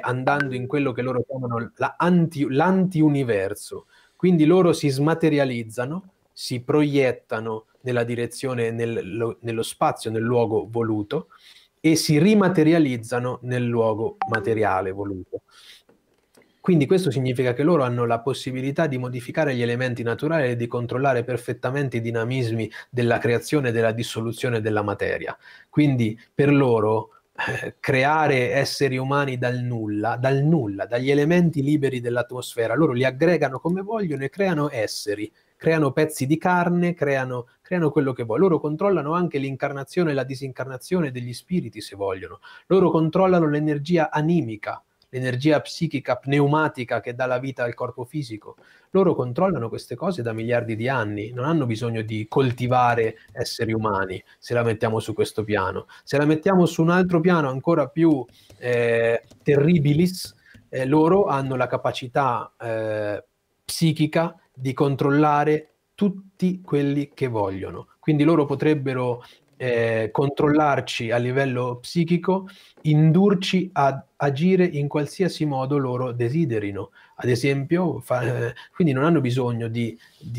andando in quello che loro chiamano l'antiuniverso, quindi loro si smaterializzano, si proiettano nella direzione, nello spazio, nel luogo voluto, e si rimaterializzano nel luogo materiale voluto. Quindi questo significa che loro hanno la possibilità di modificare gli elementi naturali e di controllare perfettamente i dinamismi della creazione e della dissoluzione della materia. Quindi per loro creare esseri umani dal nulla, dagli elementi liberi dell'atmosfera, loro li aggregano come vogliono e creano esseri. Creano pezzi di carne, creano quello che vogliono. Loro controllano anche l'incarnazione e la disincarnazione degli spiriti, se vogliono. Loro controllano l'energia animica, l'energia psichica, pneumatica che dà la vita al corpo fisico. Loro controllano queste cose da miliardi di anni. Non hanno bisogno di coltivare esseri umani, se la mettiamo su questo piano. Se la mettiamo su un altro piano ancora più terribilis, loro hanno la capacità psichica di controllare tutti quelli che vogliono. Quindi loro potrebbero controllarci a livello psichico, indurci ad agire in qualsiasi modo loro desiderino. Ad esempio, quindi non hanno bisogno di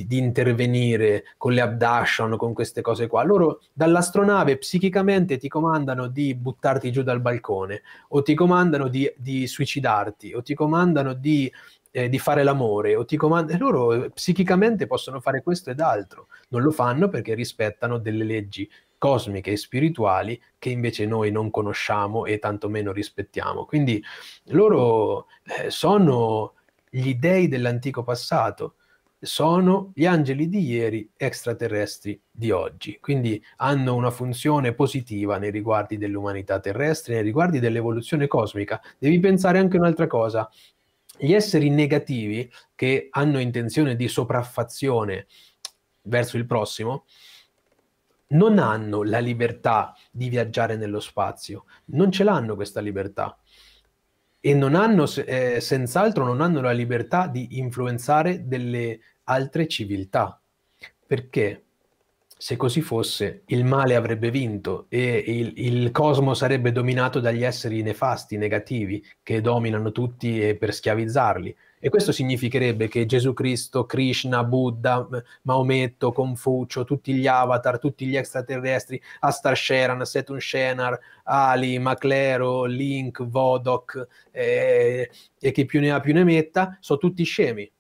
intervenire con le abduction, con queste cose qua. Loro dall'astronave psichicamente ti comandano di buttarti giù dal balcone, o ti comandano di suicidarti, o ti comandano di fare l'amore, o ti comandano. Loro psichicamente possono fare questo ed altro, non lo fanno perché rispettano delle leggi cosmiche e spirituali che invece noi non conosciamo e tantomeno rispettiamo. Quindi loro sono gli dei dell'antico passato, sono gli angeli di ieri, extraterrestri di oggi. Quindi hanno una funzione positiva nei riguardi dell'umanità terrestre, nei riguardi dell'evoluzione cosmica. Devi pensare anche un'altra cosa. Gli esseri negativi che hanno intenzione di sopraffazione verso il prossimo non hanno la libertà di viaggiare nello spazio, non ce l'hanno questa libertà, e non hanno, senz'altro non hanno la libertà di influenzare delle altre civiltà. Perché? se così fosse, il male avrebbe vinto e il cosmo sarebbe dominato dagli esseri nefasti, negativi, che dominano tutti e per schiavizzarli. E questo significherebbe che Gesù Cristo, Krishna, Buddha, Maometto, Confucio, tutti gli avatar, tutti gli extraterrestri, Astar Sheran, Setun Shenar, Ali, Maclero, Link, Vodok e chi più ne ha più ne metta, sono tutti scemi.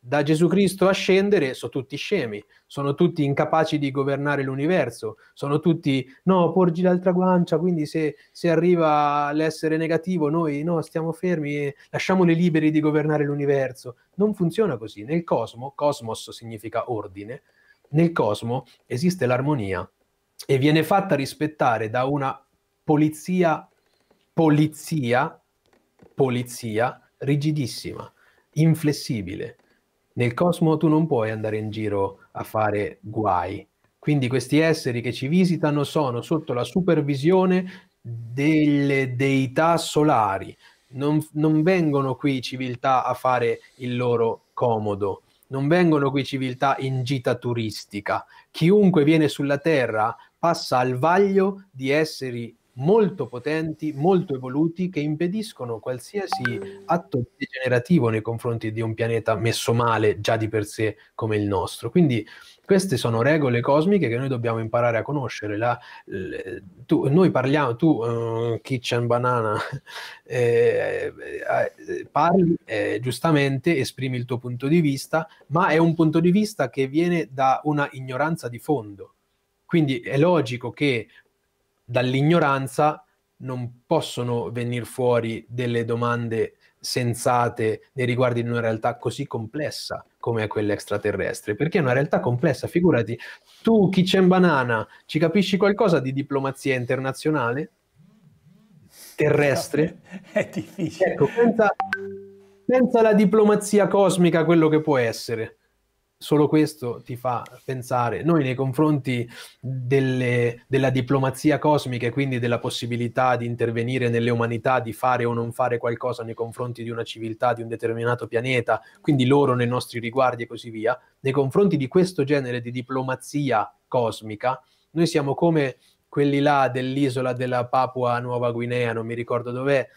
Da Gesù Cristo a scendere sono tutti scemi, sono tutti incapaci di governare l'universo, sono tutti, no, porgi l'altra guancia, quindi se arriva l'essere negativo noi no, stiamo fermi e lasciamoli liberi di governare l'universo. Non funziona così. Nel cosmo, cosmos significa ordine, nel cosmo esiste l'armonia e viene fatta rispettare da una polizia rigidissima, inflessibile. Nel cosmo tu non puoi andare in giro a fare guai. Quindi questi esseri che ci visitano sono sotto la supervisione delle deità solari. Non vengono qui civiltà a fare il loro comodo. Non vengono qui civiltà in gita turistica. Chiunque viene sulla Terra passa al vaglio di esseri molto potenti, molto evoluti, che impediscono qualsiasi atto degenerativo nei confronti di un pianeta messo male già di per sé come il nostro. Quindi queste sono regole cosmiche che noi dobbiamo imparare a conoscere. Tu, Kitchen Banana, parli giustamente, esprimi il tuo punto di vista, ma è un punto di vista che viene da una ignoranza di fondo. Quindi è logico che dall'ignoranza non possono venire fuori delle domande sensate nei riguardi di una realtà così complessa come quella extraterrestre, perché è una realtà complessa. Figurati, tu, Kitchen Banana, ci capisci qualcosa di diplomazia internazionale? Terrestre? È difficile. Ecco, pensa alla diplomazia cosmica, quello che può essere. Solo questo ti fa pensare. Noi nei confronti della diplomazia cosmica e quindi della possibilità di intervenire nelle umanità, di fare o non fare qualcosa nei confronti di una civiltà, di un determinato pianeta, quindi loro nei nostri riguardi e così via, nei confronti di questo genere di diplomazia cosmica, noi siamo come quelli là dell'isola della Papua Nuova Guinea, non mi ricordo dov'è,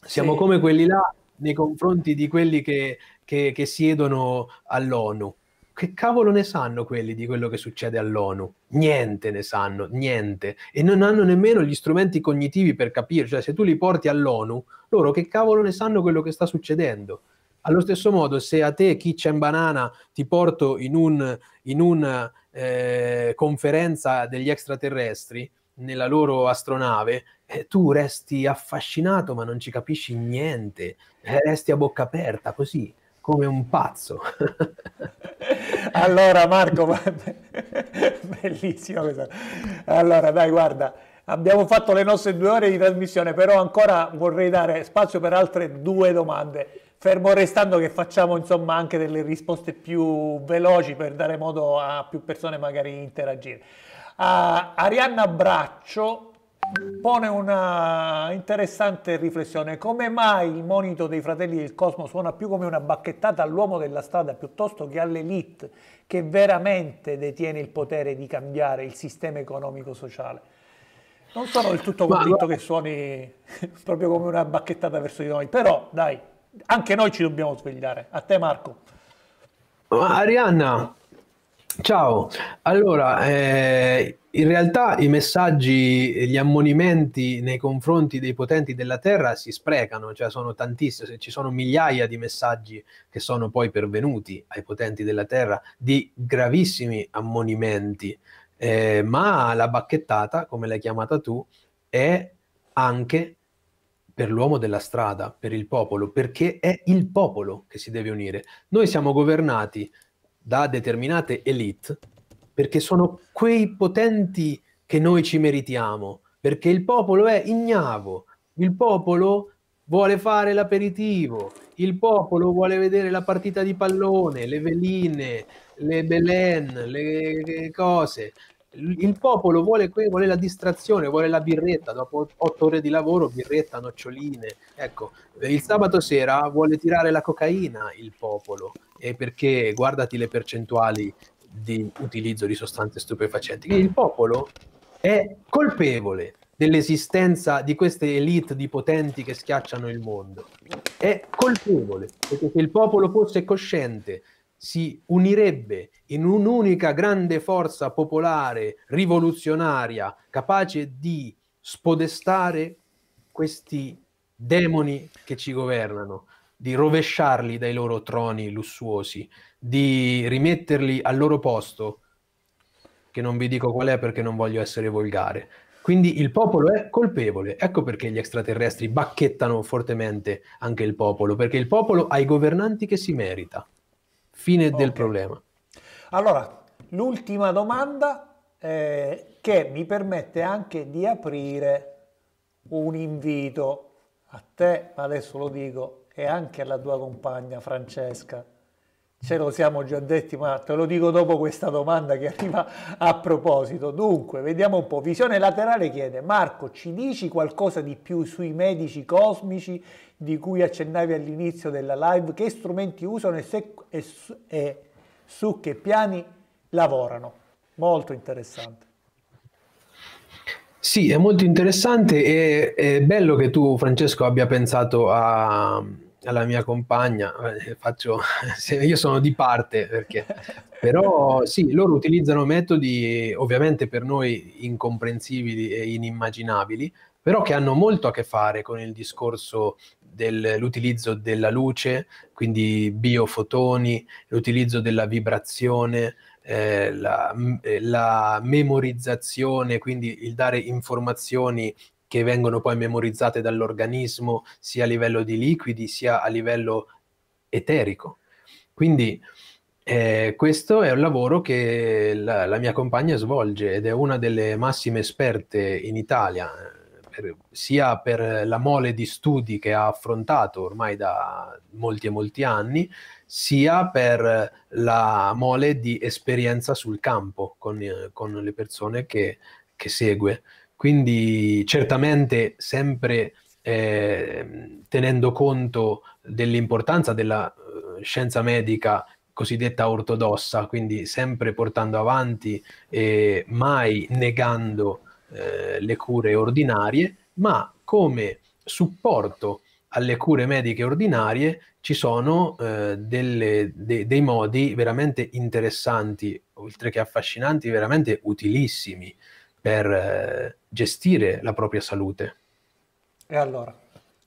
siamo come quelli là nei confronti di quelli che siedono all'ONU. Che cavolo ne sanno quelli di quello che succede all'ONU? Niente ne sanno, niente. E non hanno nemmeno gli strumenti cognitivi per capire. Cioè, se tu li porti all'ONU, loro che cavolo ne sanno quello che sta succedendo? Allo stesso modo, se a te, Kitchen Banana, ti porto in una conferenza degli extraterrestri, nella loro astronave, tu resti affascinato ma non ci capisci niente, resti a bocca aperta così, come un pazzo. Allora Marco, bellissimo questo. Allora dai, guarda, abbiamo fatto le nostre 2 ore di trasmissione, però ancora vorrei dare spazio per altre 2 domande, fermo restando che facciamo insomma anche delle risposte più veloci per dare modo a più persone magari interagire. Arianna Braccio pone una interessante riflessione: come mai il monito dei Fratelli del Cosmo suona più come una bacchettata all'uomo della strada piuttosto che all'elite che veramente detiene il potere di cambiare il sistema economico-sociale? Non sono del tutto convinto che suoni proprio come una bacchettata verso di noi, però dai, anche noi ci dobbiamo svegliare. A te Marco. Arianna, ciao. Allora, in realtà i messaggi e gli ammonimenti nei confronti dei potenti della Terra si sprecano, cioè sono tantissimi, ci sono migliaia di messaggi che sono poi pervenuti ai potenti della Terra di gravissimi ammonimenti, ma la bacchettata, come l'hai chiamata tu, è anche per l'uomo della strada, per il popolo, perché è il popolo che si deve unire. Noi siamo governati da determinate elite perché sono quei potenti che noi ci meritiamo, perché il popolo è ignavo, il popolo vuole fare l'aperitivo, il popolo vuole vedere la partita di pallone, le veline, le belen, le cose. Il popolo vuole la distrazione, vuole la birretta, dopo 8 ore di lavoro, birretta, noccioline. Ecco, il sabato sera vuole tirare la cocaina il popolo, perché guardati le percentuali di utilizzo di sostanze stupefacenti, che il popolo è colpevole dell'esistenza di queste elite di potenti che schiacciano il mondo. È colpevole, perché se il popolo fosse cosciente si unirebbe in un'unica grande forza popolare, rivoluzionaria, capace di spodestare questi demoni che ci governano, di rovesciarli dai loro troni lussuosi, di rimetterli al loro posto, che non vi dico qual è perché non voglio essere volgare. Quindi il popolo è colpevole, ecco perché gli extraterrestri bacchettano fortemente anche il popolo, perché il popolo ha i governanti che si merita. Fine del problema. Allora, l'ultima domanda che mi permette anche di aprire un invito a te, ma adesso lo dico, e anche alla tua compagna Francesca. Ce lo siamo già detti, ma te lo dico dopo questa domanda che arriva a proposito. Dunque, vediamo un po'. Visione Laterale chiede: Marco, ci dici qualcosa di più sui medici cosmici di cui accennavi all'inizio della live? Che strumenti usano e su che piani lavorano? Molto interessante. Sì, è molto interessante e è bello che tu, Francesco, abbia pensato alla mia compagna. Io sono di parte, perché però sì, loro utilizzano metodi ovviamente per noi incomprensibili e inimmaginabili, però che hanno molto a che fare con il discorso dell'utilizzo della luce, quindi biofotoni, l'utilizzo della vibrazione, la memorizzazione, quindi il dare informazioni che vengono poi memorizzate dall'organismo, sia a livello di liquidi sia a livello eterico. Quindi questo è un lavoro che la mia compagna svolge ed è una delle massime esperte in Italia, sia per la mole di studi che ha affrontato ormai da molti e molti anni, sia per la mole di esperienza sul campo con le persone che segue. Quindi certamente sempre tenendo conto dell'importanza della scienza medica cosiddetta ortodossa, quindi sempre portando avanti e mai negando le cure ordinarie, ma come supporto alle cure mediche ordinarie ci sono dei modi veramente interessanti, oltre che affascinanti, veramente utilissimi per gestire la propria salute. E allora,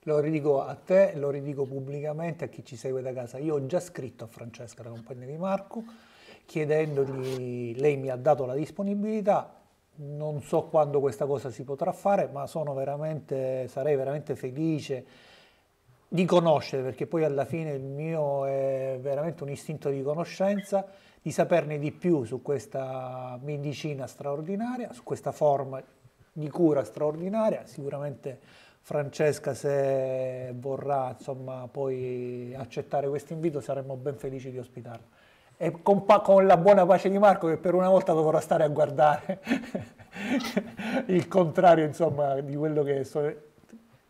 lo ridico a te, lo ridico pubblicamente a chi ci segue da casa. Io ho già scritto a Francesca, la compagna di Marco, chiedendogli, lei mi ha dato la disponibilità, non so quando questa cosa si potrà fare, ma sarei veramente felice di conoscere, perché poi alla fine il mio è veramente un istinto di conoscenza, di saperne di più su questa medicina straordinaria, su questa forma di cura straordinaria. Sicuramente Francesca, se vorrà, insomma, poi accettare questo invito, saremmo ben felici di ospitarla. E con la buona pace di Marco, che per una volta dovrà stare a guardare il contrario, insomma, di quello che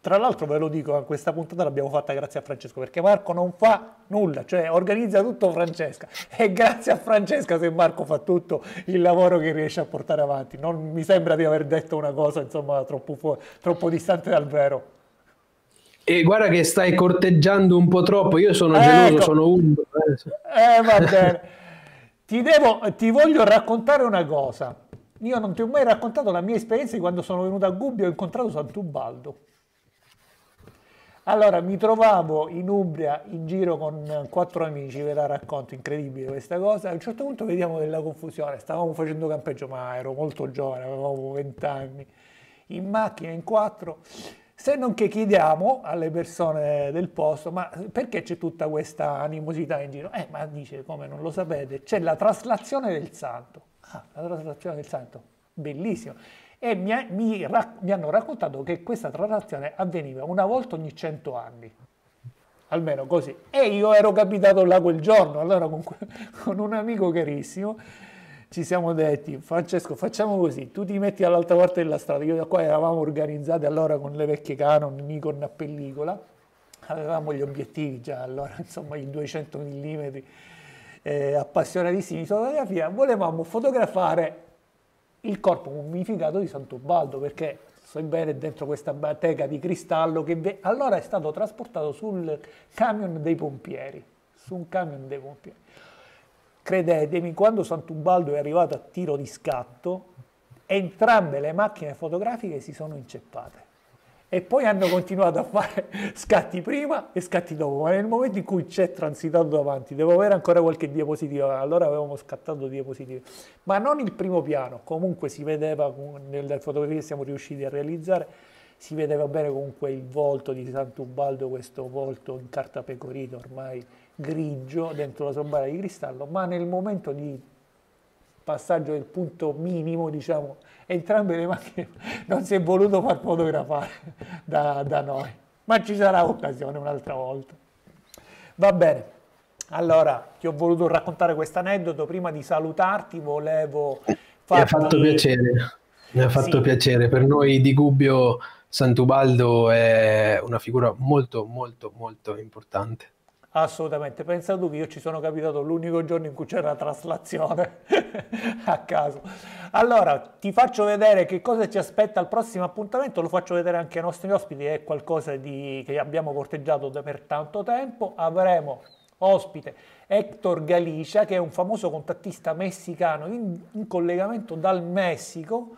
Tra l'altro ve lo dico, questa puntata l'abbiamo fatta grazie a Francesco, perché Marco non fa nulla, cioè organizza tutto Francesca. E grazie a Francesca se Marco fa tutto il lavoro che riesce a portare avanti. Non mi sembra di aver detto una cosa, insomma, troppo distante dal vero. E guarda che stai corteggiando un po' troppo, io sono geloso, sono umbro. Va bene. Ti voglio raccontare una cosa. Io non ti ho mai raccontato la mia esperienza di quando sono venuto a Gubbio e ho incontrato Sant'Ubaldo. Allora, mi trovavo in Umbria in giro con 4 amici, ve la racconto, incredibile questa cosa. A un certo punto vediamo della confusione, stavamo facendo campeggio, ma ero molto giovane, avevo 20 anni, in macchina in 4, se non che chiediamo alle persone del posto: ma perché c'è tutta questa animosità in giro? Ma dice, come non lo sapete, c'è la traslazione del santo. Ah, la traslazione del santo, bellissimo. E mi hanno raccontato che questa traslazione avveniva una volta ogni 100 anni, almeno così. E io ero capitato là quel giorno, allora con un amico carissimo ci siamo detti: Francesco, facciamo così, tu ti metti dall'altra parte della strada. Io da qua eravamo organizzati allora con le vecchie Canon, Nikon a pellicola, avevamo gli obiettivi già allora, insomma i 200 mm, appassionatissimi di fotografia, volevamo fotografare il corpo mummificato di Sant'Ubaldo, perché so bene dentro questa bateca di cristallo che allora è stato trasportato sul camion dei pompieri, su un camion dei pompieri. Credetemi, quando Sant'Ubaldo è arrivato a tiro di scatto, entrambe le macchine fotografiche si sono inceppate. E poi hanno continuato a fare scatti prima e scatti dopo, ma nel momento in cui c'è transitato davanti, devo avere ancora qualche diapositiva, allora avevamo scattato diapositive, ma non il primo piano, comunque si vedeva, nelle fotografie che siamo riusciti a realizzare, si vedeva bene comunque il volto di Sant'Ubaldo, questo volto in carta pecorita ormai grigio, dentro la sua bara di cristallo, ma nel momento di passaggio del punto minimo, diciamo, entrambe le macchine non si è voluto far fotografare da noi, ma ci sarà occasione un'altra volta. Va bene, allora ti ho voluto raccontare questo aneddoto, prima di salutarti volevo farti... Mi ha fatto piacere, per noi di Gubbio Sant'Ubaldo è una figura molto molto molto importante. Assolutamente, pensa tu che io ci sono capitato l'unico giorno in cui c'era la traslazione a caso. Allora, ti faccio vedere che cosa ci aspetta al prossimo appuntamento, lo faccio vedere anche ai nostri ospiti, è qualcosa che abbiamo corteggiato per tanto tempo. Avremo ospite Hector Galicia, che è un famoso contattista messicano in collegamento dal Messico,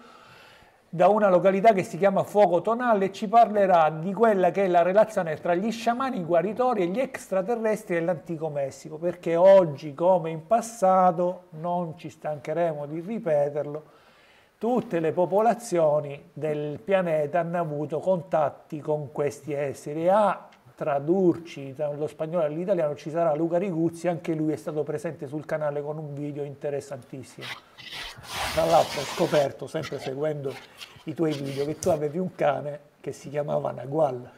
da una località che si chiama Fuoco Tonale, e ci parlerà di quella che è la relazione tra gli sciamani, i guaritori e gli extraterrestri dell'antico Messico, perché oggi come in passato, non ci stancheremo di ripeterlo, tutte le popolazioni del pianeta hanno avuto contatti con questi esseri. A tradurci dallo spagnolo all'italiano ci sarà Luca Riguzzi, anche lui è stato presente sul canale con un video interessantissimo. Tra l'altro ho scoperto, sempre seguendo i tuoi video, che tu avevi un cane che si chiamava Nagual.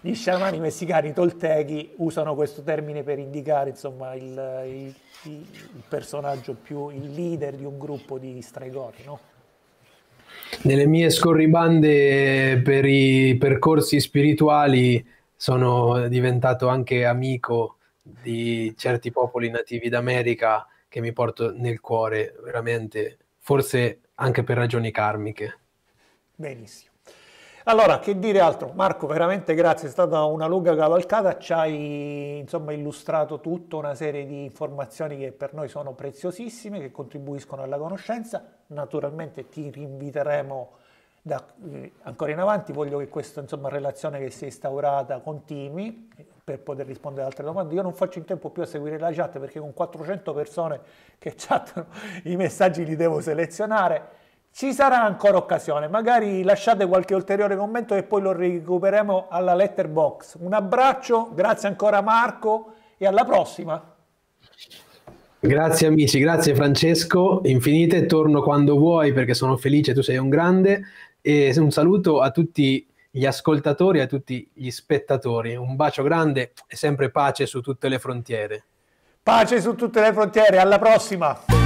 Gli sciamani messicani toltechi usano questo termine per indicare, insomma, il personaggio più, il leader di un gruppo di stregoni, no? Nelle mie scorribande per i percorsi spirituali sono diventato anche amico di certi popoli nativi d'America che mi porto nel cuore, veramente, forse anche per ragioni karmiche. Benissimo. Allora, che dire altro? Marco, veramente grazie, è stata una lunga cavalcata, ci hai, insomma, illustrato tutta una serie di informazioni che per noi sono preziosissime, che contribuiscono alla conoscenza. Naturalmente ti rinviteremo ancora in avanti, voglio che questa, insomma, relazione che si è instaurata continui per poter rispondere ad altre domande. Io non faccio in tempo più a seguire la chat, perché con 400 persone che chattano i messaggi li devo selezionare. Ci sarà ancora occasione, magari lasciate qualche ulteriore commento e poi lo recupereremo alla letterbox. Un abbraccio, grazie ancora Marco e alla prossima. Grazie amici, grazie Francesco, infinite, torno quando vuoi perché sono felice, tu sei un grande, e un saluto a tutti gli ascoltatori e a tutti gli spettatori, un bacio grande e sempre pace su tutte le frontiere. Pace su tutte le frontiere, alla prossima!